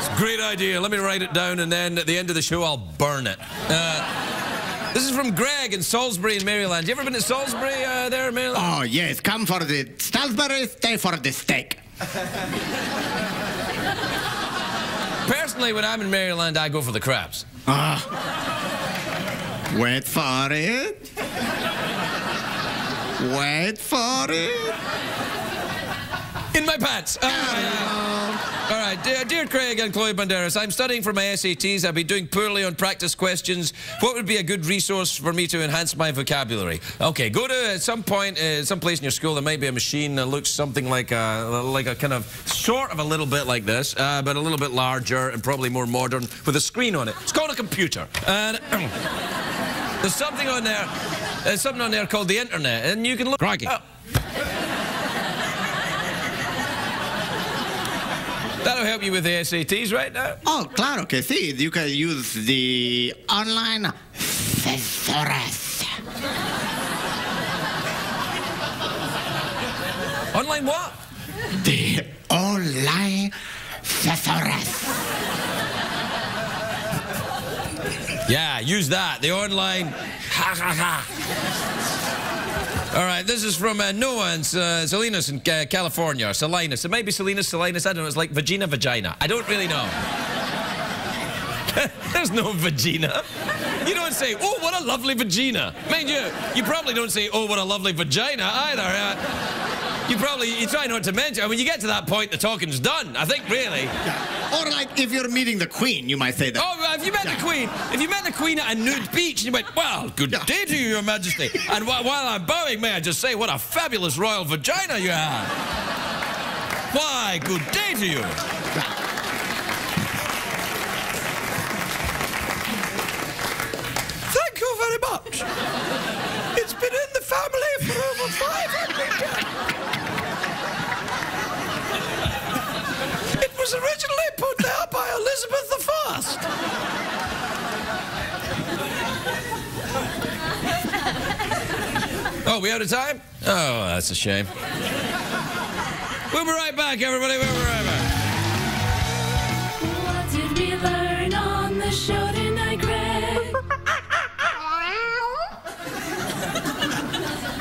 It's a great idea. Let me write it down, and then at the end of the show, I'll burn it. Uh, this is from Greg in Salisbury in Maryland. You ever been to Salisbury uh, there in Maryland? Oh, yes. Come for the Salisbury, stay for the steak. Personally, when I'm in Maryland, I go for the crabs. Ah. Uh, wait for it. Wait for it. In my pants. Uh, uh, all right. Dear, dear Craig and Chloe Banderas, I'm studying for my S A Ts. I've been doing poorly on practice questions. What would be a good resource for me to enhance my vocabulary? Okay, go to at some point, uh, some place in your school, there might be a machine that looks something like a, like a kind of, sort of a little bit like this, uh, but a little bit larger and probably more modern, with a screen on it. It's called a computer. And there's something on there, there's something on there called the internet, and you can look up. That'll help you with the S A Ts right now. Oh, claro que sí. You can use the online thesaurus. Online what? The online thesaurus. Yeah, use that. The online... Ha, ha, ha. All right, this is from uh, Noah and uh, Salinas in uh, California. Salinas. It might be Salinas, Salinas. I don't know. It's like vagina, vagina. I don't really know. There's no vagina. You don't say, oh, what a lovely vagina. Mind you, you probably don't say, oh, what a lovely vagina either. Uh, you probably, you try not to mention. I mean, you get to that point, the talking's done, I think, really. Yeah. Or like if you're meeting the Queen, you might say that. Oh, if you met yeah. the Queen, if you met the Queen at a nude beach and you went, well, good yeah. day to you, Your Majesty. And wh while I'm bowing, may I just say, what a fabulous royal vagina you have. Why, good day to you. Yeah. Thank you very much. It's been in the family for over five hundred years. It was originally put there by Elizabeth the First. Oh, we out of time? Oh, that's a shame. We'll be right back, everybody. We'll be right back. What did we learn on the show tonight, Greg?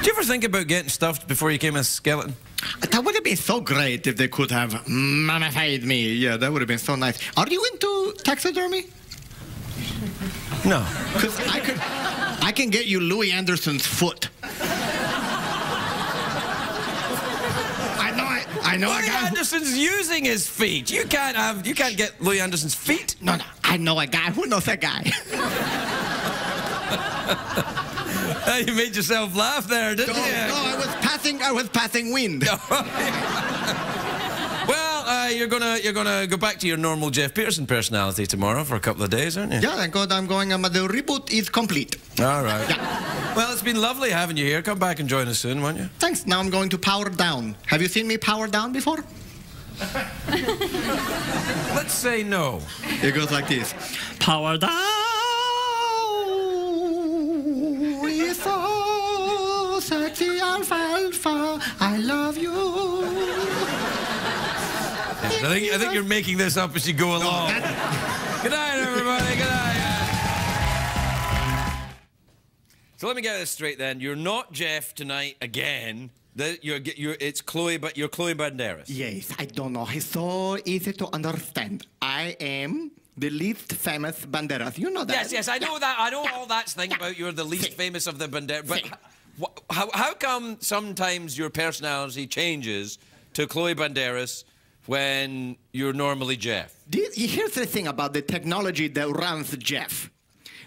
you ever think about getting stuffed before you came as a skeleton? That would have been so great if they could have mummified me. Yeah, that would have been so nice. Are you into taxidermy? No. Because I could, I can get you Louis Anderson's foot. I know I, I know Louis a guy Anderson's who... using his feet. You can't have, you can't get Louis Anderson's feet. No, no. I know a guy. Who knows that guy? You made yourself laugh there, didn't no, you? No, I was passing. I was passing wind. Well, uh, you're gonna you're gonna go back to your normal Jeff Peterson personality tomorrow for a couple of days, aren't you? Yeah, thank God I'm going. Um, the reboot is complete. All right. Yeah. Well, it's been lovely having you here. Come back and join us soon, won't you? Thanks. Now I'm going to power down. Have you seen me power down before? Let's say no. It goes like this: power down. So sexy alfalfa, I love you. Yes, I think I think you're making this up as you go along. Good night, everybody. Good night. So let me get this straight then. You're not Jeff tonight again. The, you're, you're, it's Chloe, but you're Chloe Banderas. Yes, I don't know. It's so easy to understand. I am the least famous Banderas. You know that? Yes, yes, I know yeah. that. I know yeah. all that thing yeah. about you're the least sí. famous of the Banderas. But sí. how, how come sometimes your personality changes to Chloe Banderas when you're normally Jeff? This, here's the thing about the technology that runs Jeff.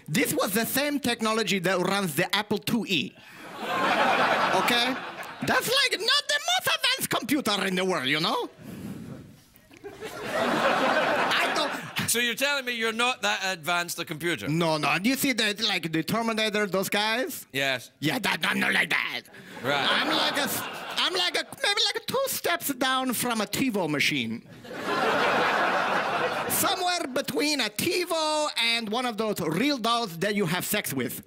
This was the same technology that runs the Apple two E. Okay? That's like not the most advanced computer in the world, you know? I don't... So you're telling me you're not that advanced a computer? No, no. Do you see that, like, the Terminator, those guys? Yes. Yeah, that, I'm not like that. Right. I'm like a, I'm like a, maybe like two steps down from a TiVo machine. Somewhere between a TiVo and one of those real dolls that you have sex with.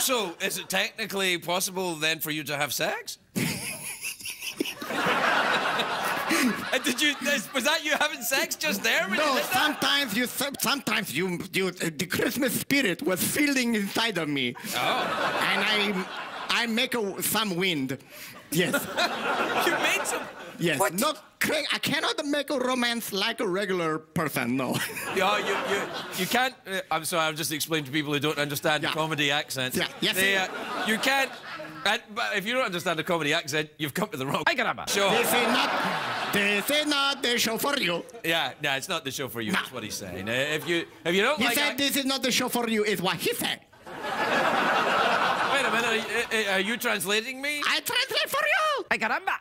So, is it technically possible then for you to have sex? Did you? Was that you having sex just there? No, sometimes you. Sometimes you. you uh, the Christmas spirit was feeling inside of me. Oh. And I, I make a, some wind. Yes. You made some. Yes. What? No, Craig, I cannot make a romance like a regular person. No. Yeah, you, you, you can't. Uh, I'm sorry. I've just explained to people who don't understand yeah. comedy accents. Yeah. Yes. They, uh, you can't. Uh, but if you don't understand a comedy accent, you've come to the wrong. I can Sure. This is not. This is not the show for you. Yeah, no, it's not the show for you. Nah. That's what he's saying. Uh, if you, if you don't he like. He said, "This is not the show for you." Is what he said. Wait a minute. Are, are you translating me? I translate for you. I caramba.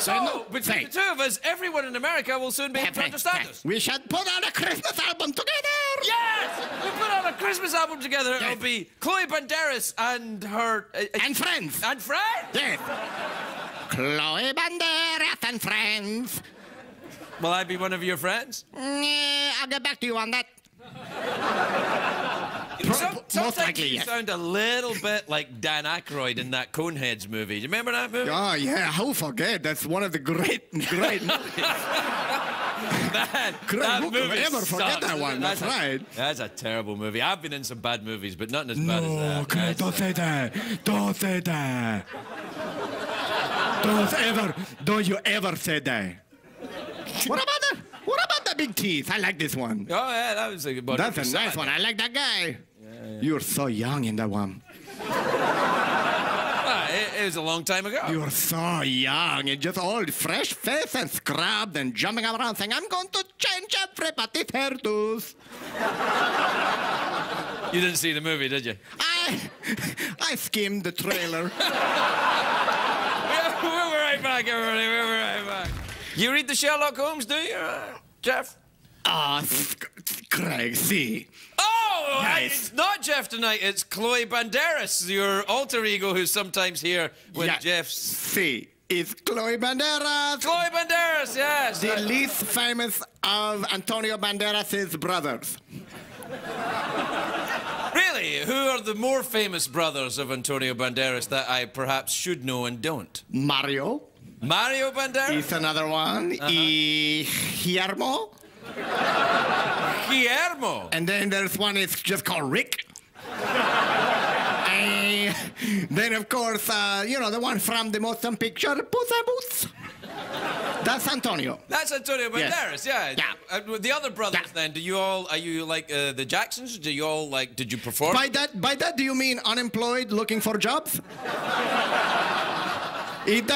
So, no, between say. the two of us, everyone in America will soon be able to understand us. We should put out a Christmas album together. Yes, we put out a Christmas album together. Yes. It'll be Chloe Banderas and her uh, and friends and friends. Yes. Chloe Banderas and friends. Will I be one of your friends? Mm, I'll get back to you on that. Some, sometimes likely, you yes. sound a little bit like Dan Aykroyd in that Coneheads movie. Do you remember that movie? Oh, yeah, how forget? That's one of the great, great movies. that, great that movie ever forget that one, that's, that's right. A, that's a terrible movie. I've been in some bad movies, but not as no, bad as that. Craig, don't say that. Don't say that. Don't ever, don't you ever say that. What about that? What about the big teeth? I like this one. Oh, yeah, that was a good one. That's a nice one. I like that guy. Yeah, yeah. You were so young in that one. Well, it, it was a long time ago. You were so young and just all fresh face and scrubbed and jumping around saying, I'm going to change everybody's hairdos. You didn't see the movie, did you? I, I skimmed the trailer. We'll, we'll be right back, everybody. We'll be right back. You read the Sherlock Holmes, do you, uh, Jeff? Ah, uh, Craig, see. Oh, nice. I, it's not Jeff tonight. It's Chloe Banderas, your alter ego, who's sometimes here with yeah. Jeff's. See, it's Chloe Banderas. Chloe Banderas, yes. The least famous of Antonio Banderas' brothers. Really? Who are the more famous brothers of Antonio Banderas that I perhaps should know and don't? Mario. Mario Banderas? Is another one. Uh-huh. E... Guillermo. Guillermo. And then there's one, it's just called Rick. Then, of course, uh, you know, the one from the motion picture, Puss in Boots. That's Antonio. That's Antonio Banderas, yes. yeah. Yeah. Uh, the other brothers, yeah. then, do you all, are you like uh, the Jacksons? Do you all, like, did you perform? By that, by that, do you mean unemployed, looking for jobs? It,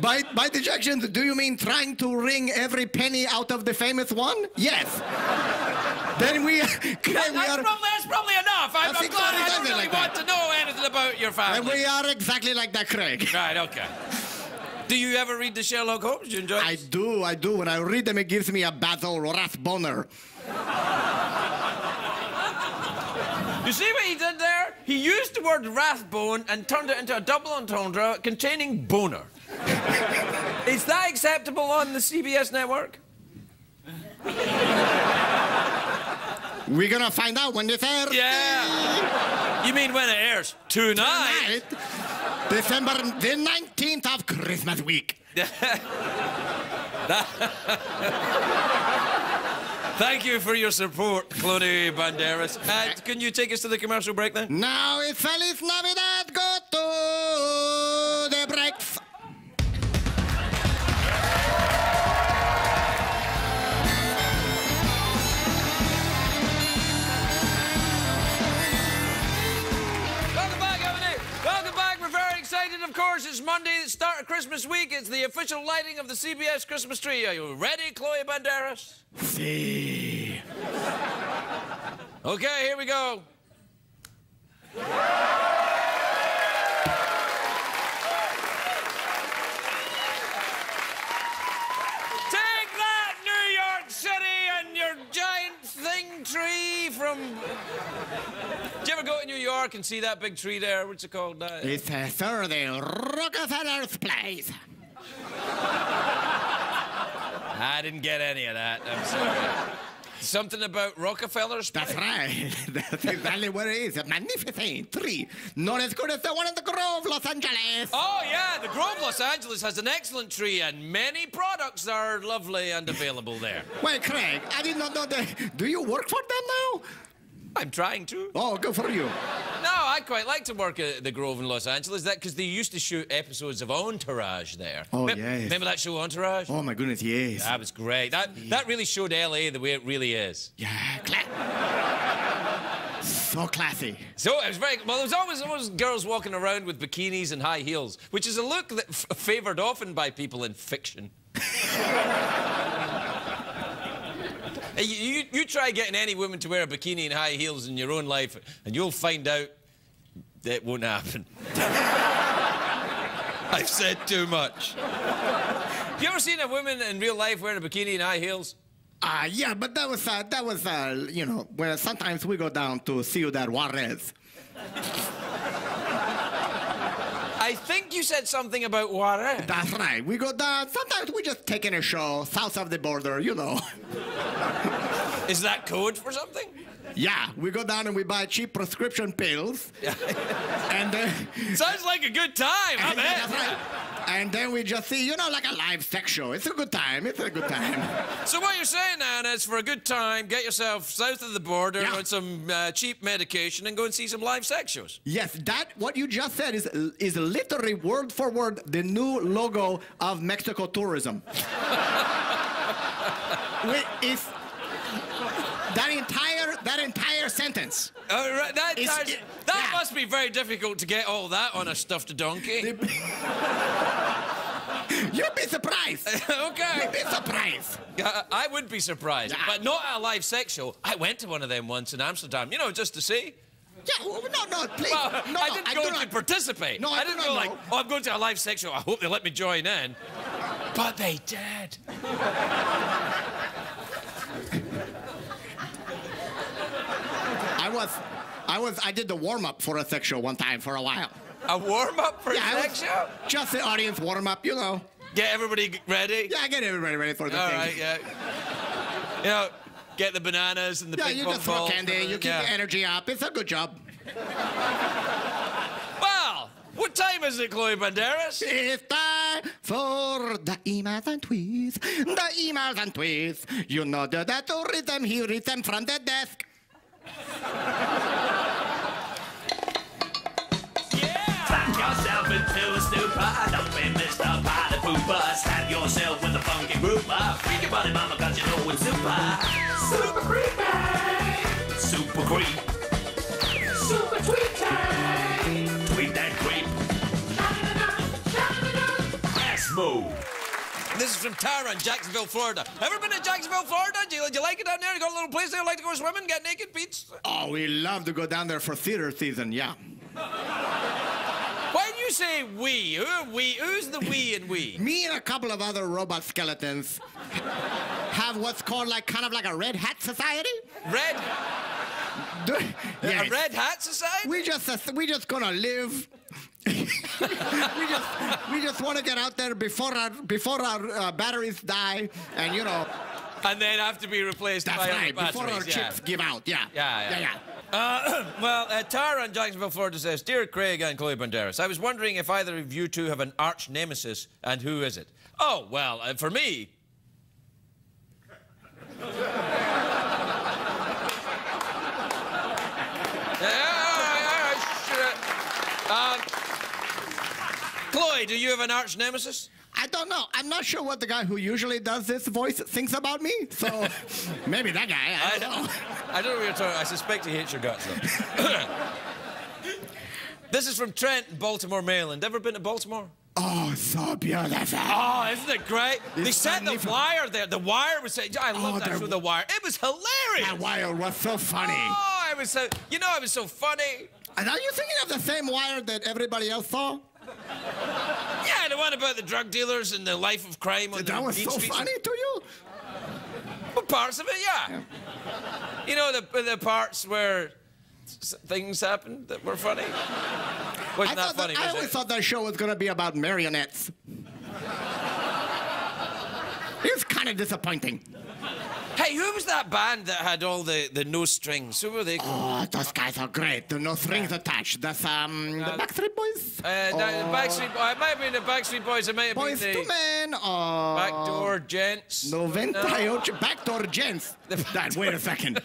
by, by the Jacksons, do you mean trying to wring every penny out of the famous one? Yes. Then we, that, we that's, are, probably, that's probably enough. I'm, I'm glad I don't really like want that. to know anything about your family. And we are exactly like that, Craig. Right, okay. Do you ever read the Sherlock Holmes? Do you enjoy I do, I do. When I read them, it gives me a Basil Rathboner. You see what he did there? He used the word Rathbone and turned it into a double entendre containing boner. Is that acceptable on the C B S network? We're gonna find out when it airs. Yeah. You mean when it airs? Tonight. Tonight. December the nineteenth of Christmas week. Thank you for your support, Cloney Banderas. Uh, can you take us to the commercial break then? Now it's Feliz Navidad, go to the breaks. Of course, it's Monday, the start of Christmas week. It's the official lighting of the C B S Christmas tree. Are you ready, Chloe Banderas? See. Okay, here we go. Take that, New York City and your giant thing tree from... Did you ever go to New York and see that big tree there? What's it called? Uh, it's uh, sir, the Rockefeller's place. I didn't get any of that. I'm sorry. Something about Rockefeller's place. That's right. That's exactly what it is. A magnificent tree. Not as good as the one in the Grove, Los Angeles. Oh, yeah. The Grove, Los Angeles has an excellent tree, and many products are lovely and available there. Well, Craig, I did not know that. Do you work for them now? I'm trying to. Oh, good for you. No, I quite like to work at the Grove in Los Angeles, that because they used to shoot episodes of Entourage there. Oh, Me yes. Remember that show, Entourage? Oh, my goodness, yes. That was great. That, yes. that really showed L A the way it really is. Yeah, cla so classy. So, it was very... Well, there was always, always girls walking around with bikinis and high heels, which is a look that f favoured often by people in fiction. You, you, you try getting any woman to wear a bikini and high heels in your own life, and you'll find out that won't happen. I've said too much. You ever seen a woman in real life wearing a bikini and high heels? Ah, uh, yeah, but that was, uh, that was, uh, you know, where sometimes we go down to Ciudad Juarez. I think you said something about Juarez. That's right. We go down. Sometimes we just take in a show south of the border, you know. Is that code for something? Yeah. We go down and we buy cheap prescription pills. and uh, Sounds like a good time, I bet. That's right. And then we just see, you know, like a live sex show. It's a good time. It's a good time. So what you're saying, Anna, is for a good time, get yourself south of the border yeah. on some uh, cheap medication and go and see some live sex shows. Yes, that, what you just said is, is literally word for word the new logo of Mexico tourism. If that entire, that entire sentence. Oh, right, that is, entire, that yeah. must be very difficult to get all that on a stuffed donkey. You'd be surprised. Okay. You'd be surprised. Uh, I would be surprised, yeah. but not at a live sex show. I went to one of them once in Amsterdam, you know, just to see. Yeah, well, no, no, please. Well, no, I didn't I go to not... participate. No, I, I didn't go know. like, oh, I'm going to a live sex show. I hope they let me join in. But they did. I was, I was, I did the warm-up for a sex show one time for a while. A warm-up for yeah, a sex show? Just the audience warm-up, you know. Get everybody ready? Yeah, get everybody ready for the All thing. All right, yeah. You know, get the bananas and the yeah, ping pong balls. Yeah, you just throw candy, you keep yeah. the energy up. It's a good job. Well, what time is it, Chloe Banderas? It's time for the emails and tweets, the emails and tweets. You know that to read them, he reads them from the desk. Yeah! Knock yourself into a stupor. Don't be Mister Potty Pooper. Stab yourself with a funky rumor. Freak your body, mama, cause you know it's super. Super creepy. Super creep. Super tweet time. Tweet that creep. Yes, move. This is from Tara in Jacksonville, Florida. Ever been to Jacksonville, Florida? Do you, do you like it down there? You got a little place there? Like to go swimming, get naked, beach? Oh, we love to go down there for theater season, yeah. Why do you say we? Who are we? Who's the we and we? Me and a couple of other robot skeletons have what's called like kind of like a red hat society. Red? Do, yes. A red hat society? We just, we just gonna live. we just, we just want to get out there before our, before our uh, batteries die, and you know. And then have to be replaced. That's by right. Other before our yeah. chips give out, yeah. Yeah, yeah, yeah. yeah. Uh, well, uh, Tara in Jacksonville, Florida says, "Dear Craig and Chloe Banderas, I was wondering if either of you two have an arch nemesis, and who is it?" Oh well, uh, for me. Um, Chloe, do you have an arch nemesis? I don't know. I'm not sure what the guy who usually does this voice thinks about me, so maybe that guy. I don't I know. I don't know what you're talking about. I suspect he hates your guts, though. This is from Trent in Baltimore, Maryland. Ever been to Baltimore? Oh, so beautiful. Oh, isn't it great? It's they set the wire there. The wire was... I love oh, that show, The Wire. It was hilarious. The Wire was so funny. Oh, it was so... You know, it was so funny. And are you thinking of the same Wire that everybody else saw? Yeah, the one about the drug dealers and the life of crime on the beach. That was so funny to you? Well, parts of it, yeah. yeah. You know, the, the parts where things happened that were funny? Wasn't that funny? I always thought that show was going to be about marionettes. It's kind of disappointing. Hey, who was that band that had all the, the no strings? Who were they called? Oh, those guys are great. The no strings yeah. attached. That's, um, uh, the Backstreet Boys? Uh, oh. no, the Backstreet Boys. It might have been the Backstreet Boys. It might have Boys been the... Boys to Men. Oh. Backdoor Gents. ninety-eight. No. Backdoor Gents. That, wait a second.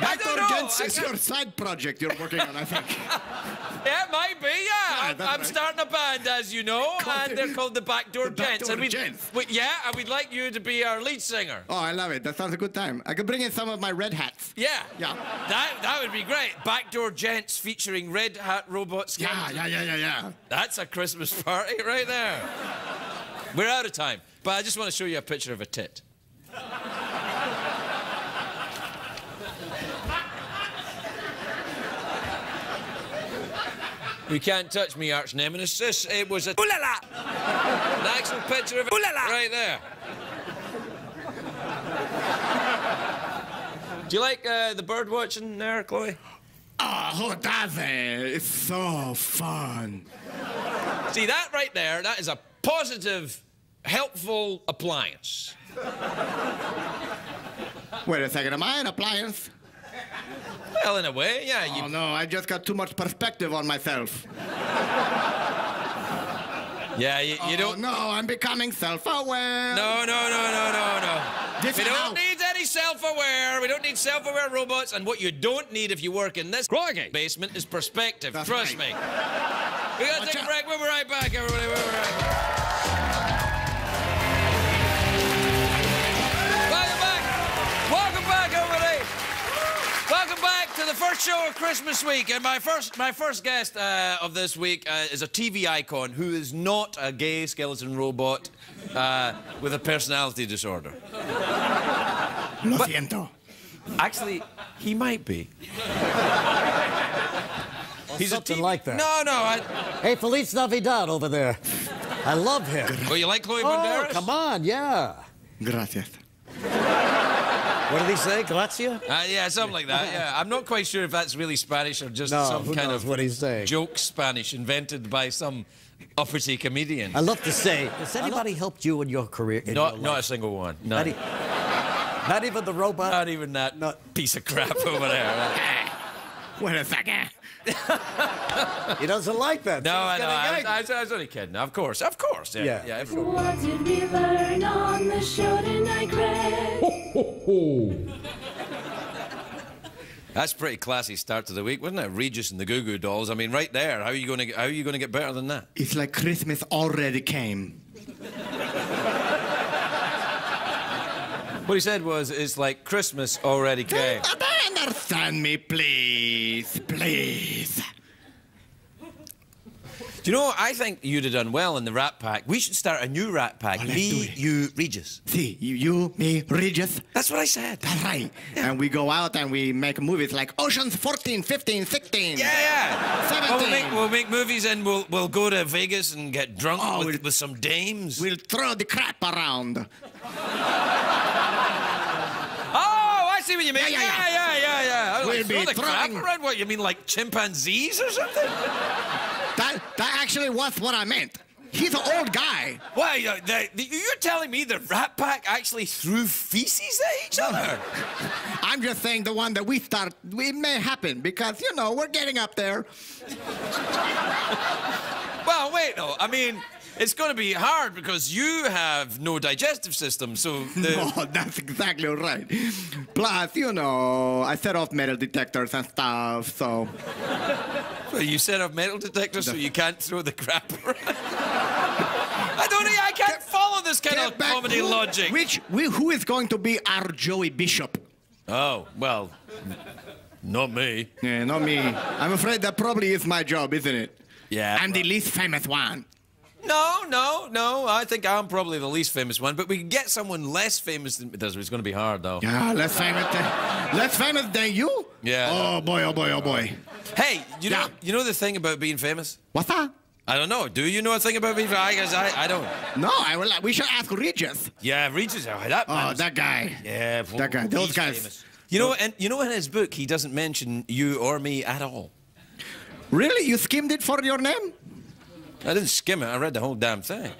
Backdoor Gents is your side project you're working on, I think. Yeah, it might be, yeah. yeah I'm, I'm right. starting a band, as you know, and they're called the Backdoor the Gents. Backdoor and we'd, Gents. We, yeah, and we'd like you to be our lead singer. Oh, I love it. That sounds a good time. I could bring in some of my red hats. Yeah. Yeah. That, that would be great. Backdoor Gents featuring red hat robots. Yeah, yeah, yeah, yeah, yeah. That's a Christmas party right there. We're out of time, but I just want to show you a picture of a tit. You can't touch me, arch nemesis. It was a... Ooh la la! An actual picture of... Ooh la la! Right there. Do you like uh, the bird watching there, Chloe? Oh, who doesn't? It's so fun. See, that right there, that is a positive, helpful appliance. Wait a second, am I an appliance? Well, in a way, yeah. You... Oh, no, I just got too much perspective on myself. Yeah, you, you oh, don't... no, I'm becoming self-aware. No, no, no, no, no, no. This we don't how... need any self-aware. We don't need self-aware robots. And what you don't need if you work in this Groggy. basement is perspective. That's Trust right. me. We're going to take a break. We'll be right back, everybody. We'll be right back. Welcome back. Welcome back, everybody. Welcome back to the first show of Christmas week. And my first, my first guest uh, of this week uh, is a T V icon who is not a gay skeleton robot uh, with a personality disorder. Lo siento. Actually, he might be. He's something like that. No, no. I... Hey, Feliz Navidad over there. I love him. Oh, you like Chloe Banderas? Oh, come on, yeah. Gracias. What did he say? Gracia? Uh, yeah, something like that, yeah. I'm not quite sure if that's really Spanish or just no, some who kind knows of what he's saying. Joke Spanish invented by some uppity comedian. I love to say, has anybody helped you in your career? In not, your not a single one, no. Not, e not even the robot? Not even that not piece of crap over there. Right? Wait a second. He doesn't like that. No, so I know. I, I, I, I was only kidding. Of course, of course. Yeah, yeah. yeah everyone. What did we learn on the show tonight, Greg? Ho, ho, ho. That's a pretty classy start to the week, wasn't it? Regis and the Goo Goo Dolls. I mean, right there. How are you going to, how are you going to get better than that? It's like Christmas already came. What he said was, it's like Christmas already came. Don't, don't understand me, please, please. Do you know, I think you'd have done well in the Rat Pack. We should start a new Rat Pack. Well, me, you, Regis. See, you, you, me, Regis. That's what I said. That's right. Yeah. And we go out and we make movies like Oceans fourteen, fifteen, sixteen. Yeah, yeah. seventeen. Well, we'll, make, we'll make movies and we'll, we'll go to Vegas and get drunk oh, with, we'll, with some dames. We'll throw the crap around. See what you mean? Yeah, yeah, yeah, yeah, yeah. yeah, yeah. We'll like, be throw the crap around. What you mean, like chimpanzees or something? That that actually was what I meant. He's an old guy. Why? Uh, the, the, you're telling me the Rat Pack actually threw feces at each other? I'm just saying the one that we start, it may happen because you know we're getting up there. Well, wait though. I mean. It's going to be hard because you have no digestive system, so... The... No, that's exactly right. Plus, you know, I set off metal detectors and stuff, so... Well, you set off metal detectors the... so you can't throw the crap around? I don't think I can't get, follow this kind of back. comedy who, logic. Which, who is going to be our Joey Bishop? Oh, well, not me. Yeah, not me. I'm afraid that probably is my job, isn't it? Yeah. I'm right. the least famous one. No, no, no. I think I'm probably the least famous one, but we can get someone less famous than... It's going to be hard, though. Yeah, less famous than... Less famous than you? Yeah. Oh, boy, oh, boy, oh, boy. Hey, you know, yeah. you know the thing about being famous? What's that? I don't know. Do you know a thing about being famous? I, I, I don't. No, I will, we should ask Regis. Yeah, Regis. Oh, that, oh, that guy. Yeah. That well, guy. Those guys. Famous. You know, and, you know, in his book, he doesn't mention you or me at all. Really? You skimmed it for your name? I didn't skim it. I read the whole damn thing.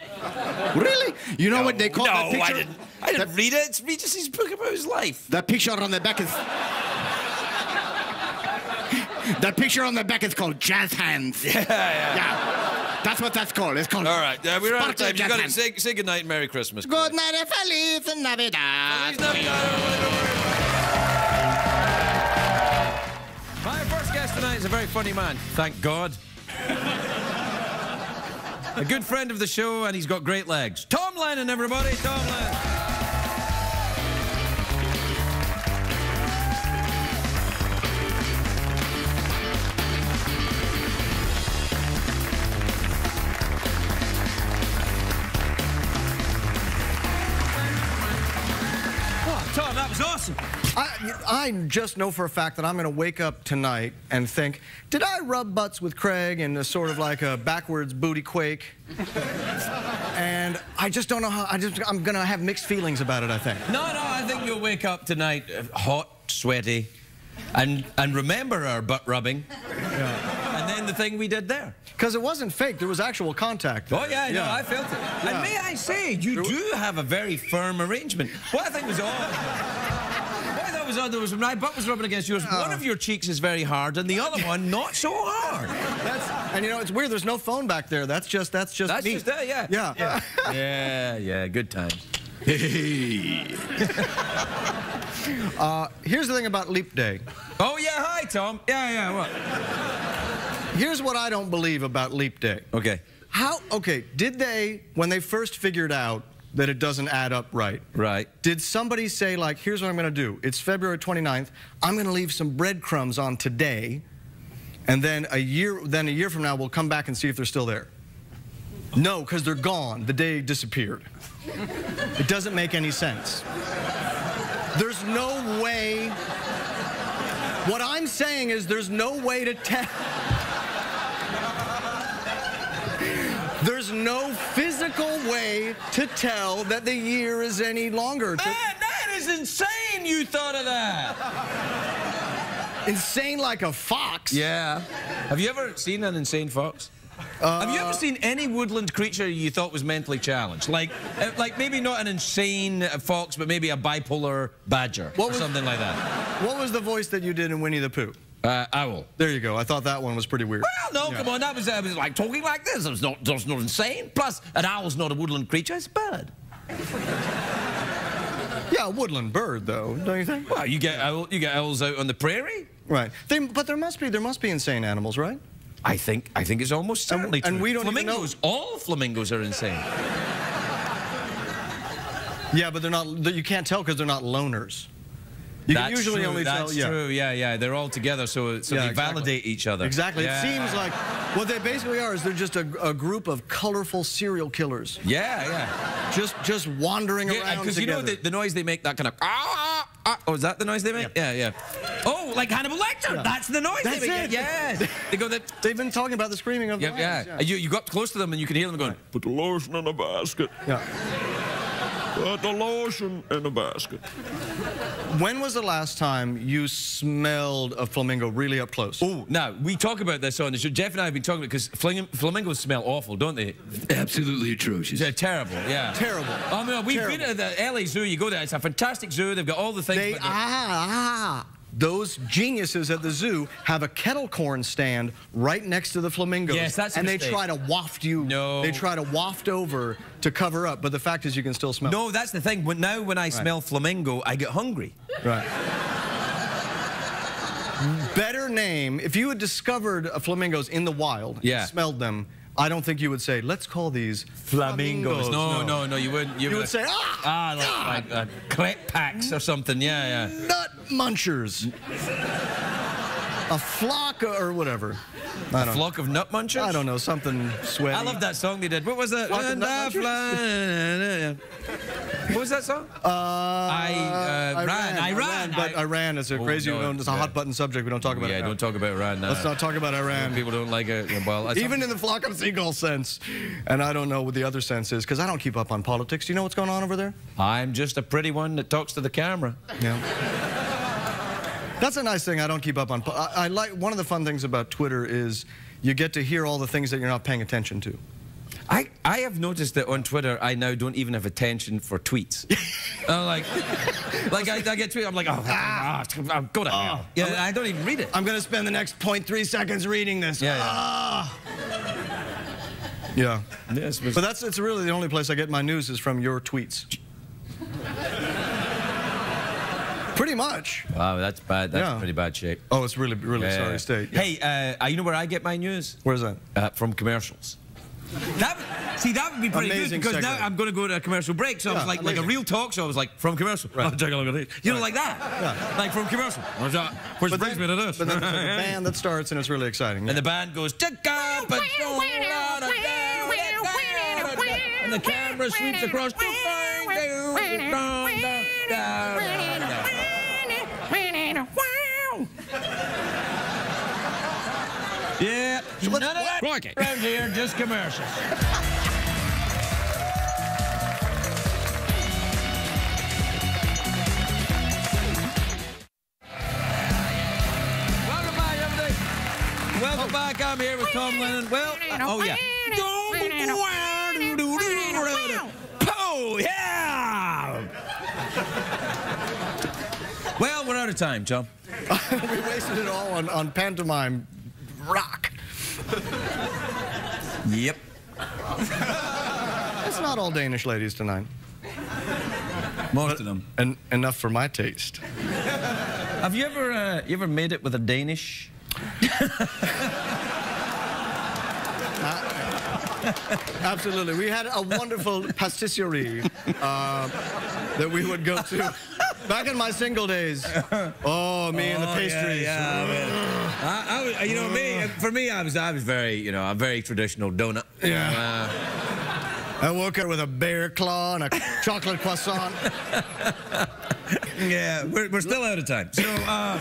Really? You know no, what they call no, that picture? No, I didn't. I didn't that, read it. It's Regis's book about his life. That picture on the back is... That picture on the back is called Jazz Hands. Yeah, yeah. Yeah. That's what that's called. It's called... All right. Uh, we're out of time. You've got to say, say goodnight and Merry Christmas. Good night and Feliz Navidad. Feliz Navidad. My first guest tonight is a very funny man. Thank God. A good friend of the show, and he's got great legs. Tom Lennon, everybody. Tom Lennon. Oh, Tom, that was awesome. I, I just know for a fact that I'm going to wake up tonight and think, did I rub butts with Craig in a sort of like a backwards booty quake? And I just don't know how, I just, I'm going to have mixed feelings about it, I think. No, no, I think you'll wake up tonight hot, sweaty, and, and remember our butt rubbing. Yeah. And then the thing we did there. Because it wasn't fake, there was actual contact. Oh, yeah, yeah. No, I felt it. Yeah. And may I say, you do have a very firm arrangement. What I think was all... There was, my butt was rubbing against yours. Uh, one of your cheeks is very hard, and the other one not so hard. That's, and you know it's weird. There's no phone back there. That's just that's just that's me. Just there, yeah. Yeah. Yeah. yeah, yeah. Good times. Hey. uh, here's the thing about leap day. Oh yeah, hi Tom. Yeah, yeah. What? Here's what I don't believe about leap day. Okay. How? Okay. Did they when they first figured out? That it doesn't add up right. Right. Did somebody say, like, here's what I'm going to do. It's February twenty-ninth. I'm going to leave some breadcrumbs on today, and then a year then a year from now, we'll come back and see if they're still there. No, because they're gone. The day disappeared. It doesn't make any sense. There's no way. What I'm saying is there's no way to tell. There's no physical way to tell that the year is any longer. Man, that is insane you thought of that. Insane like a fox. Yeah. Have you ever seen an insane fox? Uh, Have you ever seen any woodland creature you thought was mentally challenged? Like, like maybe not an insane fox, but maybe a bipolar badger what or was, something like that. What was the voice that you did in Winnie the Pooh? Uh, owl. There you go. I thought that one was pretty weird. Well, no, yeah. come on. That was, uh, was like talking like this. It was not, it was not insane. Plus, an owl's not a woodland creature. It's a bird. Yeah, a woodland bird, though, don't you think? Well, you get, owl, you get owls out on the prairie. Right. They, but there must be there must be insane animals, right? I think I think it's almost certainly true. And we don't flamingos, even know. All flamingos are insane. Yeah, but they're not. You can't tell because they're not loners. You that's can usually true, only that's tell. That's true. Yeah. yeah, yeah. They're all together, so so yeah, they exactly. validate each other. Exactly. Yeah. It seems like what they basically are is they're just a, a group of colorful serial killers. Yeah, yeah. Just just wandering yeah, around. Because you know the, the noise they make, that kind of ah, ah, ah. Oh, is that the noise they make? Yeah, yeah. yeah. Oh, like Hannibal Lecter. Yeah. That's the noise that's they make. It. Yes. they go. That, They've been talking about the screaming of. Yeah, the yeah. yeah. You you got close to them and you can hear them going. Right. Put the lotion in a basket. Yeah. Put the lotion in a basket. When was the last time you smelled a flamingo really up close? Oh, now, we talk about this on the show. Jeff and I have been talking about it because flamingos smell awful, don't they? Absolutely atrocious. They're terrible, yeah. Terrible. Oh, no, we've terrible. been to the L A Zoo. You go there, it's a fantastic zoo. They've got all the things. They, ah, ah. Those geniuses at the zoo have a kettle corn stand right next to the flamingos. Yes, that's a And mistake. They try to waft you. No. They try to waft over to cover up, but the fact is you can still smell. No, that's the thing. When, now when I right. smell flamingo, I get hungry. Right. Better name. If you had discovered flamingos in the wild, yeah. and smelled them, I don't think you would say, let's call these flamingos. No, no, no, no you wouldn't. You, you would, would say, ah! Ah, like, ah, like uh, crepe packs or something, yeah, yeah. Nut munchers. A flock or whatever. I don't a flock know. of nut munchers? I don't know, something sweaty. I love that song they did. What was that? What was that song? Uh, I, uh, I ran, ran. I ran. But I... Iran is a oh, crazy, no, it's a yeah. hot button subject. We don't talk about yeah, it. Yeah, don't talk about Iran now. Let's not talk about Iran. People don't like it. Well, even in the flock of seagull sense. And I don't know what the other sense is, because I don't keep up on politics. Do you know what's going on over there? I'm just a pretty one that talks to the camera. Yeah. That's a nice thing. I don't keep up on. I, I like one of the fun things about Twitter is you get to hear all the things that you're not paying attention to. I I have noticed that on Twitter I now don't even have attention for tweets. uh, like, like I, I get tweets. I'm like, oh, ah, I'm gonna. Oh. Yeah, I'm, I don't even read it. I'm gonna spend the next point three seconds reading this. Yeah. Ah. Yeah. yeah. But that's it's really the only place I get my news is from your tweets. Pretty much. Wow, that's bad. That's yeah. pretty bad shape. Oh, it's really, really yeah. sorry state. Yeah. Hey, uh, you know where I get my news? Where's that? Uh, from commercials. That would, see, that would be pretty amazing good because segment. Now I'm going to go to a commercial break. So yeah, I was like, amazing. like a real talk show. I was like, from commercial. Right. I'll take a look at this. You right. know, like that. Yeah. Like from commercial. Which brings me to this. But then there's a band that starts and it's really exciting. Yeah. And the band goes. And the camera sweeps across the fire. Yeah, so none of that around here, just commercials. Welcome back, everybody. Welcome back. I'm here with Tom Lennon. Well, uh, oh, yeah. Oh, yeah. Well, we're out of time, Tom. We wasted it all on, on pantomime. Rock. Yep. It's not all Danish ladies tonight. Most but of them. En enough for my taste. Have you ever, uh, you ever made it with a Danish? uh, absolutely. We had a wonderful patisserie uh, that we would go to. Back in my single days, oh, me oh, and the pastries. Yeah, yeah, I, I, you know, me. For me, I was, I was very, you know, a very traditional donut. Yeah. Uh, I woke up with a bear claw and a chocolate croissant. Yeah, we're, we're still out of time. So, um,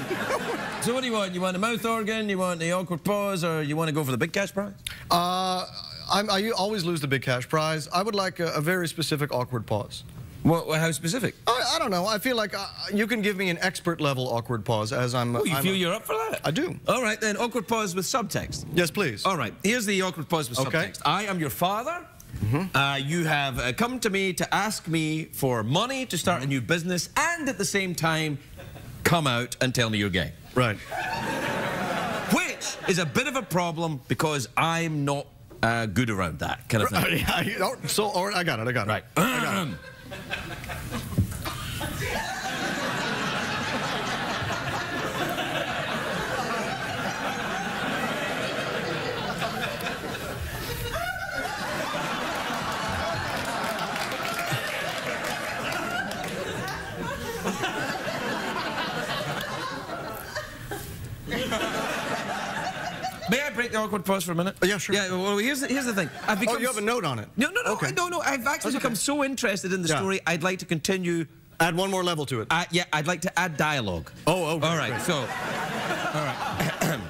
so what do you want? You want the mouth organ? You want the awkward pause? Or you want to go for the big cash prize? Uh, I'm, I always lose the big cash prize. I would like a, a very specific awkward pause. Well, how specific? I, I don't know. I feel like uh, you can give me an expert-level awkward pause as I'm... Oh, you I'm feel a, you're up for that? I do. All right, then, awkward pause with subtext. Yes, please. All right, here's the awkward pause with okay. subtext. I am your father. Mm-hmm. uh, you have uh, come to me to ask me for money to start mm-hmm. a new business and at the same time come out and tell me you're gay. Right. Which is a bit of a problem because I'm not uh, good around that kind of thing. I, I, so, or, I got it, I got it. Right. I got it. awkward pause for a minute? Oh, yeah, sure. Yeah, well, here's the, here's the thing. I've become oh, you have a note on it? No, no, no, okay. no, no. I've actually okay. become so interested in the yeah. story, I'd like to continue. Add one more level to it. Uh, yeah, I'd like to add dialogue. Oh, oh, okay, all right, great. so, all right.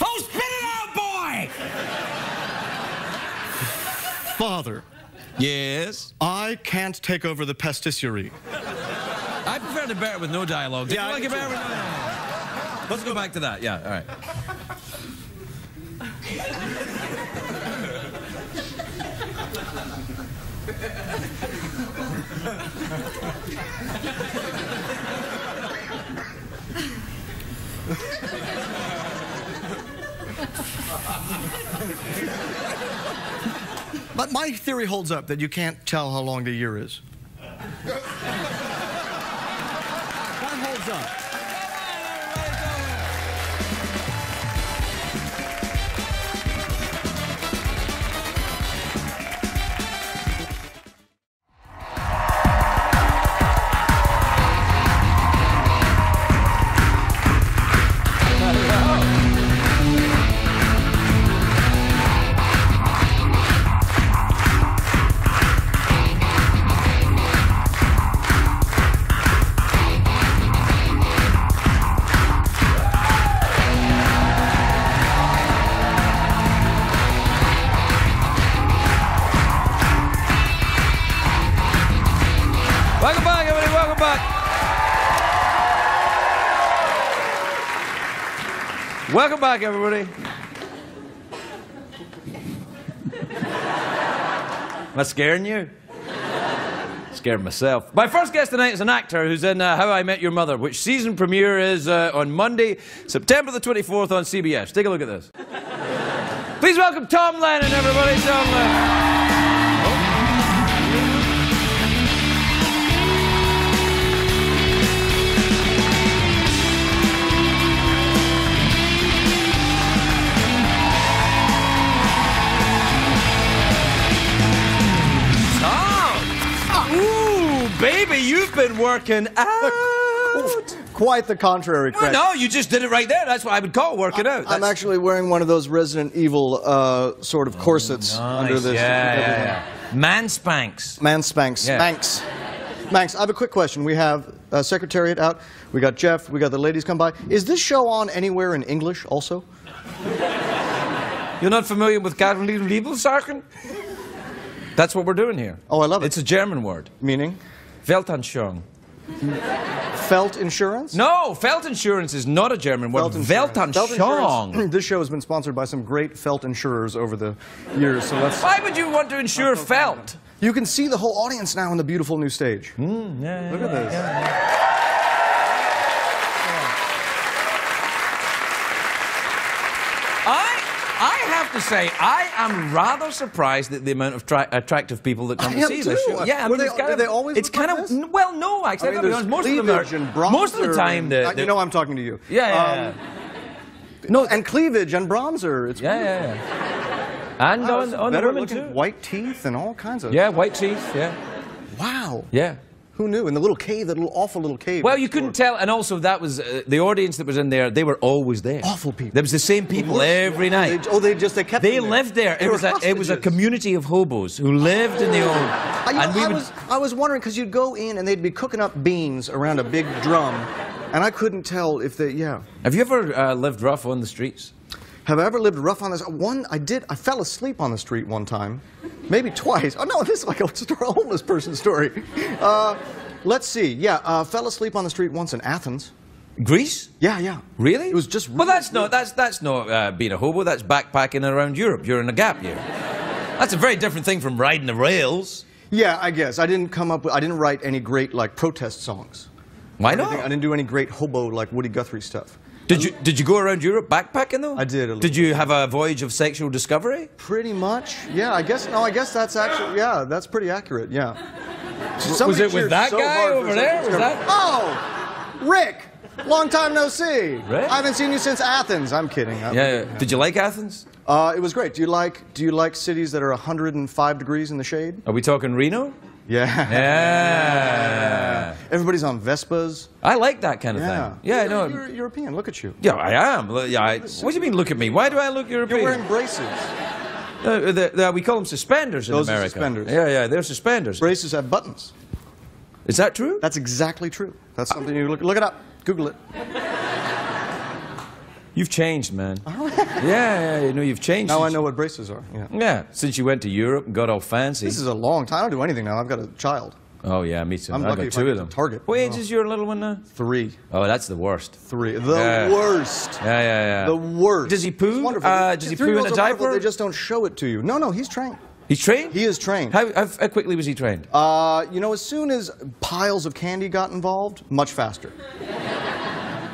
Oh, spit it out, boy! Father. Yes? I can't take over the pastissiery. I prefer to bear it with no dialogue. Yeah, like it bear it with no dialogue. Let's go back to that. Yeah, all right. But my theory holds up that you can't tell how long the year is. That holds up. Welcome back, everybody. Am I scaring you? Scared myself. My first guest tonight is an actor who's in uh, How I Met Your Mother, which season premiere is uh, on Monday, September the twenty-fourth on C B S. Take a look at this. Please welcome Tom Lennon, everybody. Tom Lennon. Baby, you've been working out. Quite the contrary, Craig. No, no, you just did it right there. That's what I would call working I, out. That's... I'm actually wearing one of those Resident Evil uh, sort of corsets oh, nice. under this. Yeah, yeah, yeah. Man spanks. Man spanks. Yeah. Manx. Manx, I have a quick question. We have uh, Secretariat out. We got Jeff. We got the ladies come by. Is this show on anywhere in English also? You're not familiar with Kathleen Liebelsarken? That's what we're doing here. Oh, I love it. It's a German word. Meaning? Weltanschauung. Felt insurance? No, felt insurance is not a German word. Weltanschauung. This show has been sponsored by some great felt insurers over the years. So let's. Why would you want to insure felt? You can see the whole audience now on the beautiful new stage. Mm, yeah, Look yeah, at this. Yeah, yeah. I have to say, I am rather surprised at the amount of attractive people that come I to see too. this show. Yeah, I mean, they, it's kind of, they always it's kind like of this? well, no, actually, I mean, honest, most of them are, most of the time, the, the, you know, I'm talking to you. Yeah, yeah, um, yeah. No, and cleavage and bronzer. It's yeah, yeah, yeah. And on, on the women too. White teeth and all kinds of. Yeah, stuff. white teeth. Yeah. Wow. Yeah. Who knew? In the little cave, that little awful little cave. Well, you couldn't tell, and also that was uh, the audience that was in there. They were always there. Awful people. There was the same people every night. They, oh, they just they kept. They lived there. there. It was a, it was a community of hobos who lived in the old. I, and know, we I would, was I was wondering because you'd go in and they'd be cooking up beans around a big drum, and I couldn't tell if they. Yeah. Have you ever uh, lived rough on the streets? Have I ever lived rough on this? One, I did. I fell asleep on the street one time, maybe twice. Oh no, this is like a homeless person's story. Uh, let's see. Yeah, uh, fell asleep on the street once in Athens, Greece. Yeah, yeah. Really? It was just. Well, that's not that's that's not uh, being a hobo. That's backpacking around Europe. You're in a gap year. That's a very different thing from riding the rails. Yeah, I guess I didn't come up with. I didn't write any great like protest songs. Why not? I didn't do any great hobo like Woody Guthrie stuff. Did you, did you go around Europe backpacking, though? I did. A did you have a voyage of sexual discovery? Pretty much. Yeah, I guess. No, I guess that's actually, yeah, that's pretty accurate, yeah. Was it with that so guy over there? Was that? Oh, Rick, long time no see. Rick? I haven't seen you since Athens. I'm kidding. I'm yeah, kidding. yeah. Did you like Athens? Uh, it was great. Do you like, do you like cities that are one hundred five degrees in the shade? Are we talking Reno? Yeah. Yeah. yeah. Everybody's on Vespas. I like that kind of yeah. thing. Yeah, I know. You're European. Look at you. Yeah, I am. Yeah, I, what do you mean, look at me? Why do I look European? You're wearing braces. Uh, the, the, we call them suspenders in Those America. Those are suspenders. Yeah, yeah, they're suspenders. Braces have buttons. Is that true? That's exactly true. That's something you look, look it up. Google it. You've changed, man. yeah, yeah, you know, you've changed. Now I know what braces are. Yeah. yeah, since you went to Europe and got all fancy. This is a long time. I don't do anything now. I've got a child. Oh, yeah, me too. I'm I've lucky got two of them. Target. What age oh. is your little one now? Three. Oh, that's the worst. Three. The yeah. worst. Yeah, yeah, yeah. The worst. Does he poo? Uh, does he poo in a diaper? They just don't show it to you. No, no, he's trained. He's trained? He is trained. How, how quickly was he trained? Uh, you know, as soon as piles of candy got involved, much faster.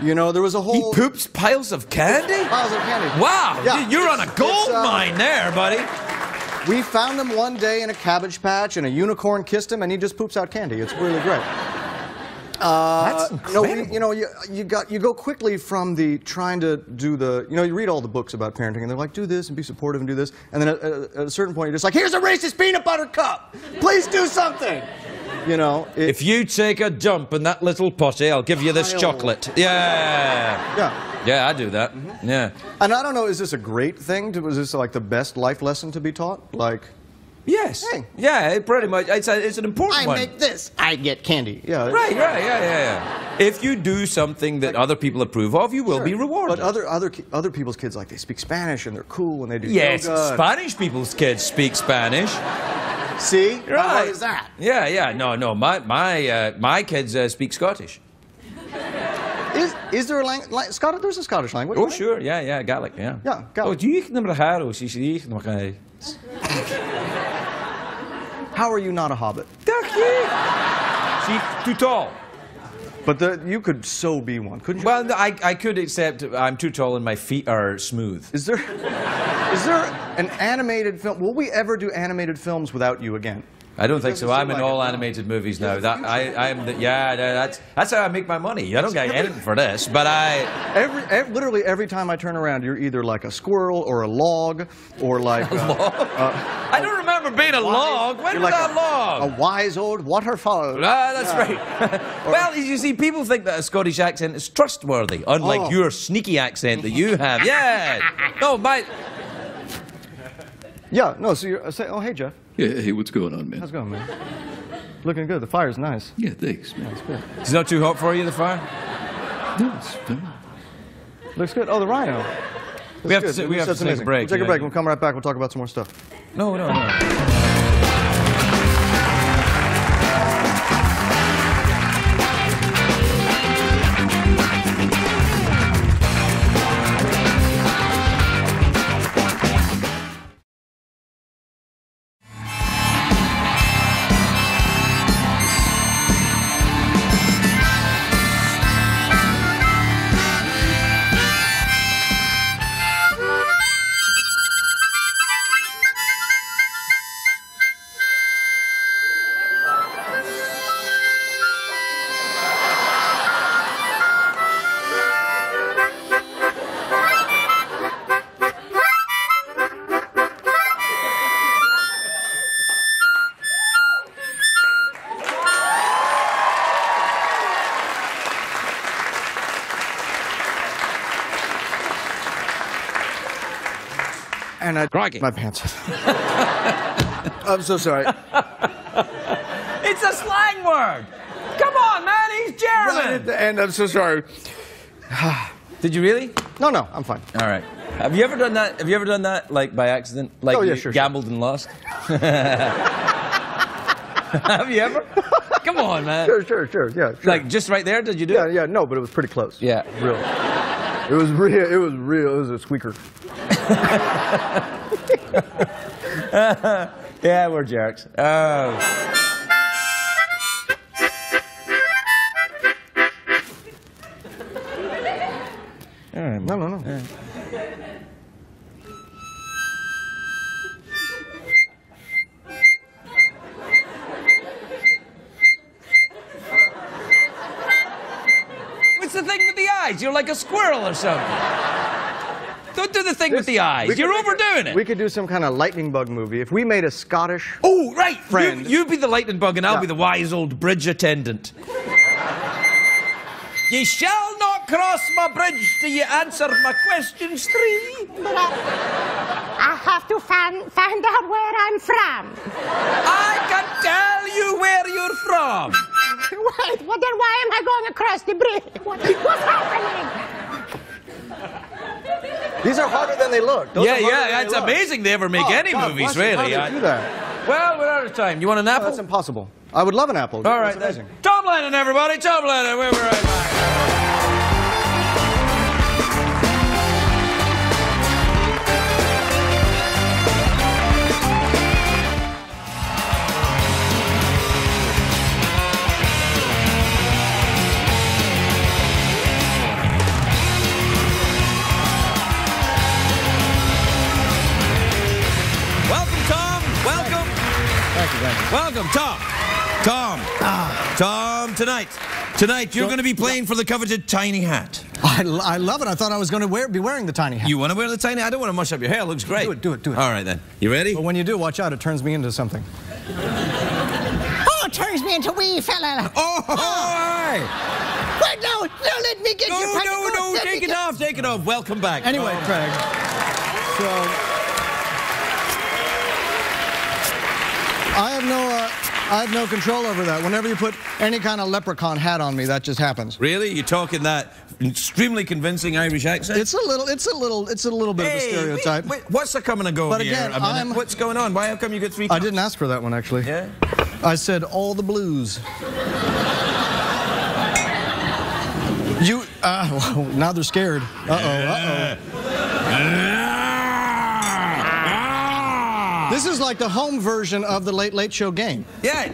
You know, there was a whole... He poops piles of candy? Piles of candy. Wow, yeah. you're on a gold uh, mine there, buddy. We found him one day in a cabbage patch, and a unicorn kissed him, and he just poops out candy. It's really great. Uh, That's incredible. No, you, you know, you, you, got, you go quickly from the trying to do the... You know, you read all the books about parenting, and they're like, do this, and be supportive, and do this. And then at, at a certain point, you're just like, here's a racist peanut butter cup! Please do something! You know... It, if you take a dump in that little potty, I'll give you this chocolate. Yeah! Yeah. Yeah, I do that. Mm-hmm. Yeah. And I don't know, is this a great thing? To, was this like the best life lesson to be taught? Like, yes. Hey. Yeah, it pretty much. It's, a, it's an important I one. I make this, I get candy. Yeah. Right, right, yeah, yeah, yeah. If you do something that like, other people approve of, you will sure. be rewarded. But other, other, other people's kids, like, they speak Spanish and they're cool and they do Yes, yoga. Spanish people's kids speak Spanish. See? Right. How hard is that? Yeah, yeah. No, no, my, my, uh, my kids uh, speak Scottish. Is, is there a language? Scottish? There's a Scottish language. Oh, sure. Yeah, yeah, Gaelic. Yeah. Yeah, Gaelic. How are you not a hobbit? She's too tall. But the, you could so be one, couldn't you? Well, I, I could, except I'm too tall and my feet are smooth. Is there, is there an animated film? Will we ever do animated films without you again? I don't think so. I'm in all animated movies now. That I, I'm. The, yeah, that's that's how I make my money. I don't get anything for this, but I. Every, every literally every time I turn around, you're either like a squirrel or a log, or like. A, a log. Uh, I don't remember being a log. When was that log? A wise old waterfall. Ah, that's right. Well, you see, people think that a Scottish accent is trustworthy, unlike your sneaky accent that you have. Yeah. No, my. Yeah. No. So you're say, oh, hey, Jeff. Yeah, hey, what's going on, man? How's it going, man? Looking good. The fire's nice. Yeah, thanks, man. Yeah, it's, it's not too hot for you, the fire? No, it's fine. Looks good. Oh, the rhino. Looks we have good. to, we have to take amazing. a break. We'll take yeah. a break. We'll come right back. We'll talk about some more stuff. No, no, no. And I Crikey. my pants. I'm so sorry. It's a slang word. Come on, man, he's German. Right at the end, I'm so sorry. Did you really? No, no, I'm fine. All right. Have you ever done that? Have you ever done that, like by accident? Like oh, yeah, you sure, gambled sure. and lost? Have you ever? Come on, man. Sure, sure, sure. Yeah. Sure. Like just right there? Did you do? Yeah, it? yeah. No, but it was pretty close. Yeah, real. It was real. It was real. It was a squeaker. Yeah, we're jerks. Oh. All right, no, no, no. Right. What's the thing with the eyes? You're like a squirrel or something. Don't do the thing this, with the eyes. You're overdoing a, it. We could do some kind of lightning bug movie. If we made a Scottish Oh, right. friend. You, you'd be the lightning bug and I'll yeah. be the wise old bridge attendant. Ye shall not cross my bridge till you answer my questions three. But I, I have to find, find out where I'm from. I can tell you where you're from. Wait, well then why am I going across the bridge? What, what's happening? These are harder than they look. Those yeah, yeah, it's they amazing look. They ever make oh, any God, movies, really. How I, do that? Well, we're out of time. You want an apple? Oh, that's impossible. I would love an apple. All right, that's amazing. Tom Lennon, everybody. Tom Lennon. We'll be right back. Welcome, Tom. Tom. Ah. Tom, tonight. Tonight, you're going to be playing for the coveted tiny hat. I, I love it. I thought I was going to wear, be wearing the tiny hat. You want to wear the tiny hat? I don't want to mush up your hair. It looks great. Do it, do it, do it. All right, then. You ready? But when you do, watch out. It turns me into something. Oh, it turns me into wee fella. Oh, oh. Hi. Wait, no, no, let me get no, your No, no, no, no, take it off, take it off. Welcome back. Anyway, oh. Craig, so... I have no, uh, I have no control over that. Whenever you put any kind of leprechaun hat on me, that just happens. Really? You're talking that extremely convincing Irish accent? It's a little, it's a little, it's a little bit hey, of a stereotype. Wait, wait, what's a coming and going here? But again, I'm, what's going on? Why? How come you get three? Cups? I didn't ask for that one actually. Yeah. I said all the blues. you, uh, well, now they're scared. Uh oh. Uh oh. Uh. This is like the home version of the Late Late Show game. Yeah.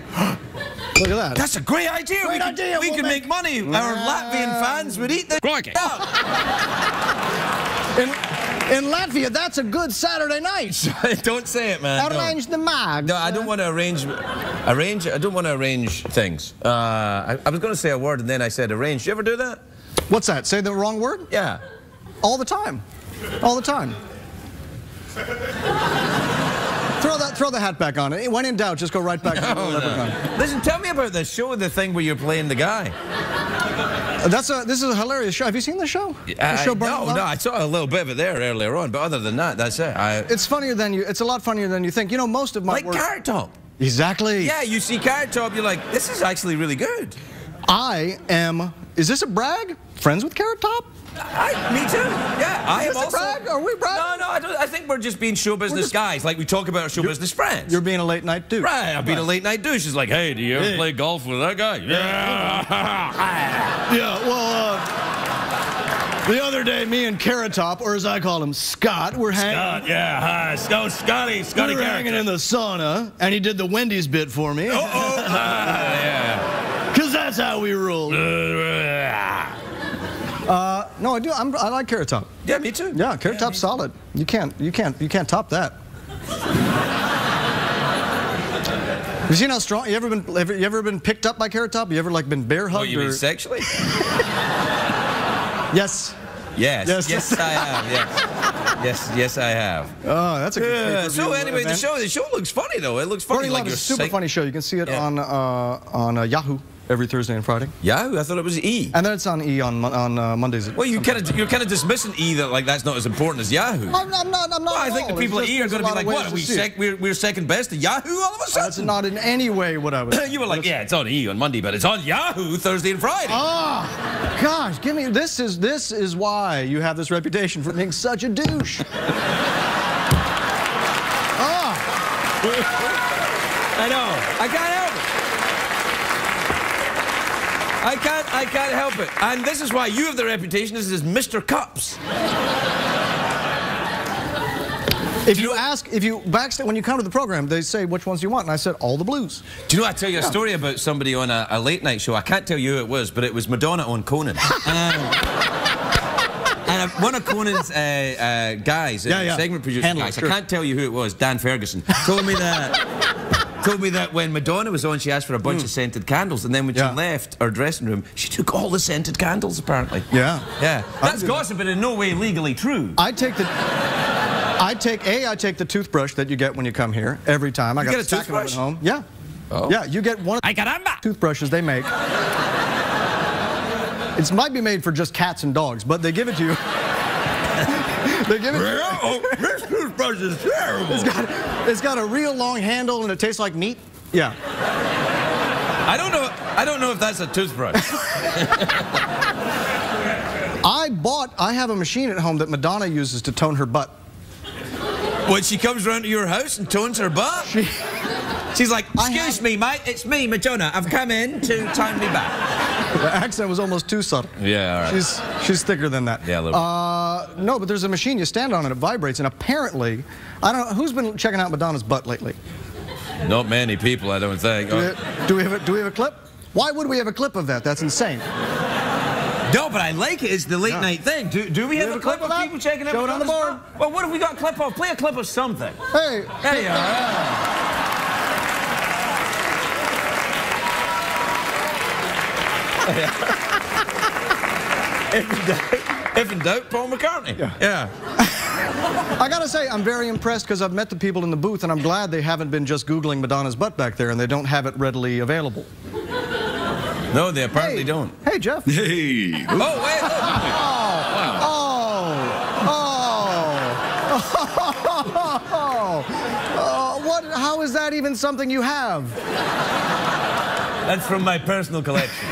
Look at that. That's a great idea. Great we idea. Can, we we'll can make, make money. Uh, Our Latvian fans would eat the crikey. in, in Latvia, that's a good Saturday night. Don't say it, man. Arrange no. the mags. No, I don't want to arrange. Arrange. I don't want to arrange things. Uh, I, I was going to say a word and then I said arrange. You ever do that? What's that? Say the wrong word? Yeah. All the time. All the time. Throw that, throw the hat back on. When in doubt, just go right back no, to the leprechaun. No. Listen, tell me about the show, the thing where you're playing the guy. That's a, this is a hilarious show. Have you seen the show? Uh, the show no, no, I saw a little bit of it there earlier on, but other than that, that's it. I, it's funnier than you, it's a lot funnier than you think. You know, most of my like work... Like Carrot Top. Exactly. Yeah, you see Carrot Top, you're like, this is actually really good. I am, is this a brag? Friends with Carrot Top? I, me too. Yeah, I am also. Brag? Are we bragging? No, no. I, don't, I think we're just being show business just, guys. Like we talk about our show business friends. You're being a late night douche. Right. I'm being right. a late night douche. She's like, hey, do you ever hey. play golf with that guy? Yeah. yeah. Well, uh, the other day, me and Carrot Top, or as I call him, Scott, were hanging. Scott. Yeah. Hi. Oh, Scotty. Scotty. We were hanging in the sauna, and he did the Wendy's bit for me. Uh oh. uh, yeah. Cause that's how we roll. Uh, no, I do. I'm, I like Carrot Top. Yeah, me too. Yeah, Carrot yeah, Top's solid. You can't, you can't, you can't top that. You seen how strong? You ever been? Ever, you ever been picked up by Carrot Top? You ever like been bear hugged? Oh, you or... mean sexually? Yes. Yes. Yes. Yes, I have. Yes. Yes. Yes, I have. Oh, that's a good yeah. So anyway, event. the show. The show looks funny though. It looks funny. Like it's a super funny show. You can see it yeah. on uh, on uh, Yahoo. Every Thursday and Friday. Yeah, I thought it was E. And then it's on E on on uh, Mondays. Well, you kind of you're kind of dismissing E that like that's not as important as Yahoo. I'm, I'm not. I'm not. Well, I think all. the people it's at just, E are going to be like, what? We sec we're we're second best to Yahoo all of a sudden. That's not in any way what I was. You were like, yeah, it's on E on Monday, but it's on Yahoo Thursday and Friday. Oh, gosh, give me this is this is why you have this reputation for being such a douche. Oh. I know. I can't help it. I can't, I can't help it. And this is why you have the reputation as Mister Cups. If you, you know, ask, if you backstage, when you come to the program, they say, which ones do you want? And I said, all the blues. Do you know, I tell you yeah. a story about somebody on a, a late night show. I can't tell you who it was, but it was Madonna on Conan. um, And one of Conan's uh, uh, guys, yeah, uh, yeah. segment producer Handler, guys, sure. I can't tell you who it was, Dan Ferguson, told me that told me that when Madonna was on, she asked for a bunch mm. of scented candles, and then when yeah. she left our dressing room, she took all the scented candles, apparently. Yeah. Yeah. That's gossip, but in no way legally true. I take the... I take... A, I take the toothbrush that you get when you come here, every time. I you got get a stack toothbrush? Of them at home. Yeah. Oh. Yeah, you get one of the toothbrushes they make. It might be made for just cats and dogs, but they give it to you. They give it to you. Oh, this toothbrush is terrible. It's got, it's got a real long handle and it tastes like meat. Yeah. I don't know. I don't know if that's a toothbrush. I bought. I have a machine at home that Madonna uses to tone her butt. When she comes around to your house and tones her butt, she, she's like, "Excuse have, me, mate. It's me, Madonna. I've come in to tone me back." The accent was almost too subtle. Yeah, all right. She's, she's thicker than that. Yeah, a little uh, bit. No, but there's a machine you stand on and it vibrates, and apparently, I don't know, who's been checking out Madonna's butt lately? Not many people, I don't think. Do we have, do we have, a, do we have a clip? Why would we have a clip of that? That's insane. No, but I like it. It's the late yeah. night thing. Do, do we, we have, have a clip, clip of people checking out Madonna's butt? Show it on the board. Butt? Well, what have we got a clip of? Play a clip of something. Hey. There you are. If in doubt, if in doubt, Paul McCartney. Yeah. yeah. I gotta say, I'm very impressed because I've met the people in the booth, and I'm glad they haven't been just Googling Madonna's butt back there, and they don't have it readily available. No, they apparently hey. don't. Hey, Jeff. Hey. Oh, wait. Oh, oh, oh, oh. What? How is that even something you have? That's from my personal collection.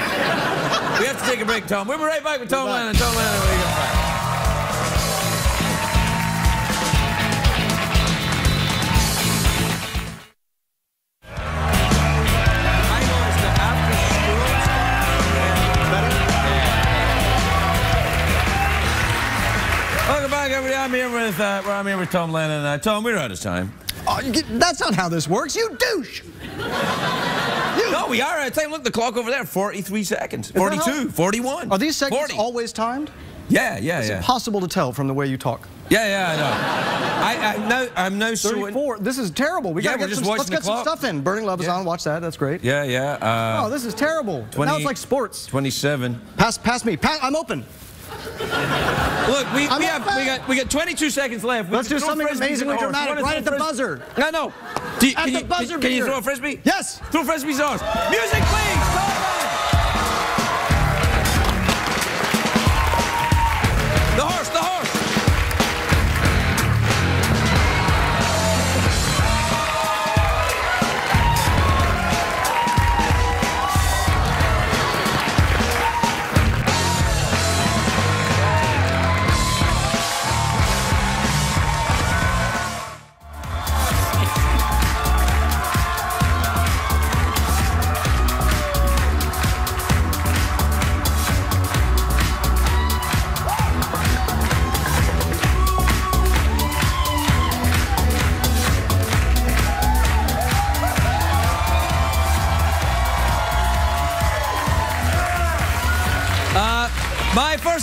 We have to take a break, Tom. We'll be right back with Tom Lennon. Tom Lennon, we'll be back. Welcome back, everybody. I'm here with, uh, I'm here with Tom Lennon. Uh, Tom, we're out of time. Oh, that's not how this works, you douche! No, we are out of time. Look, the clock over there, forty-three seconds. forty-two, forty-one. Are these seconds forty. Always timed? Yeah, yeah, it's yeah. It's impossible to tell from the way you talk. Yeah, yeah, I know. I, I, now, I'm now thirty-four. This is terrible. We yeah, gotta get some, let's get clock. some stuff in. Burning Love is yeah. on. Watch that. That's great. Yeah, yeah. Uh, oh, this is terrible. twenty, now it's like sports. twenty-seven. Pass, pass me. Pass, I'm open. Look, we, we have we got we got twenty-two seconds left. We Let's do something amazingly dramatic right at the buzzer. No, no. You, at the you, buzzer beater. Can you throw a frisbee? Yes. Throw frisbees ours. Music, please. The horse. The horse.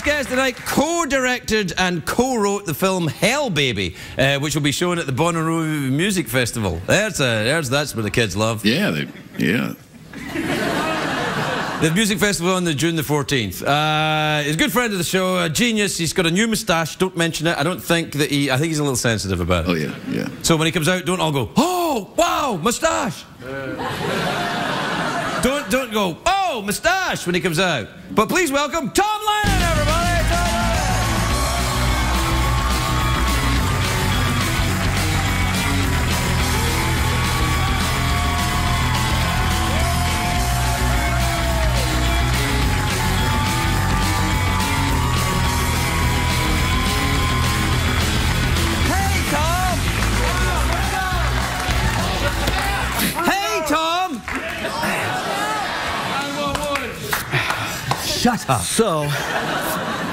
Guest tonight co-directed and co-wrote the film Hell Baby, uh, which will be shown at the Bonnaroo Music Festival. There's a, there's that's what the kids love. Yeah, they, yeah. The music festival on the June the fourteenth. Uh, he's a good friend of the show, a genius. He's got a new moustache. Don't mention it. I don't think that he. I think he's a little sensitive about it. Oh yeah, yeah. So when he comes out, don't all go, oh wow, moustache. Uh. Don't don't go, oh moustache when he comes out. But please welcome Tom Lennon. Shut up. So,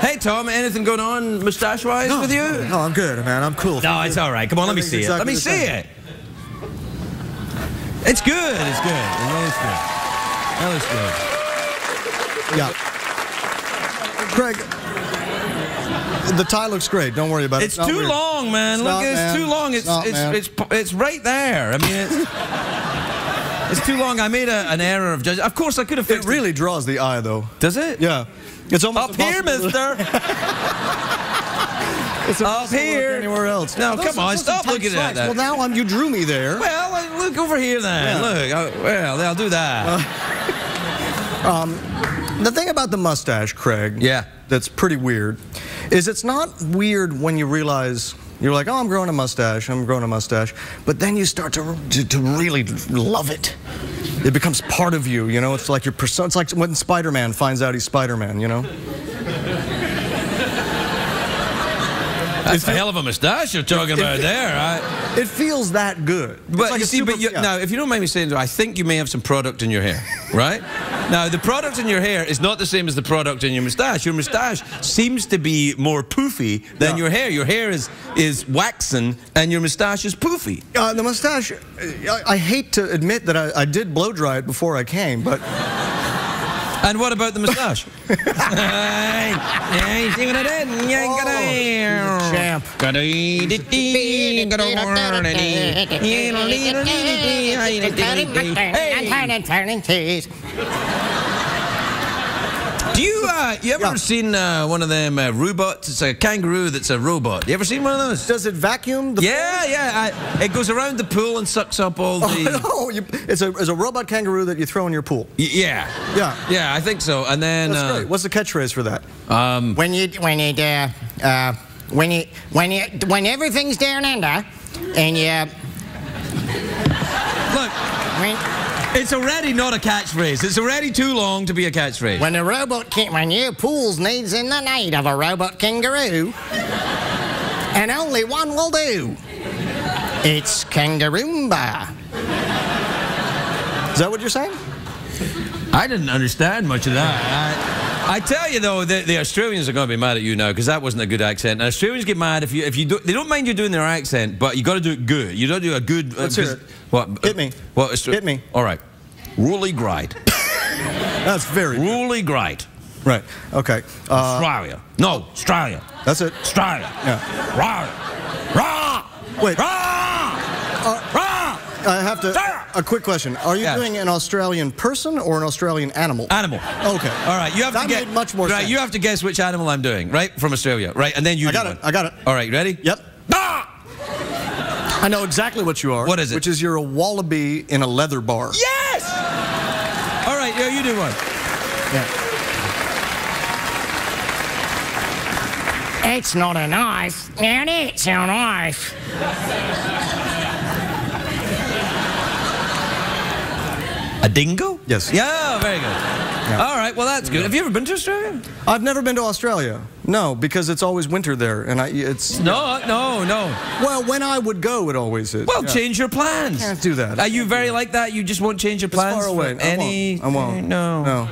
hey Tom, anything going on moustache-wise no, with you? No, I'm good, man. I'm cool. No, it's all right. Come on, let me see it. Let me see it. It's good. It's good. It looks good. That looks good. Yeah. Craig, the tie looks great. Don't worry about it. It's too long, man. Look, it's too long. It's it's it's it's right there. I mean, it's. It's too long. I made a, an error of judgment. Of course, I could have fixed it. It really draws the eye, though. Does it? Yeah. It's almost up here, mister. It's up here. Anywhere else? No, those, come on. Stop looking at that. Well, now I'm, you drew me there. Well, look over here then. Yeah. Look. I, well, I'll do that. Uh, um, the thing about the mustache, Craig. Yeah. That's pretty weird. Is it's not weird when you realize. You're like, oh, I'm growing a mustache, I'm growing a mustache. But then you start to, to, to really love it. It becomes part of you, you know? It's like your persona. It's like when Spider-Man finds out he's Spider-Man, you know? That's a hell of a mustache you're talking it, about it, there, right? It feels that good. But like you see, super, but you, yeah. Now, if you don't mind me saying, I think you may have some product in your hair, right? Now, the product in your hair is not the same as the product in your mustache. Your mustache seems to be more poofy than yeah. your hair. Your hair is is waxen, and your mustache is poofy. Uh, the mustache, I, I hate to admit that I, I did blow dry it before I came, but. And what about the moustache? Yeah, you see what I did? Yeah, oh, good champ. Do you, uh, you ever yeah. seen uh, one of them uh, robots? It's a kangaroo that's a robot. You ever seen one of those? Does it vacuum the Yeah, pool? yeah. I, it goes around the pool and sucks up all the... Oh, no, you, it's, a, it's a robot kangaroo that you throw in your pool. Y yeah. Yeah. Yeah, I think so. And then... That's uh, great. What's the catchphrase for that? Um, when you... When you... Uh, uh, when you... When you... When everything's down under, and you... Look. When... It's already not a catchphrase. It's already too long to be a catchphrase. When a robot can when your pool's needs in the need of a robot kangaroo, and only one will do. It's kangaroomba. Is that what you're saying? I didn't understand much of that. I, I tell you though, the, the Australians are going to be mad at you now because that wasn't a good accent. And Australians get mad if you if you do, they don't mind you doing their accent, but you got to do it good. You don't do a good. Let's uh, hear it. What? Hit me. What? Hit me. All right. Roly grind. That's very good. Roly grind. Right. Okay. Uh, Australia. No, Australia. That's it. Australia. Yeah. Rah. Rah. Wait. Rah. Uh, Rah. I have to. Sarah. A quick question. Are you yeah. doing an Australian person or an Australian animal? Animal. Okay. All right. You have that to get. Made much more right. Sense. You have to guess which animal I'm doing. Right. From Australia. Right. And then you. I got it. One. I got it. All right. Ready? Yep. Ah! I know exactly what you are. What is it? Which is you're a wallaby in a leather bar. Yes! All right, yeah, you do one. Yeah. It's not a knife, and it's a knife. A dingo? Yes. Yeah, very good. Yeah. All right, well, that's good. Yeah. Have you ever been to Australia? I've never been to Australia. No, because it's always winter there, and I, it's... No, yeah. no, no. Well, when I would go, it always is. Well, yeah. change your plans. I can't do that. Are you very like that? You just won't change your plans? It's far away. I any... won't. I won't. No. No.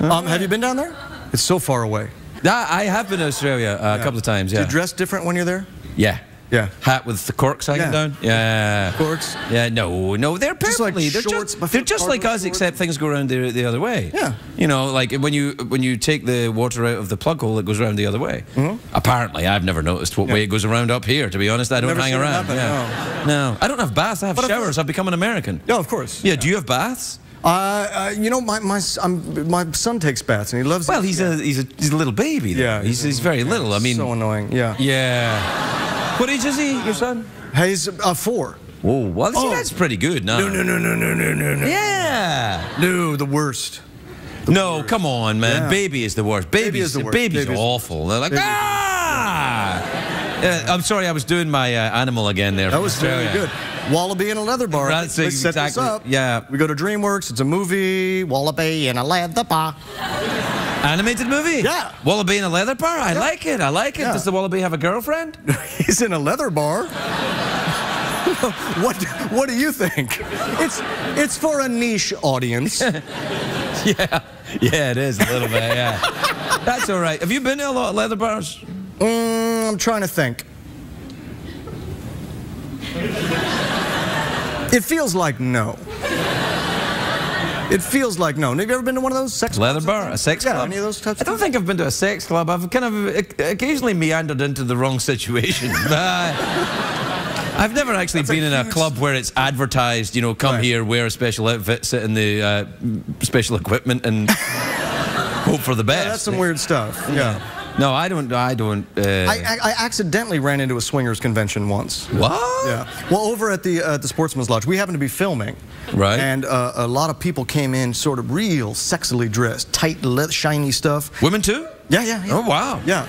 Right. Um, have you been down there? It's so far away. I have been to Australia uh, yeah. a couple of times, yeah. Do you dress different when you're there? Yeah. Yeah. Hat with the corks hanging yeah. down? Yeah. Corks? Yeah, no, no. They're perfectly. Just like they're shorts, just, they're just like us, shorts. Except things go around the, the other way. Yeah. You know, like when you when you take the water out of the plug hole, it goes around the other way. Mm-hmm. Apparently, I've never noticed what yeah. way it goes around up here, to be honest. I don't never hang around. Yeah. No. no. I don't have baths, I have but showers. I've become an American. No, of course. Yeah, yeah. Do you have baths? Uh, uh, you know, my my um, my son takes baths and he loves. Well, he's yeah. a he's a he's a little baby. Though. Yeah, he's he's very yeah, little. I mean, so annoying. Yeah. Yeah. What age is he, your son? He's uh, four. Whoa, well, oh. see, that's pretty good. No, no, no, no, no, no, no, no. Yeah. No, the worst. The no, worst. Come on, man. Yeah. Baby is the worst. Baby, baby is the worst. Baby's, baby's awful. They're like baby. Ah. Yeah. I'm sorry, I was doing my uh, animal again there. That was very good. Wallaby in a leather bar. That's Let's exactly. Set this up. Yeah. We go to DreamWorks. It's a movie. Wallaby in a leather bar. Animated movie? Yeah. Wallaby in a leather bar? I yeah. like it. I like it. Yeah. Does the wallaby have a girlfriend? He's in a leather bar. What What do you think? It's It's for a niche audience. yeah. Yeah, it is a little bit. Yeah. That's all right. Have you been to a lot of leather bars? Mm, I'm trying to think. It feels like no. It feels like no. Have you ever been to one of those sex leather clubs? Leather bar, a sex yeah, club? Yeah, any of those types I don't things? think I've been to a sex club. I've kind of occasionally meandered into the wrong situation. uh, I've never actually That's been a in a club where it's advertised, you know, come right. here, wear a special outfit, sit in the uh, special equipment and hope for the best. Yeah, that's some weird stuff. Yeah. No, I don't. I don't. Uh... I, I, I accidentally ran into a swingers convention once. What? Yeah. Well, over at the uh, the Sportsman's Lodge, we happened to be filming. Right. And uh, a lot of people came in, sort of real sexily dressed, tight, shiny stuff. Women too? Yeah, yeah, yeah. Oh wow. Yeah.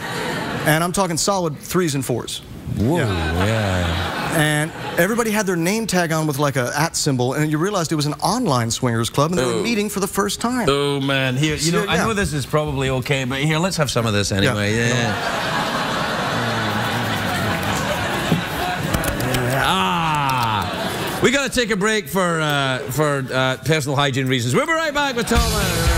And I'm talking solid threes and fours. Whoa. Yeah. yeah. And everybody had their name tag on with like a at symbol, and you realized it was an online swingers club, and they oh. were meeting for the first time. Oh man, here you know yeah. I know this is probably okay, but here let's have some of this anyway. Yeah. yeah. yeah. Ah, we gotta take a break for uh, for uh, personal hygiene reasons. We'll be right back with Tom Lennon.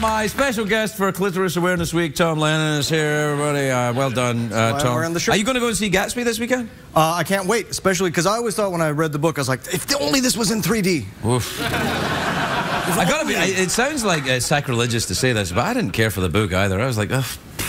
My special guest for Clitoris Awareness Week, Tom Lennon, is here. Everybody, uh, well done, uh, Tom. We're on the show. Are you going to go and see Gatsby this weekend? Uh, I can't wait, especially because I always thought when I read the book, I was like, if only this was in three D. Oof. I gotta be. It sounds like uh, sacrilegious to say this, but I didn't care for the book either. I was like, ugh.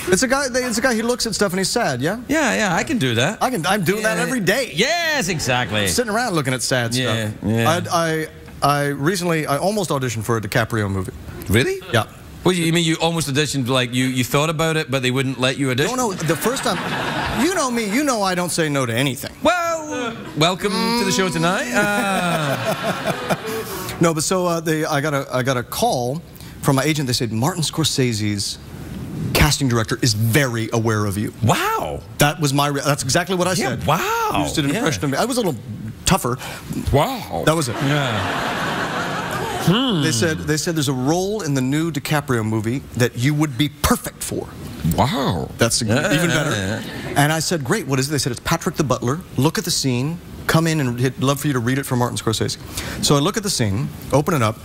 It's a guy. It's a guy. He looks at stuff and he's sad. Yeah. Yeah, yeah. I can do that. I can. I'm doing yeah. that every day. Yes, exactly. I'm sitting around looking at sad yeah, stuff. Yeah. I, I, I recently, I almost auditioned for a DiCaprio movie. Really? Yeah. Well, you mean you almost auditioned, like you, you thought about it, but they wouldn't let you audition? No, no, the first time, you know me, you know I don't say no to anything. Well, uh, welcome mm. to the show tonight. Uh. No, but so uh, they, I, got a, I got a call from my agent. They said, Martin Scorsese's casting director is very aware of you. Wow. That was my, re that's exactly what I yeah, said. Wow. You just did an yeah. impression of me. I was a little tougher. Wow. That was it. Yeah. Hmm. They said, they said there's a role in the new DiCaprio movie that you would be perfect for. Wow. That's yeah, even better. Yeah, yeah. And I said, great, what is it? They said, it's Patrick the Butler. Look at the scene. Come in and he'd love for you to read it from Martin Scorsese. So I look at the scene, open it up.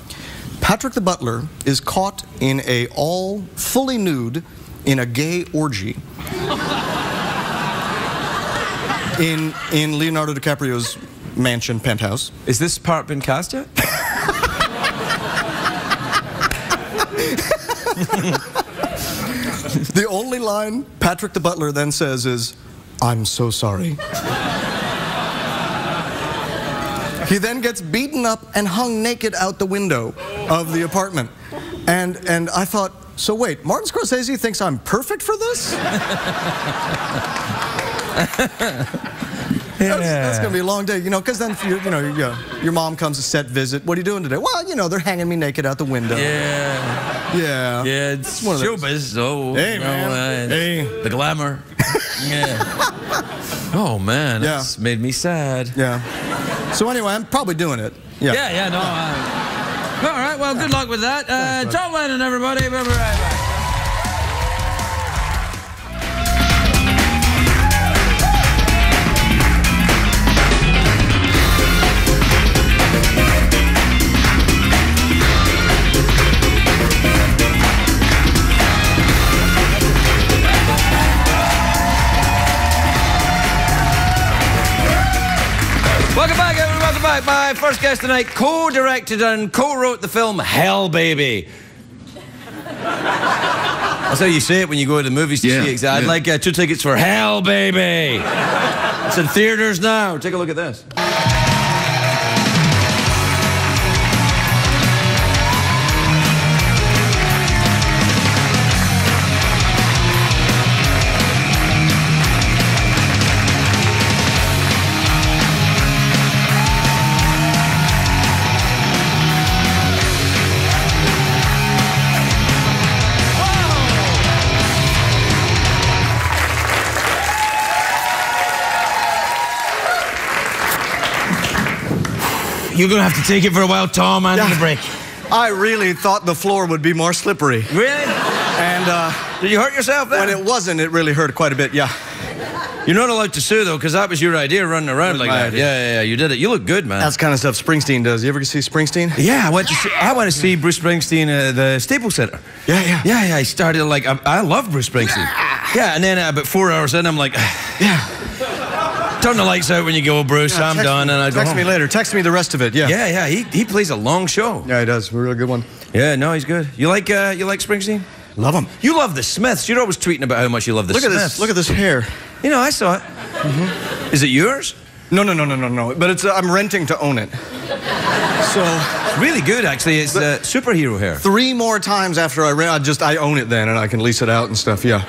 Patrick the Butler is caught in a all fully nude in a gay orgy in, in Leonardo DiCaprio's mansion penthouse. Is this part been cast yet? The only line Patrick the Butler then says is, I'm so sorry. He then gets beaten up and hung naked out the window of the apartment. And, and I thought, so wait, Martin Scorsese thinks I'm perfect for this? Yeah. That's, that's gonna be a long day, you know, because then you, you know you, your mom comes to set visit. What are you doing today? Well, you know, they're hanging me naked out the window. Yeah, yeah, yeah. It's, it's one showbiz, of those. So hey, you know, man, uh, hey, the glamour. Yeah. Oh man, yeah. That's made me sad. Yeah. So anyway, I'm probably doing it. Yeah. Yeah, yeah. No. I, all right. Well, good luck with that. Uh, Tom Lennon, everybody. We'll be right back. My first guest tonight co-directed and co-wrote the film Hell Baby. That's how you say it when you go to the movies to yeah, see it. I'd yeah. like uh, two tickets for Hell Baby. It's in theaters now. Take a look at this. You're going to have to take it for a while, Tom, and yeah. the break. I really thought the floor would be more slippery. Really? And, uh... did you hurt yourself then? When it wasn't, it really hurt quite a bit, yeah. You're not allowed to sue, though, because that was your idea, running around like that. Idea. Yeah, yeah, yeah, you did it. You look good, man. That's the kind of stuff Springsteen does. You ever see Springsteen? Yeah, I went to see, I went to see Bruce Springsteen at the Staples Center. Yeah, yeah. Yeah, yeah, I started, like, I, I love Bruce Springsteen. Yeah. Yeah, and then uh, about four hours in, I'm like, yeah. Turn the lights out when you go, Bruce. Yeah, I'm done, me, and I go Text home. me later. Text me the rest of it. Yeah. Yeah, yeah. He he plays a long show. Yeah, he does. A real good one. Yeah, no, he's good. You like uh, you like Springsteen? Love him. You love the Smiths. You're always tweeting about how much you love the look Smiths. At this, look at this hair. You know, I saw it. Mm-hmm. Is it yours? No, no, no, no, no, no. But it's uh, I'm renting to own it. So really good, actually. It's uh, superhero hair. Three more times after I rent, I just I own it then, and I can lease it out and stuff. Yeah.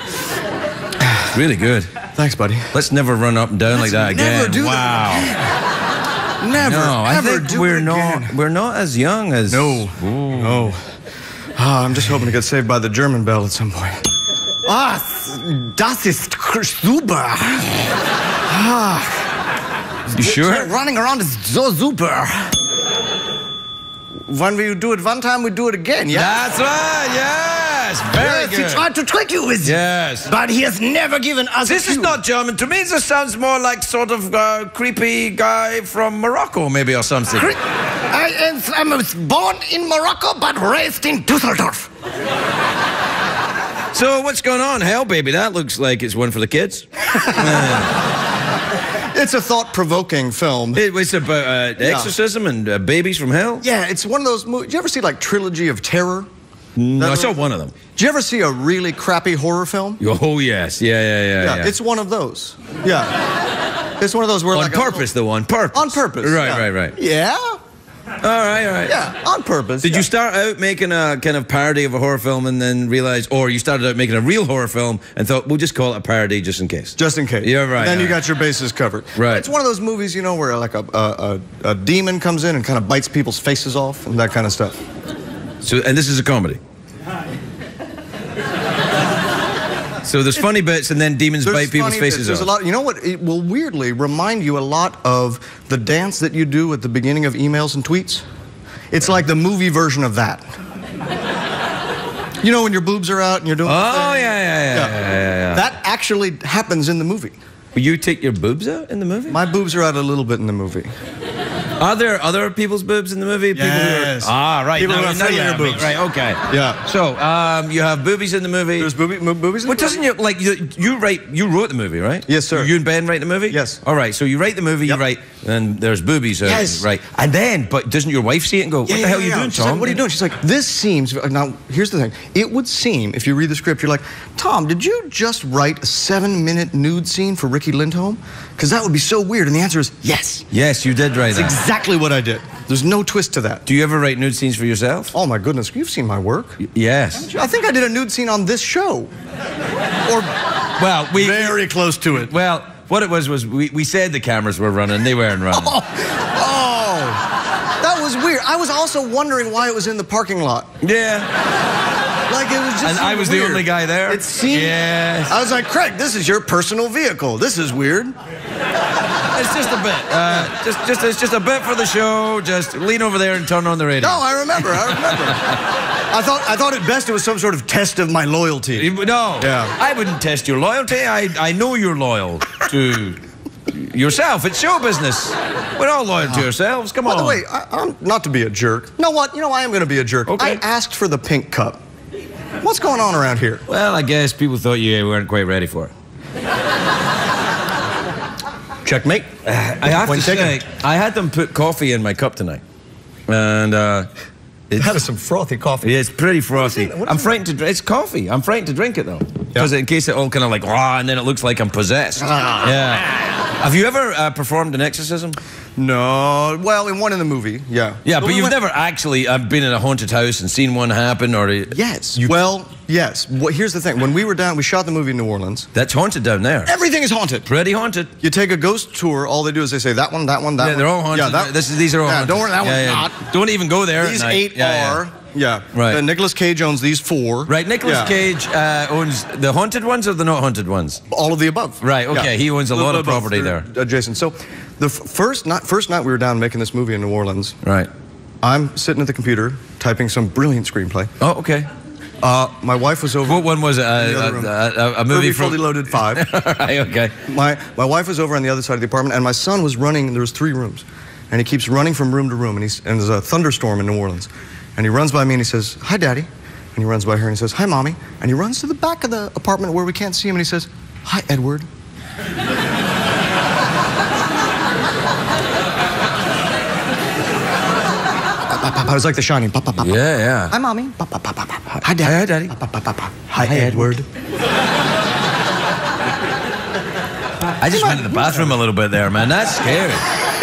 It's really good. Thanks, buddy. Let's never run up and down Let's like that never again. Never do wow. that. Wow. Never. No, I ever think do we're it not. Again. We're not as young as. No. Ooh. No. Oh, I'm just hoping to get saved by the German bell at some point. Ah, das ist super. Ah, you sure? Running around is so super. When we do it one time, we do it again. Yeah. That's right. Yes. Very yes, good. He tried to trick you with. Yes. But he has never given us. This a is not German to me. This sounds more like sort of uh, creepy guy from Morocco, maybe or something. Cre I am I'm born in Morocco, but raised in Düsseldorf. So what's going on? Hell, baby, that looks like it's one for the kids. It's a thought-provoking film. It, it's about uh, yeah. exorcism and uh, babies from hell? Yeah, it's one of those movies. Did you ever see, like, Trilogy of Terror? No, I saw one of them. Did you ever see a really crappy horror film? Oh, yes. Yeah, yeah, yeah. Yeah, yeah. It's one of those. Yeah. It's one of those where, on like... On purpose, though, on purpose. On purpose. Right, yeah. right, right. Yeah? All right, all right. Yeah, on purpose. Did yeah. you start out making a kind of parody of a horror film and then realize... Or you started out making a real horror film and thought, we'll just call it a parody just in case. Just in case. Yeah, right. And then you right. got your bases covered. Right. It's one of those movies, you know, where, like, a, a, a, a demon comes in and kind of bites people's faces off and that kind of stuff. So, and this is a comedy? So there's funny bits and then demons there's bite people's faces off. There's a lot, you know what, it will weirdly remind you a lot of the dance that you do at the beginning of emails and tweets. It's like the movie version of that. You know when your boobs are out and you're doing... Oh, yeah yeah yeah, yeah. yeah, yeah, yeah. That actually happens in the movie. Will you take your boobs out in the movie? My boobs are out a little bit in the movie. Are there other people's boobs in the movie? Yes. People who are, ah, right. People no, who are filling their boobs. Right, okay. Yeah. So, um, you have boobies in the movie. There's booby, boobies in well, the doesn't movie? You, like, you, you write, you wrote the movie, right? Yes, sir. You and Ben write the movie? Yes. All right, so you write the movie, yep. you write, and there's boobies. Uh, yes. Right. And then, but doesn't your wife see it and go, yeah, what the hell yeah, are you yeah. doing, Tom? Like, what are you doing? She's like, this seems, now, here's the thing. It would seem, if you read the script, you're like, Tom, did you just write a seven-minute nude scene for Ricky Lindholm? Because that would be so weird. And the answer is yes. Yes, you did write that. Exactly. Exactly what I did. There's no twist to that. Do you ever write nude scenes for yourself? Oh my goodness, you've seen my work. Y yes. I think I did a nude scene on this show. Or well, we very close to it. Well, what it was was we, we said the cameras were running, they weren't running. Oh, oh, that was weird. I was also wondering why it was in the parking lot. Yeah. Like it was just and I was weird. the only guy there. It seemed. Yes. I was like, Craig, this is your personal vehicle. This is weird. It's just a bit. Uh, just, just, it's just a bit for the show. Just lean over there and turn on the radio. No, I remember. I remember. I thought, I thought at best it was some sort of test of my loyalty. No. Yeah. I wouldn't test your loyalty. I, I know you're loyal to yourself. It's show business. We're all loyal to ourselves. Come on. By the way, I, I'm not to be a jerk. You know what? You know I am going to be a jerk. Okay. I asked for the pink cup. What's going on around here? Well, I guess people thought you weren't quite ready for it. Checkmate. Uh, I have to say, I had them put coffee in my cup tonight. And, uh... That is some frothy coffee. It's pretty frothy. I'm frightened to drink it. It's coffee. I'm frightened to drink it, though. Because yeah. in case it all kind of like, rah, and then it looks like I'm possessed. Ah. Yeah. Have you ever uh, performed an exorcism? No. Well, in one in the movie, yeah. Yeah, but, but we you've went... never actually uh, been in a haunted house and seen one happen, or... Yes. You... Well, yes. Well, here's the thing. When we were down, we shot the movie in New Orleans. That's haunted down there. Everything is haunted. Pretty haunted. You take a ghost tour, all they do is they say, that one, that one, that yeah, one. Yeah, they're all haunted. Yeah, that... this is, these are all yeah, haunted. Don't worry, that yeah, one's yeah. not. Don't even go there. These eight yeah, are... Yeah. Yeah, right. And Nicolas Cage owns these four. Right, Nicolas yeah. Cage uh, owns the haunted ones or the not haunted ones? All of the above. Right, okay, yeah. he owns a lot of property there. Adjacent. So, the f first, night, first night we were down making this movie in New Orleans. Right. I'm sitting at the computer, typing some brilliant screenplay. Oh, okay. Uh, my wife was over... What one was it? Uh, a, a, a movie from... Fully Loaded five. All right, okay. My, my wife was over on the other side of the apartment, and my son was running, there was three rooms. And he keeps running from room to room, and, he's, and there's a thunderstorm in New Orleans. And he runs by me and he says, hi, Daddy. And he runs by her and he says, "Hi, Mommy." And he runs to the back of the apartment where we can't see him and he says, "Hi, Edward." I was like The Shining. Pop, pop, pop, pop. Yeah, yeah. Hi, Mommy. Pop, pop, pop, pop. Hi, Daddy. Hi, Daddy. Pop, pop, pop, pop. Hi, Hi, Edward. I just went to the bathroom a little bit there, man. That's scary.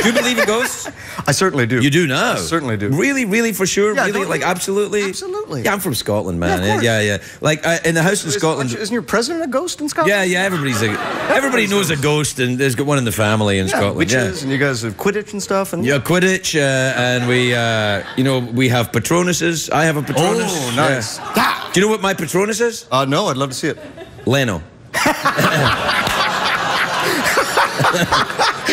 Do you believe in ghosts? I certainly do. You do now? I certainly do. Really, really, for sure? Yeah, really? Like, absolutely? Absolutely. Yeah, I'm from Scotland, man. Yeah, of yeah, yeah, yeah. Like, uh, in the house in Scotland... Isn't your president a ghost in Scotland? Yeah, yeah, everybody's a... Everybody knows a ghost, and there's got one in the family in yeah, Scotland. Witches, yeah, and you guys have Quidditch and stuff. And yeah, Quidditch, uh, and we, uh, you know, we have Patronuses. I have a Patronus. Oh, nice. Yeah. Ah. Do you know what my Patronus is? Uh, no, I'd love to see it. Leno.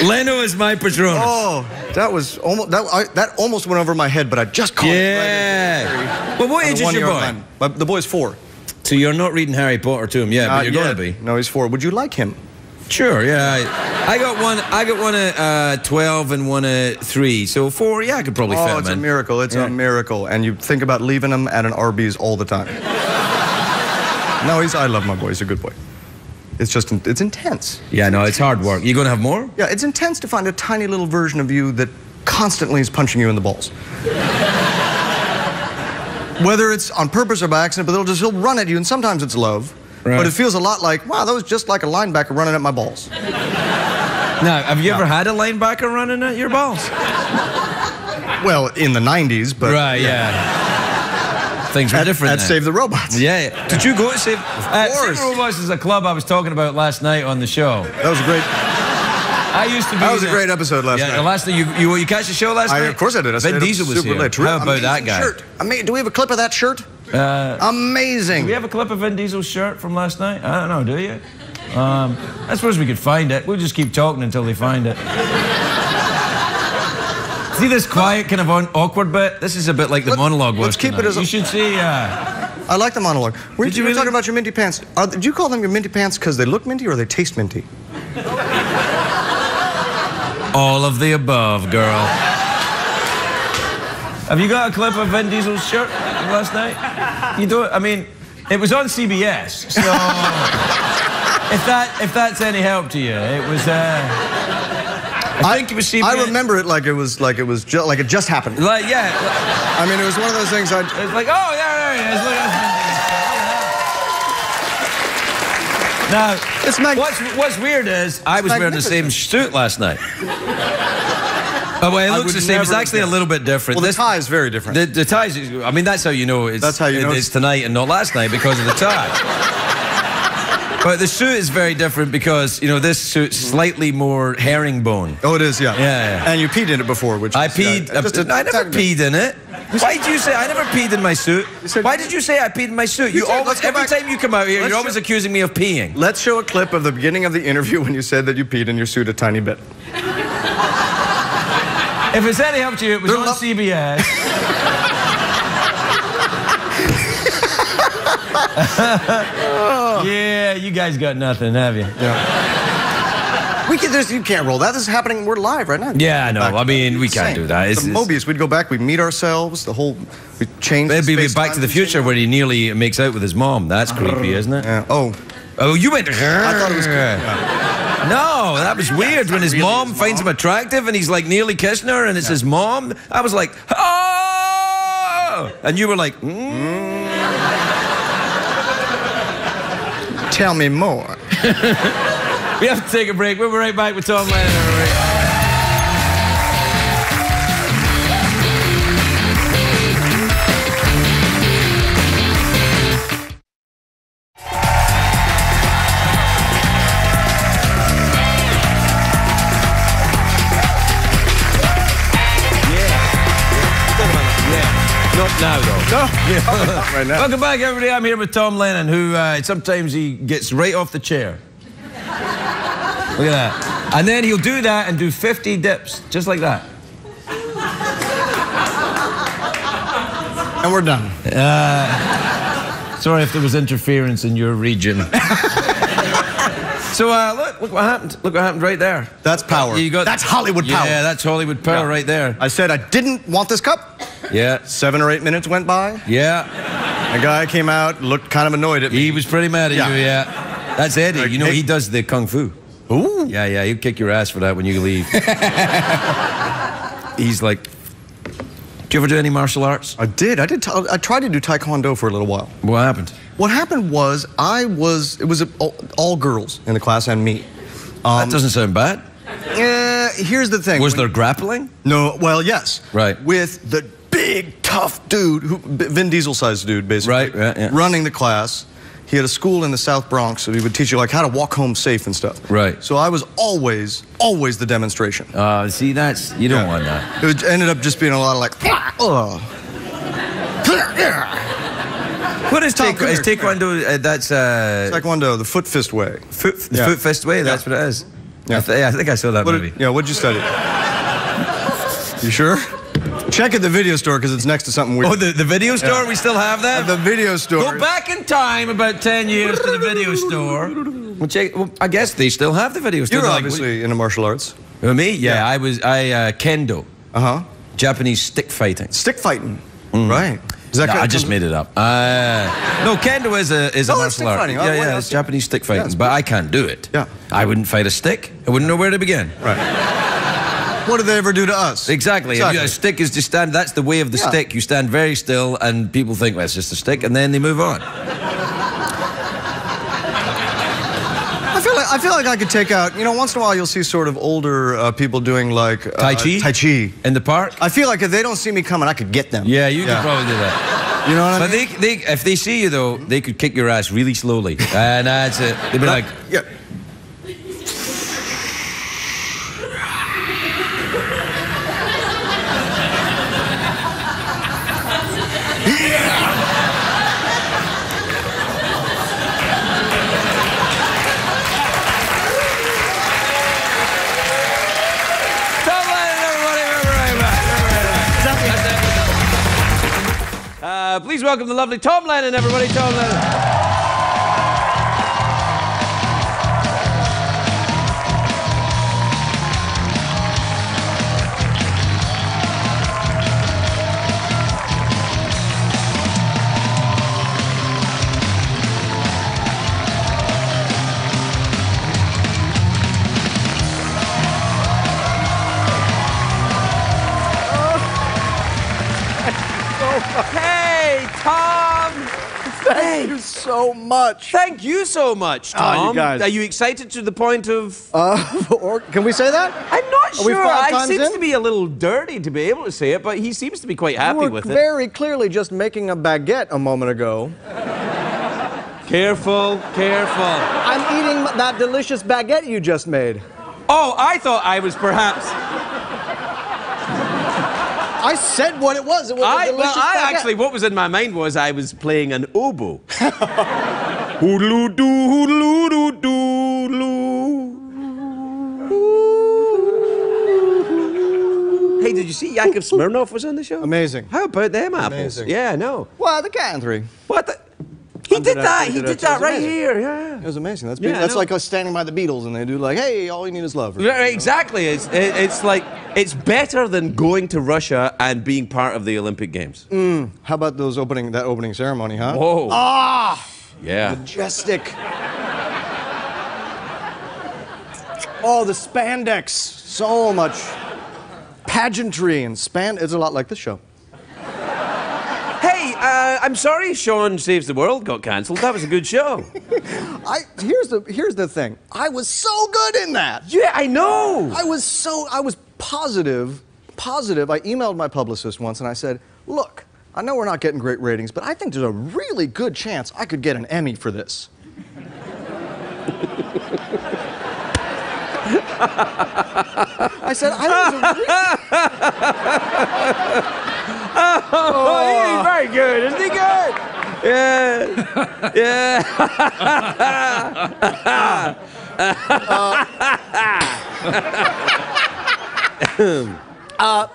Leno is my Patronus. Oh, that was almost that, I, that almost went over my head, but I just caught yeah. it. Yeah. Right but what age is your boy? My, the boy's four. So you're not reading Harry Potter to him yet, but uh, you're yeah. going to be. No, he's four. Would you like him? Sure. Yeah. I, I got one. I got one at uh, twelve and one at three. So four. Yeah, I could probably. Oh, fit it's him a in. miracle. It's yeah. a miracle. And you think about leaving him at an Arby's all the time. No, he's. I love my boy. He's a good boy. It's just, it's intense. Yeah, no, it's hard work. You gonna have more? Yeah, it's intense to find a tiny little version of you that constantly is punching you in the balls. Whether it's on purpose or by accident, but they'll just, he'll run at you, and sometimes it's love. Right. But it feels a lot like, wow, that was just like a linebacker running at my balls. Now, have you no. ever had a linebacker running at your balls? Well, in the nineties, but... Right, yeah. yeah. Things were different. At Save the Robots. Yeah, yeah. Did you go to Save? Of uh, course. Save the Robots is a club I was talking about last night on the show. That was a great. I used to be. That was a great episode last yeah, night. The last night you you you catch the show last I, night. Of course I did. I Ben Diesel was here. Late. How about that guy? Shirt. I mean, do we have a clip of that shirt? Uh, Amazing. Do we have a clip of Vin Diesel's shirt from last night? I don't know. Do you? Um, I suppose we could find it. We'll just keep talking until they find it. See this quiet, kind of awkward bit? This is a bit like the Let, monologue was Let's keep tonight. it as a... You should see, uh... I like the monologue. We're you really... talking about your minty pants. Are, do you call them your minty pants because they look minty or they taste minty? All of the above, girl. Have you got a clip of Vin Diesel's shirt from last night? You do it? I mean, it was on C B S, so... if, that, if that's any help to you, it was, uh... I, think it I remember it like it was like it was just like it just happened. Like yeah, like, I mean it was one of those things. I it's like oh yeah, there it is. Look at now it's mag what's what's weird is I was wearing the same suit last night. Oh, well, it looks the same. It's actually guess. a little bit different. Well, the tie is very different. The, the tie is. I mean, that's how you know it's that's how you it, know it's tonight and not last night because of the tie. But the suit is very different because, you know, this suit's slightly more herringbone. Oh, it is, yeah. Yeah, yeah. And you peed in it before, which I peed. Uh, just a, I never peed in it. Why did you say I never peed in my suit? Said, Why did you say I peed in my suit? You, you said, always, every back. time you come out here, let's you're always show, accusing me of peeing. Let's show a clip of the beginning of the interview when you said that you peed in your suit a tiny bit. If it's any help to you, it was They're on C B S. Yeah, you guys got nothing, have you? Yeah. We can, there's, you can't roll that. This is happening. We're live right now. Yeah, I know. I mean, we can't do that. It's, it's Mobius. We'd go back. We'd meet ourselves. The whole we change. Maybe we're back to the future where he nearly makes out with his mom. That's creepy, isn't it? Yeah. Oh, oh, you went. I thought it was creepy. Yeah. No, that was weird when his really mom his finds mom. him attractive and he's like nearly kissing her and it's yeah. his mom. I was like, oh, and you were like. Mm. Tell me more. We have to take a break. We'll be right back with Tom Lennon. Yeah. Yeah. Not now, though. No. Yeah. Oh, right now. Welcome back, everybody. I'm here with Tom Lennon, who uh, sometimes he gets right off the chair. Look at that. And then he'll do that and do fifty dips, just like that. And we're done. Uh, sorry if there was interference in your region. So uh, look, look what happened. Look what happened right there. That's power. You got that's Hollywood power. Yeah, that's Hollywood power yeah. right there. I said I didn't want this cup. Yeah. Seven or eight minutes went by. Yeah. The guy came out, looked kind of annoyed at me. He was pretty mad at yeah. you, yeah. That's Eddie. Like, you know, he does the kung fu. Ooh. Yeah, yeah, he'll kick your ass for that when you leave. He's like, do you ever do any martial arts? I did. I did. I tried to do taekwondo for a little while. What happened? What happened was I was, it was a, all, all girls in the class and me. Um, that doesn't sound bad. Yeah, uh, here's the thing. Was when, there grappling? No, well, yes. Right. With the big, tough dude, who, Vin Diesel-sized dude, basically. Right, right, yeah. Running the class. He had a school in the South Bronx, so he would teach you, like, how to walk home safe and stuff. Right. So I was always, always the demonstration. Uh, see, that's, you don't yeah. want that. It ended up just being a lot of, like, oh. What is Tom, taekwondo? Is taekwondo, uh, that's... Uh, taekwondo, the foot-fist way. Foot, the yeah. foot-fist way, that's yeah. what it is. Yeah. I, th yeah, I think I saw that what movie. Did, yeah, what'd you study? You sure? Check at the video store, because it's next to something weird. Oh, the, the video store? Yeah. We still have that? At the video store. Go back in time about ten years to the video store. Well, check, well, I guess they still have the video store. You're obviously into martial arts. Uh, me? Yeah, yeah, I was, I, uh, kendo. Uh-huh. Japanese stick fighting. Stick fighting? Mm. Right. Is that no, I just made it up. Uh, no, kendo is a, is no, a martial art. Fighting. Yeah, yeah, yeah, it's Japanese stick fighting, yeah, but I can't do it. Yeah. I wouldn't fight a stick. I wouldn't know where to begin. Right. What did they ever do to us? Exactly. exactly. A stick is to stand, that's the way of the yeah. stick. You stand very still and people think, well, it's just a stick, and then they move on. I feel like I feel like I could take out, you know, once in a while you'll see sort of older uh, people doing like... Uh, tai Chi? Tai Chi. In the park? I feel like if they don't see me coming, I could get them. Yeah, you yeah. could probably do that. You know what but I mean? But they, they, if they see you, though, they could kick your ass really slowly. And that's it. They'd be like... Yeah. Uh, please welcome the lovely Tom Lennon, everybody. Tom Lennon. Oh. Hey, Tom! Thank hey. you so much. Thank you so much, Tom. Oh, you guys. Are you excited to the point of... Uh, or, can we say that? I'm not Are sure. I seems in? to be a little dirty to be able to say it, but he seems to be quite happy you were with it. very clearly just making a baguette a moment ago. Careful, careful. I'm eating that delicious baguette you just made. Oh, I thought I was perhaps... I said what it was. It was I, well, I baguette. actually, what was in my mind was I was playing an oboe. Hey, did you see Yakov Smirnoff was on the show? Amazing. How about them apples? Amazing. Yeah, I know. Well, the cat and three. What the? He did that. He did that right here. Yeah. It was amazing. That's yeah, that's like us standing by the Beatles and they do like, hey, all you need is love. Or, yeah, exactly. You know? It's it, it's like it's better than going to Russia and being part of the Olympic Games. Mm. How about those opening that opening ceremony, huh? Whoa. Ah. Yeah. Majestic. Oh, the spandex. So much pageantry and span. It's a lot like this show. Uh, I'm sorry Sean Saves the World got cancelled. That was a good show. I, here's, the, here's the thing. I was so good in that. Yeah, I know. I was so, I was positive, positive. I emailed my publicist once and I said, look, I know we're not getting great ratings, but I think there's a really good chance I could get an Emmy for this. I said, I think there's a Oh, he's very good, isn't he good? Yeah, yeah. uh, uh,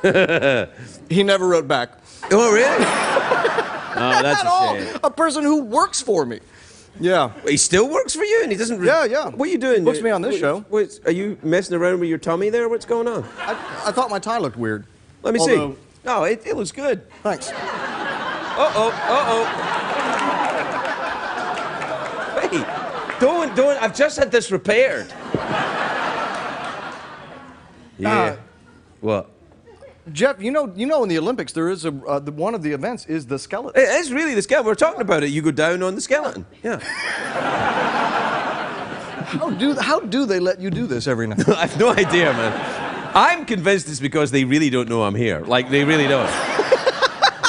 he never wrote back. Oh, really? Oh, that's At a all. Shame. A person who works for me. Yeah. He still works for you, and he doesn't. Yeah, yeah. What are you doing? Works for me on this what, show. What, are you messing around with your tummy there? What's going on? I, I thought my tie looked weird. Let me Although, see. No, it, it looks good. Thanks. Uh-oh, uh-oh. Doing, doing, I've just had this repaired. Yeah. Uh, what? Jeff, you know, you know, in the Olympics, there is a uh, the, one of the events is the skeleton. It is really the skeleton. We're talking about it. You go down on the skeleton. Yeah. how do how do they let you do this every night? I have no idea, man. I'm convinced it's because they really don't know I'm here. Like they really don't.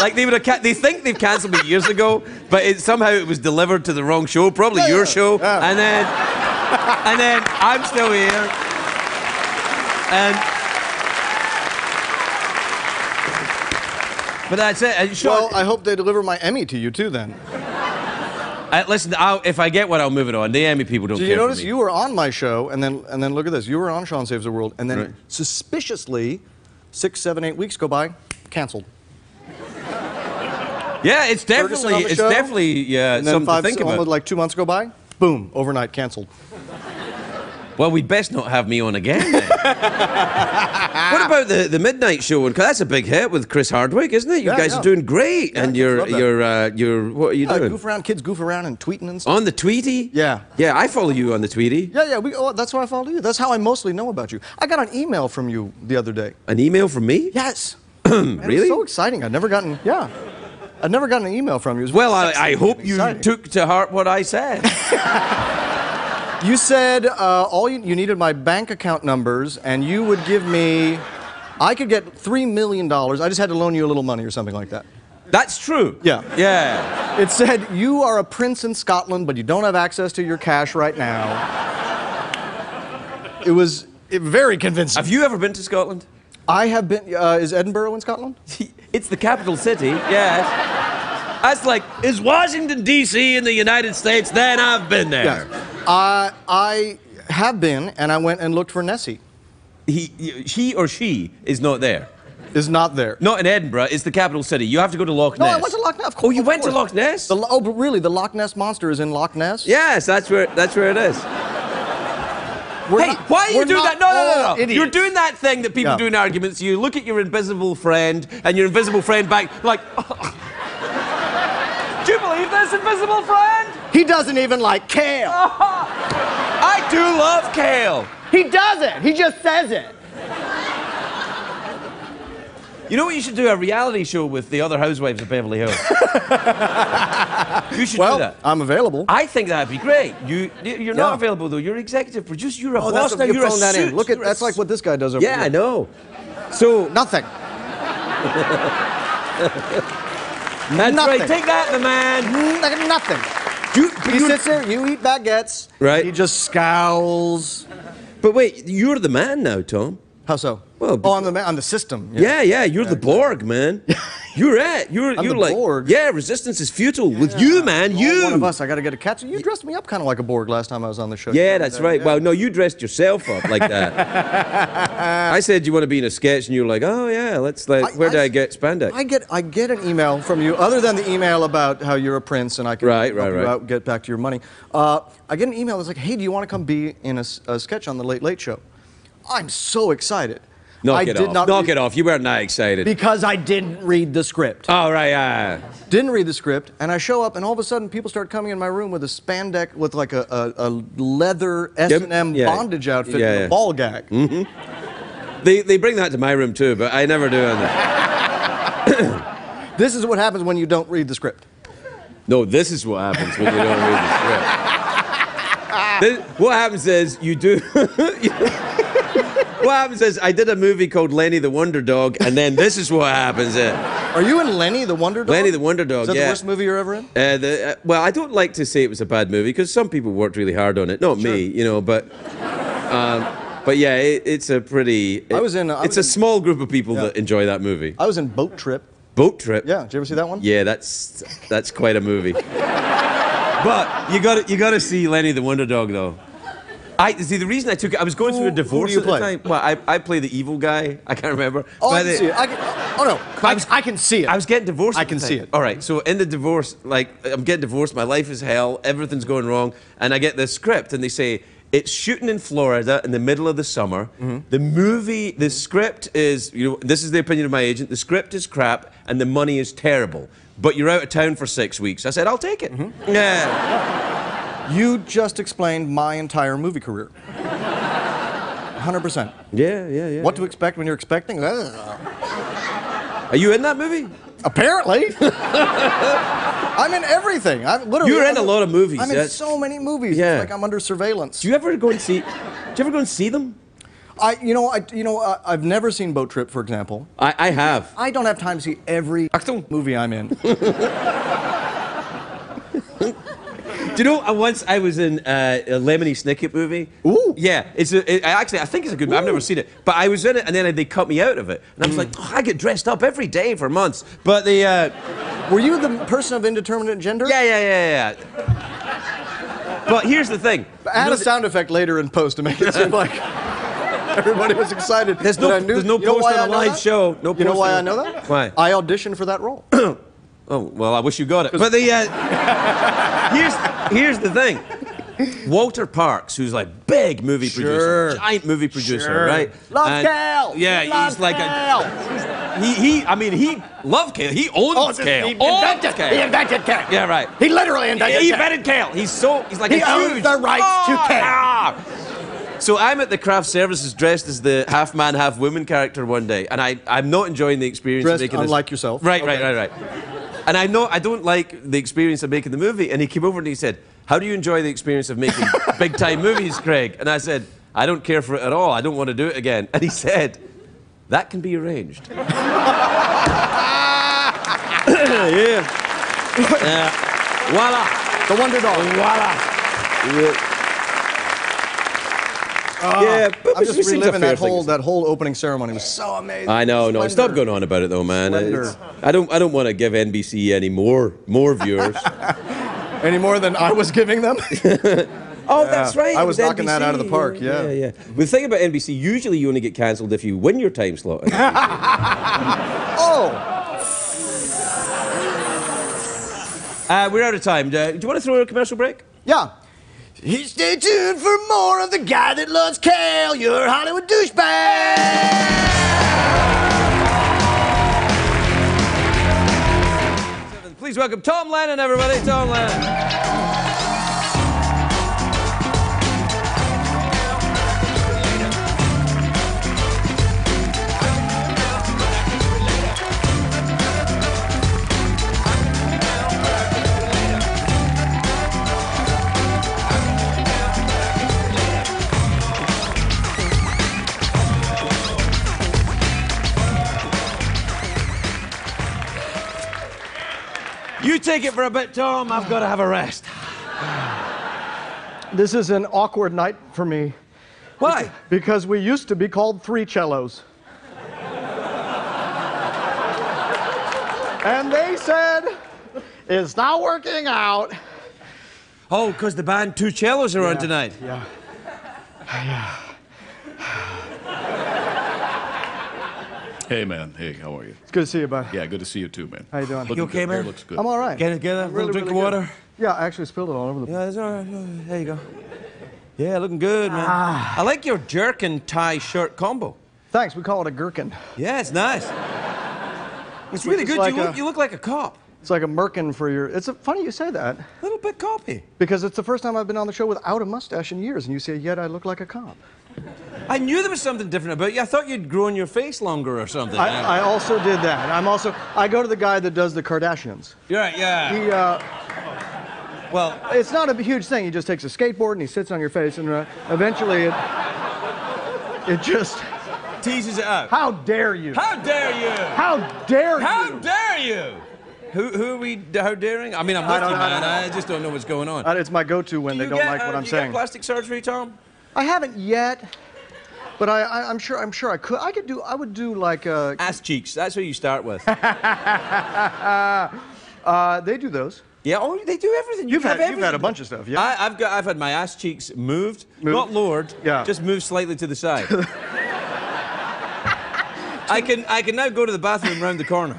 Like they would have, they think they've cancelled me years ago, but it, somehow it was delivered to the wrong show, probably yeah, your yeah. show, yeah. and then and then I'm still here. And. But that's it. Sure. Well, I hope they deliver my Emmy to you, too, then. I, listen, I'll, if I get one, I'll move it on. The Emmy people don't care. Did you notice you were on my show, and then, and then look at this. You were on Sean Saves the World, and then right. suspiciously, six, seven, eight weeks go by, canceled. Yeah, it's definitely, it's show, definitely, yeah, and then something five, to think about. Almost like two months go by, boom, overnight, canceled. Well, we'd best not have me on again, then. What about the, the midnight show? Because that's a big hit with Chris Hardwick, isn't it? You yeah, guys yeah. are doing great. Yeah, and you're, you're, uh, you're, what are you yeah, doing? Goof around, kids goof around and tweeting and stuff. On the Tweety? Yeah. Yeah, I follow you on the Tweety. Yeah, yeah, we, oh, that's why I follow you. That's how I mostly know about you. I got an email from you the other day. An email from me? Yes. Man, really? It was so exciting. I've never gotten, yeah. I've never gotten an email from you. Well, I, I hope you exciting. took to heart what I said. You said uh, all you, you needed my bank account numbers, and you would give me, I could get three million dollars. I just had to loan you a little money or something like that. That's true. Yeah. Yeah. It said you are a prince in Scotland, but you don't have access to your cash right now. It was it, very convincing. Have you ever been to Scotland? I have been. Uh, is Edinburgh in Scotland? It's the capital city. Yes. That's like, is Washington, D C in the United States? Then I've been there. Yes. Uh, I have been, and I went and looked for Nessie. He, he or she is not there. Is not there. Not in Edinburgh. It's the capital city. You have to go to Loch Ness. No, I went to Loch Ness. Of course, oh, you of went course. to Loch Ness? The, oh, but really, the Loch Ness Monster is in Loch Ness? Yes, that's where, that's where it is. We're hey, not, why are you doing that? No, no, no, no. You're doing that thing that people yeah. do in arguments. You look at your invisible friend, and your invisible friend back, like... Oh. Do you believe this, invisible friend? He doesn't even like kale. I do love kale. He doesn't. He just says it. You know what? You should do a reality show with the other housewives of Beverly Hills. You should well, do that. Well, I'm available. I think that'd be great. You, you're not yeah. available though. You're executive producer. You're a oh, boss that's now. You're, you're a that suit. In. Look at you're that's like what this guy does over yeah, here. Yeah, I know. So nothing. That's nothing. Right. Take that, the man. Nothing. You, he you, sits there, you eat baguettes. Right. He just scowls. But wait, you're the man now, Tom. How so? Well, oh, I'm the man. I'm the system. Yeah, yeah. yeah you're yeah, the Borg, man. You're it. You're, I'm you're the like. Borg. Yeah, resistance is futile yeah, with you, man. You. One of us. I got to get a catch. You dressed me up kind of like a Borg last time I was on the show. Yeah, that's right. Yeah. Well, no, you dressed yourself up like that. I said you want to be in a sketch, and you were like, oh yeah, let's. Like, I, where I, do I get spandex? I get I get an email from you, other than the email about how you're a prince and I can right, help right, you right. out, get back to your money. Uh, I get an email that's like, hey, do you want to come be in a, a sketch on the Late Late Show? I'm so excited. Knock I it did off. Not Knock it off. You were not excited. Because I didn't read the script. Oh, right, yeah. Didn't read the script, and I show up, and all of a sudden, people start coming in my room with a spandex, with like a, a, a leather S and M yeah. bondage outfit yeah, and yeah. a ball gag. Mm-hmm. They, they bring that to my room, too, but I never do on that. This is what happens when you don't read the script. No, this is what happens when you don't read the script. This, what happens is you do... you, what happens is, I did a movie called Lenny the Wonder Dog, and then this is what happens. It. Are you in Lenny the Wonder Dog? Lenny the Wonder Dog, yeah. Is that yeah. the worst movie you're ever in? Uh, the, uh, well, I don't like to say it was a bad movie, because some people worked really hard on it. Not sure. me, you know, but... Um, but yeah, it, it's a pretty... It, I was in... Uh, I it's was a in, small group of people yeah. that enjoy that movie. I was in Boat Trip. Boat Trip? Yeah, did you ever see that one? Yeah, that's that's quite a movie. But you gotta, you gotta see Lenny the Wonder Dog, though. I, see, the reason I took it, I was going through a divorce at the time. Well, I, I play the evil guy. I can't remember. Oh, I can see it. I can, oh, no. I, was, I can see it. I was getting divorced I can see it. All right, so in the divorce, like, I'm getting divorced. My life is hell. Everything's going wrong. And I get this script, and they say, it's shooting in Florida in the middle of the summer. Mm-hmm. The movie, the script is, you know, this is the opinion of my agent. The script is crap, and the money is terrible. But you're out of town for six weeks. I said, I'll take it. Mm-hmm. Yeah. You just explained my entire movie career. one hundred percent. Yeah, yeah, yeah. What to expect when you're expecting? Are you in that movie? Apparently. I'm in everything. I've literally. You're in a lot of movies. I'm in so many movies. Yeah. It's like I'm under surveillance. Do you ever go and see? Do you ever go and see them? I, you know, I, you know, uh, I've never seen Boat Trip, for example. I, I have. I don't have time to see every movie I'm in. Do you know? I once I was in uh, a Lemony Snicket movie. Ooh. Yeah, it's a, it, I actually I think it's a good movie. I've never seen it, but I was in it, and then they cut me out of it, and I was mm. like, oh, I get dressed up every day for months. But the. Uh, Were you the person of indeterminate gender? Yeah, yeah, yeah, yeah. But here's the thing. Add you know, a sound effect later in post to make it seem like. Everybody was excited. There's no, knew, there's no post on a live show. No you know why I know that? Why? I auditioned for that role. Oh, well, I wish you got it. But the, uh, here's, here's the thing. Walter Parks, who's like big movie sure. producer, giant movie producer, sure. right? Love and Kale! Yeah, Love he's like a... Kale. He, he, I mean, he... Love Kale. He owns oh, Kale. He invented Kale. He invented Kale. Yeah, right. He literally invented Kale. He invented Kale. Kale. He's so... He's like he a huge... He owns the rights oh, to Kale. Ah. So I'm at the craft services dressed as the half-man, half-woman character one day, and I, I'm not enjoying the experience dressed of making this. Dressed unlike yourself. Right, okay. right, right, right. And I, know, I don't like the experience of making the movie, and he came over and he said, how do you enjoy the experience of making big-time movies, Craig? And I said, I don't care for it at all. I don't want to do it again. And he said, that can be arranged. yeah. yeah. Voila. The wonder dog. Voila. Yeah. Uh, yeah, but I'm just reliving that whole, that whole opening ceremony. It was so amazing. I know, no, stop going on about it though, man. I don't, I don't want to give N B C any more, more viewers. Any more than I was giving them? Oh, yeah. That's right. I was knocking N B C. That out of the park, yeah. yeah, yeah. The thing about N B C, usually you only get cancelled if you win your time slot. Oh! Uh, we're out of time. Do you want to throw a commercial break? Yeah. Stay tuned for more of The Guy That Loves Kale, your Hollywood douchebag! Please welcome Tom Lennon, everybody. Tom Lennon. You take it for a bit, Tom. I've got to have a rest. This is an awkward night for me. Why? Because we used to be called Three Cellos. And they said, it's not working out. Oh, because the band Two Cellos are yeah, on tonight. Yeah. Yeah. Hey, man. Hey, how are you? It's good to see you, bud. Yeah, good to see you, too, man. How you doing? You okay, good. Man? Hair looks good. I'm all right. Get, get a really, little drink really of water? Good. Yeah, I actually spilled it all over the... Yeah, it's all right. There you go. Yeah, looking good, man. Ah. I like your jerkin tie shirt combo. Thanks. We call it a gherkin. Yeah, it's nice. It's really it's good. Like you, look, a, you look like a cop. It's like a merkin for your... It's a, funny you say that. A little bit copy. Because it's the first time I've been on the show without a mustache in years, and you say, yet I look like a cop. I knew there was something different about you. I thought you'd grown your face longer or something. I, I also did that. I'm also... I go to the guy that does the Kardashians. You're right, yeah. He, uh... Well... It's not a huge thing. He just takes a skateboard and he sits on your face and uh, eventually it... It just... Teases it up. How dare you? How dare you? How dare you? How dare you? Who, who are we, how daring? I mean, I'm with you, man. I, I just don't know what's going on. Uh, it's my go-to when they don't like what I'm saying. Do you get plastic surgery, Tom? I haven't yet, but I, I, I'm sure. I'm sure I could. I could do. I would do like a ass cheeks. That's what you start with. uh, they do those. Yeah. Oh, they do everything. You've you had. Have everything. You've had a bunch of stuff. Yeah. I, I've got. I've had my ass cheeks moved, moved. Not lowered. Yeah. Just moved slightly to the side. I can. I can now go to the bathroom round the corner.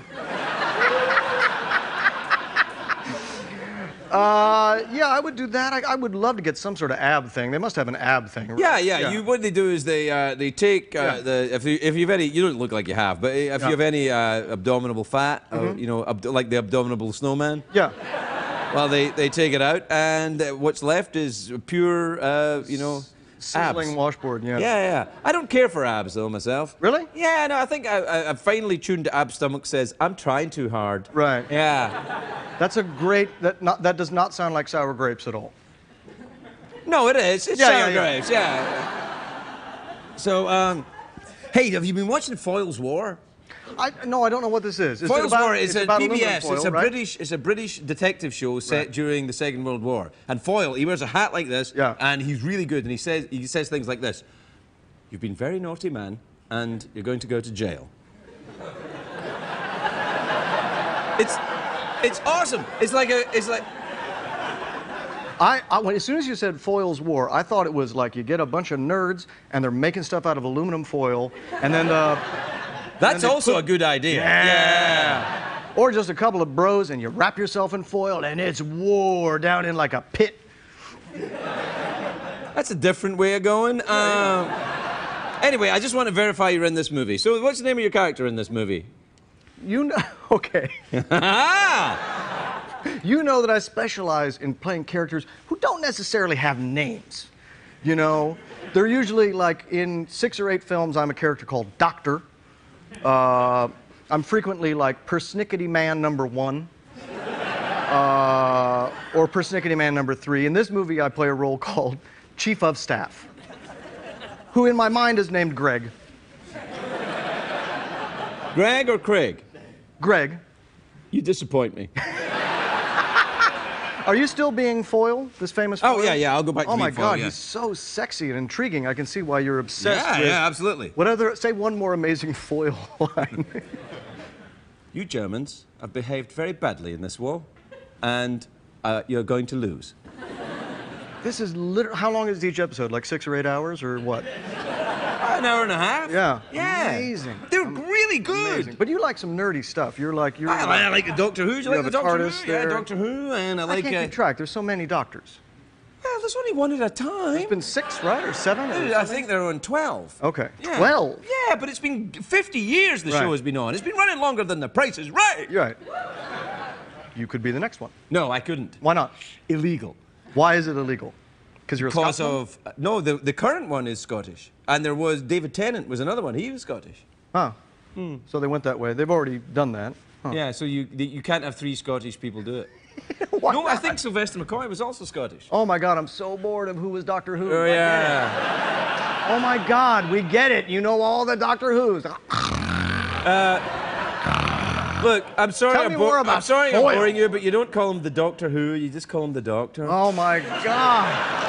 Uh, yeah, I would do that. I, I would love to get some sort of ab thing. They must have an ab thing, right? Yeah, yeah. yeah. You, what they do is they uh, they take uh, yeah. the if you if you've any you don't look like you have, but if yeah. you have any uh, abdominal fat, mm-hmm. uh, you know, ab like the abdominal snowman. Yeah. Well, they, they take it out, and what's left is pure, uh, you know, sizzling abs. Washboard, yeah. Yeah, yeah. I don't care for abs, though, myself. Really? Yeah, no, I think I, I, I finally tuned to Ab Stomach says, I'm trying too hard. Right. Yeah. That's a great... That, not, that does not sound like sour grapes at all. No, it is. It's yeah, sour yeah, yeah. grapes, yeah. So, um... hey, have you been watching Foyle's War? I, no, I don't know what this is. is Foyle's about, War is a P B S. Foil, it's a right? British. It's a British detective show set right. during the Second World War. And Foyle, he wears a hat like this, yeah. and he's really good. And he says he says things like this: "You've been very naughty, man, and you're going to go to jail." it's, it's awesome. It's like a, it's like. I, I, when, as soon as you said Foyle's War, I thought it was like you get a bunch of nerds and they're making stuff out of aluminum foil, and then. Uh, That's also put... a good idea. Yeah. yeah. Or just a couple of bros and you wrap yourself in foil and it's war down in like a pit. That's a different way of going. Yeah, yeah. Um, anyway, I just want to verify you're in this movie. So what's the name of your character in this movie? You know... Okay. You know that I specialize in playing characters who don't necessarily have names. You know, they're usually like in six or eight films, I'm a character called Doctor. Uh, I'm frequently like Persnickety Man number one, uh, or Persnickety Man number three. In this movie, I play a role called Chief of Staff, who in my mind is named Greg. Greg or Craig? Greg. You disappoint me. Are you still being Foyle, this famous Foyle? Oh, yeah, yeah, I'll go back to being Foyle. Oh, my God, he's so sexy and intriguing. I can see why you're obsessed with... Yeah, yeah, absolutely. What other... Say one more amazing Foyle line. You Germans have behaved very badly in this war, and uh, you're going to lose. This is literally... How long is each episode? Like six or eight hours, or what? An hour and a half. Yeah. Yeah. Amazing. They're um, really good. Amazing. But you like some nerdy stuff. You're like you're. I, like, I like the Doctor Who. You, you like the Doctor Who? There. Yeah, Doctor Who, and I, I like. I can't keep track. There's so many doctors. Well, there's only one at a time. There's been six, right, or seven? Or I something? think they're on twelve. Okay. Yeah. Twelve. Yeah, but it's been fifty years the right. show has been on. It's been running longer than The Price is Right. You're right. You could be the next one. No, I couldn't. Why not? Illegal. Why is it illegal? Because you're a Scotsman? Because of... Uh, no, the, the current one is Scottish. And there was... David Tennant was another one. He was Scottish. Huh. Hmm. So they went that way. They've already done that. Huh. Yeah, so you you can't have three Scottish people do it. Why no, not? I think Sylvester McCoy was also Scottish. Oh, my God, I'm so bored of who was Doctor Who. Oh, yeah. Oh, my God, we get it. You know all the Doctor Who's. uh, look, I'm sorry, Tell I'm, me more about I'm, sorry I'm boring you, but you don't call him the Doctor Who. You just call him the Doctor. Oh, my God.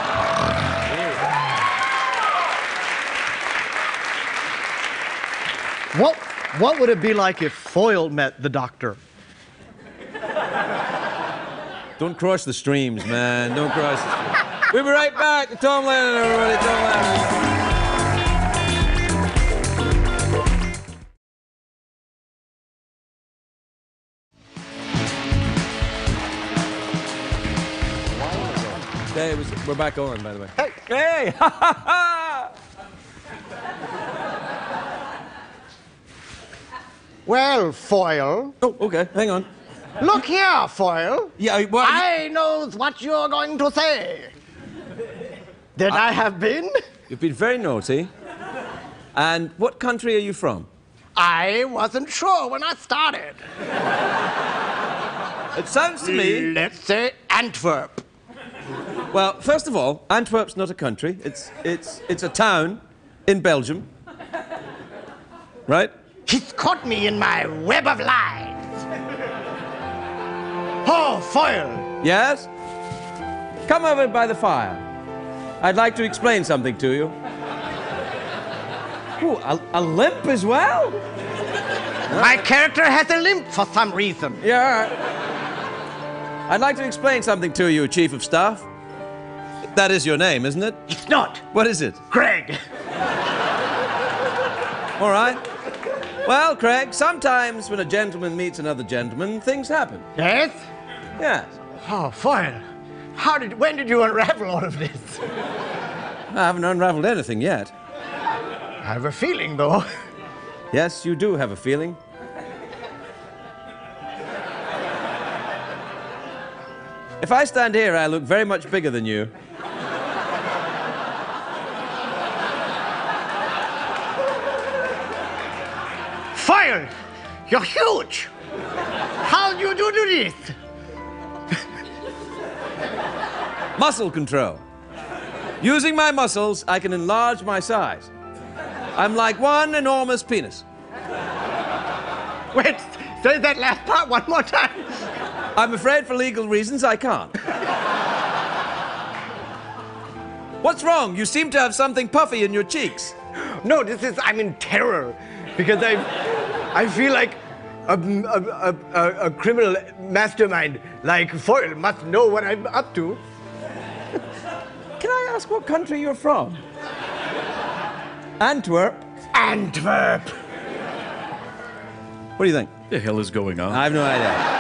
What, what would it be like if Foyle met the Doctor? Don't cross the streams, man. Don't cross the streams. We'll be right back to Tom Lennon, everybody. Tom Lennon. Hey, it was, we're back on, by the way. Hey! Hey! Ha ha ha! Well, Foyle. Oh, okay. Hang on. Look here, Foyle. Yeah, well, I know what you're going to say. That I, I have been. You've been very naughty. And what country are you from? I wasn't sure when I started. It sounds to me... Let's say Antwerp. Well, first of all, Antwerp's not a country. It's, it's, it's a town in Belgium. Right? He's caught me in my web of lies. Oh, Foyle. Yes? Come over by the fire. I'd like to explain something to you. Ooh, a, a limp as well? My character has a limp for some reason. Yeah. I'd like to explain something to you, Chief of Staff. That is your name, isn't it? It's not. What is it? Greg. All right. Well, Craig, sometimes when a gentleman meets another gentleman, things happen. Yes? Yes. Oh, Foyle, how did... when did you unravel all of this? I haven't unraveled anything yet. I have a feeling, though. Yes, you do have a feeling. If I stand here, I look very much bigger than you. Fired! You're huge! How do you do this? Muscle control. Using my muscles, I can enlarge my size. I'm like one enormous penis. Wait, say that last part one more time. I'm afraid for legal reasons I can't. What's wrong? You seem to have something puffy in your cheeks. No, this is, I'm in terror because I, I feel like a, a, a, a criminal mastermind like Foyle must know what I'm up to. Can I ask what country you're from? Antwerp. Antwerp! What do you think? The hell is going on? I have no idea.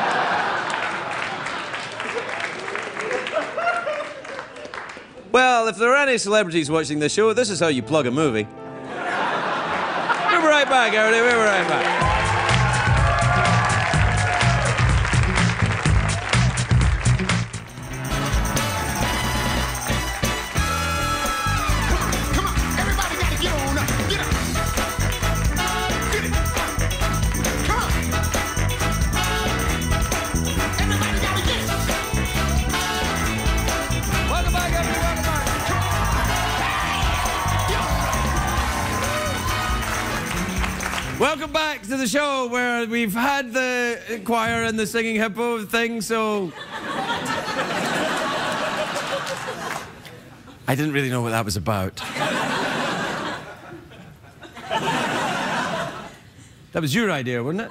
Well, if there are any celebrities watching this show, this is how you plug a movie. We'll be right back, everybody. We'll be right back. Welcome back to the show where we've had the choir and the singing hippo thing, so... I didn't really know what that was about. That was your idea, wasn't it?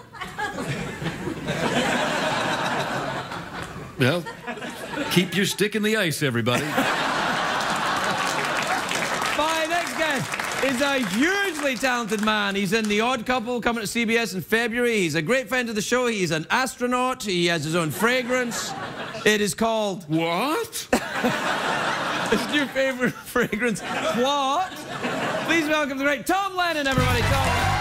Well, keep your stick in the ice, everybody. My next guest is a hugely talented man. He's in The Odd Couple, coming to C B S in February. He's a great friend of the show. He's an astronaut. He has his own fragrance. It is called... What? It's your favorite fragrance. What? Please welcome the great Tom Lennon, everybody. Tom Lennon.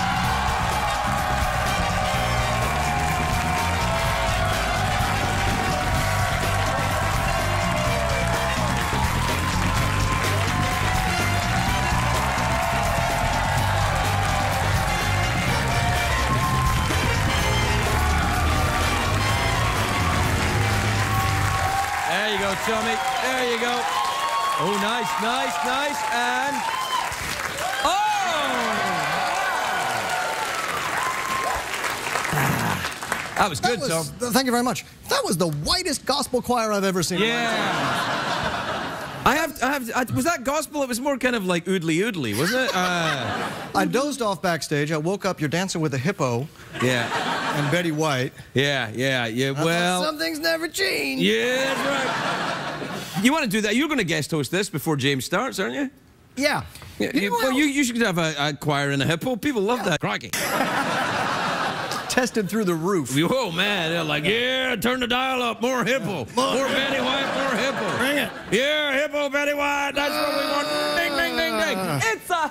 Tommy, there you go. Oh, nice, nice, nice, and oh! Ah, that was that good, was, Tom. Th thank you very much. That was the whitest gospel choir I've ever seen. Yeah. I have, I have. I, was that gospel? It was more kind of like oodly oodly, wasn't it? Uh, I dozed off backstage. I woke up. You're dancing with a hippo. Yeah. And Betty White. Yeah, yeah, yeah. Well, some things never change. Yeah, that's right. You want to do that? You're going to guest host this before James starts, aren't you? Yeah. You, you, know well, you, you should have a, a choir and a hippo. People love yeah. that. Crikey. Tested through the roof. Oh, man. They're like, yeah, yeah turn the dial up. More hippo. Yeah. More, more Betty White, more hippo. Bring it. Yeah, hippo, Betty White. That's uh, what we want. Ding, ding, ding, ding. It's a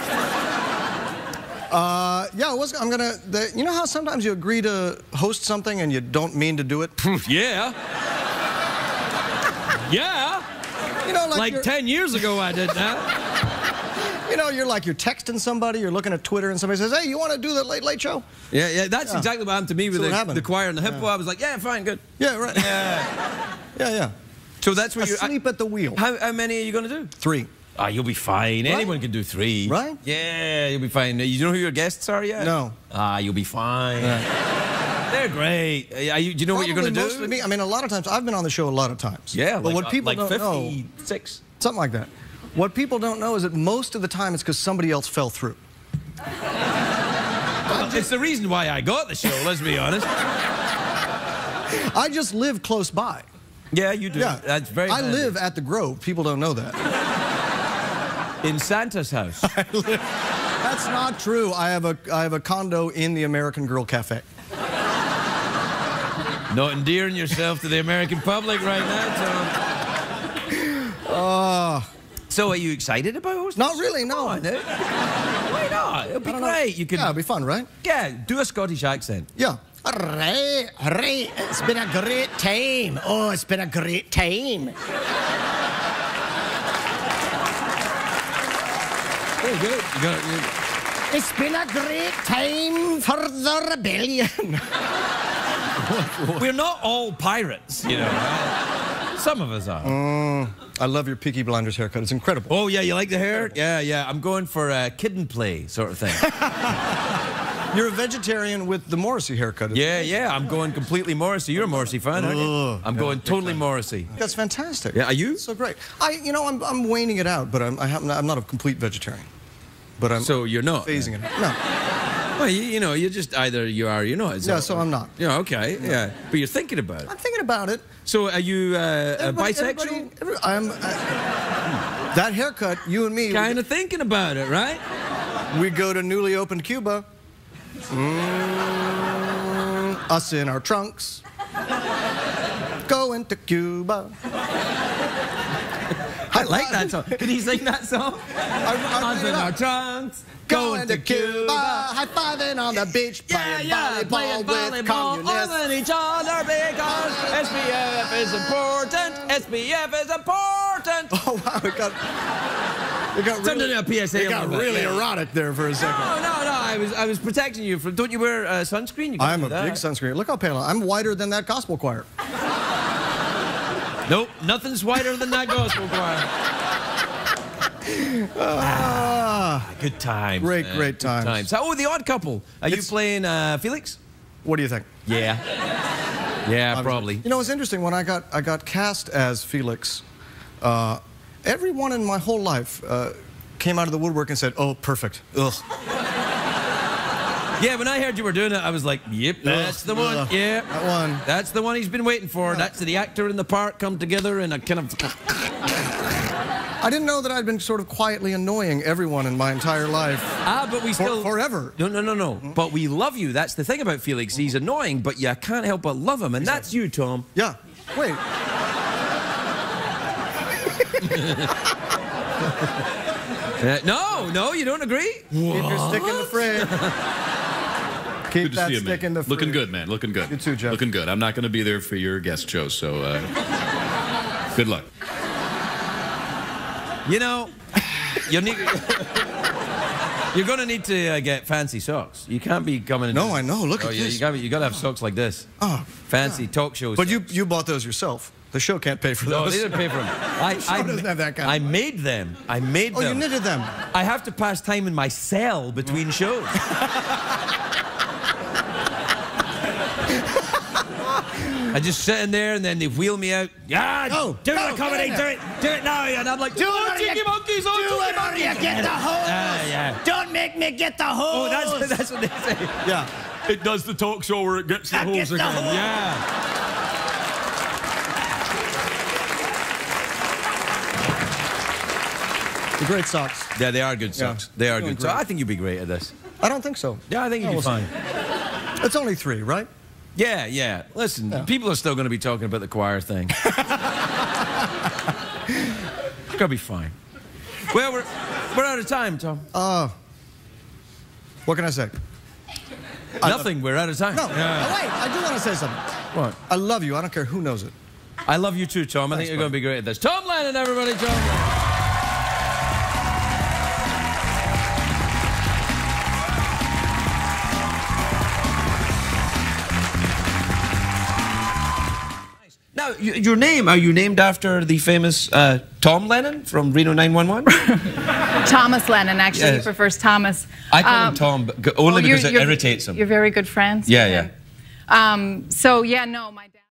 hit. uh, yeah, was, I'm going to... You know how sometimes you agree to host something and you don't mean to do it? Yeah. Yeah, you know, like, like ten years ago I did that. You know, you're like you're texting somebody, you're looking at Twitter, and somebody says, "Hey, you want to do the Late Late Show?" Yeah, yeah, that's yeah. exactly what happened to me with the, the choir and the hippo. Yeah. I was like, "Yeah, fine, good." Yeah, right. Yeah, yeah, yeah. So that's where you sleep at the wheel. How, how many are you going to do? Three. Ah, you'll be fine. Right? Anyone can do three. Right? Yeah, you'll be fine. You know who your guests are yet? No. Ah, you'll be fine. Yeah. They're great. Uh, you, do you know Probably what you're going to do? Me, I mean, a lot of times, I've been on the show a lot of times. Yeah, but like, what people uh, like don't fifty-six. Know, something like that. What people don't know is that most of the time it's because somebody else fell through. Well, it's the reason why I got the show, let's be honest. I just live close by. Yeah, you do. Yeah. That's very I handy. Live at The Grove. People don't know that. In Santa's house. I live, that's not true. I have, a, I have a condo in the American Girl Cafe. Not endearing yourself to the American public right now, Tom. Uh, so are you excited about hosting? Not really, no. Oh, no. Why not? It'll be great. You can, yeah, it'll be fun, right? Yeah, do a Scottish accent. Yeah. Hooray, hooray, it's been a great time. Oh, it's been a great time. Oh, you got it. You got it. You got it. It's been a great time for the rebellion. We're not all pirates, you know. Some of us are. Mm, I love your Peaky Blinders haircut. It's incredible. Oh, yeah, you like the hair? Yeah, yeah. I'm going for a kid and play sort of thing. You're a vegetarian with the Morrissey haircut. Yeah, yeah. I'm going completely Morrissey. You're a Morrissey fan, aren't you? I'm going totally Morrissey. That's fantastic. Yeah, are you? So great. I, you know, I'm, I'm waning it out, but I'm, I haven't, I'm not a complete vegetarian. But I'm. So you're not? Phasing it out. No. Well, you, you know, you're just either you are or you're not. Is yeah, that so right? I'm not. Yeah, okay, no. Yeah. But you're thinking about it. I'm thinking about it. So are you uh, everybody, bisexual? Everybody, every, I'm... Uh, that haircut, you and me... Kind of thinking about it, right? We go to newly opened Cuba. Mm, us in our trunks. Going to Cuba. I like that song. Can he sing that song? Us in our trunks. Going to Cuba, high-fiving on the beach, yeah, playing yeah, volleyball, volleyball with communists. Loving each other because S P F is important. S P F is important. Oh wow, it got it got really, a P S A it got really yeah. erotic there for a second. No, no, no, I was I was protecting you from. Don't you wear uh, sunscreen? You I'm a that. big sunscreen. Look how pale I am. I'm whiter than that gospel choir. Nope, nothing's whiter than that gospel choir. Ah, good times. Great, man. great times. Good times. Oh, The Odd Couple. Are it's, you playing uh, Felix? What do you think? Yeah. Yeah, Obviously. probably. You know, it's interesting. When I got I got cast as Felix, uh, everyone in my whole life uh, came out of the woodwork and said, "Oh, perfect." Ugh. Yeah, when I heard you were doing it, I was like, "Yep, that's the one." Uh, yeah, that one. That's the one he's been waiting for. Yeah. That's the actor and the part come together in a kind of. I didn't know that I'd been sort of quietly annoying everyone in my entire life. Ah, but we still... For, forever. No, no, no, no. Mm-hmm. But we love you. That's the thing about Felix. He's annoying, but you can't help but love him. And exactly. That's you, Tom. Yeah. Wait. uh, no, no, you don't agree? What? Keep your stick in the frame. Keep good that you, stick man. in the frame. Looking good, man. Looking good. You too, Jeff. Looking good. I'm not going to be there for your guest show, so uh, good luck. You know, you're, need, you're going to need to uh, get fancy socks. You can't be coming in... No, I know. Look oh, at yeah, this. you got you to have socks like this. Oh, fancy yeah. talk shows. But you, you bought those yourself. The show can't pay for those. No, they didn't pay for them. I, the show I, doesn't have that kind I of made them. I made oh, them. Oh, you knitted them. I have to pass time in my cell between shows. I just sit in there and then they wheel me out. Yeah, oh, do no, it, comedy, do it, do it now. And I'm like, do oh, it, cheeky monkeys, oh, do it, monkeys. You get the hose. Uh, yeah. Don't make me get the hose. Oh, that's, that's what they say. Yeah. It does the talk show where it gets the hose gets again. The hose. Yeah. They're great socks. Yeah, they are good socks. Yeah. They are good socks. I think you'd be great at this. I don't think so. Yeah, I think you'd no, be we'll fine. See. It's only three, right? Yeah, yeah. Listen, yeah. people are still going to be talking about the choir thing. It's going to be fine. Well, we're, we're out of time, Tom. Uh, what can I say? Nothing. I we're out of time. No, yeah. oh, wait. I do want to say something. What? I love you. I don't care who knows it. I love you too, Tom. I Thanks, think you're buddy. going to be great at this. Tom Lennon, everybody. Tom Lennon. Now, your name, are you named after the famous uh, Tom Lennon from Reno nine one one? Thomas Lennon, actually. Yes. He prefers Thomas. I call um, him Tom, but only well, because it irritates him. You're very good friends. Yeah, yeah. Um, so, yeah, no, my dad...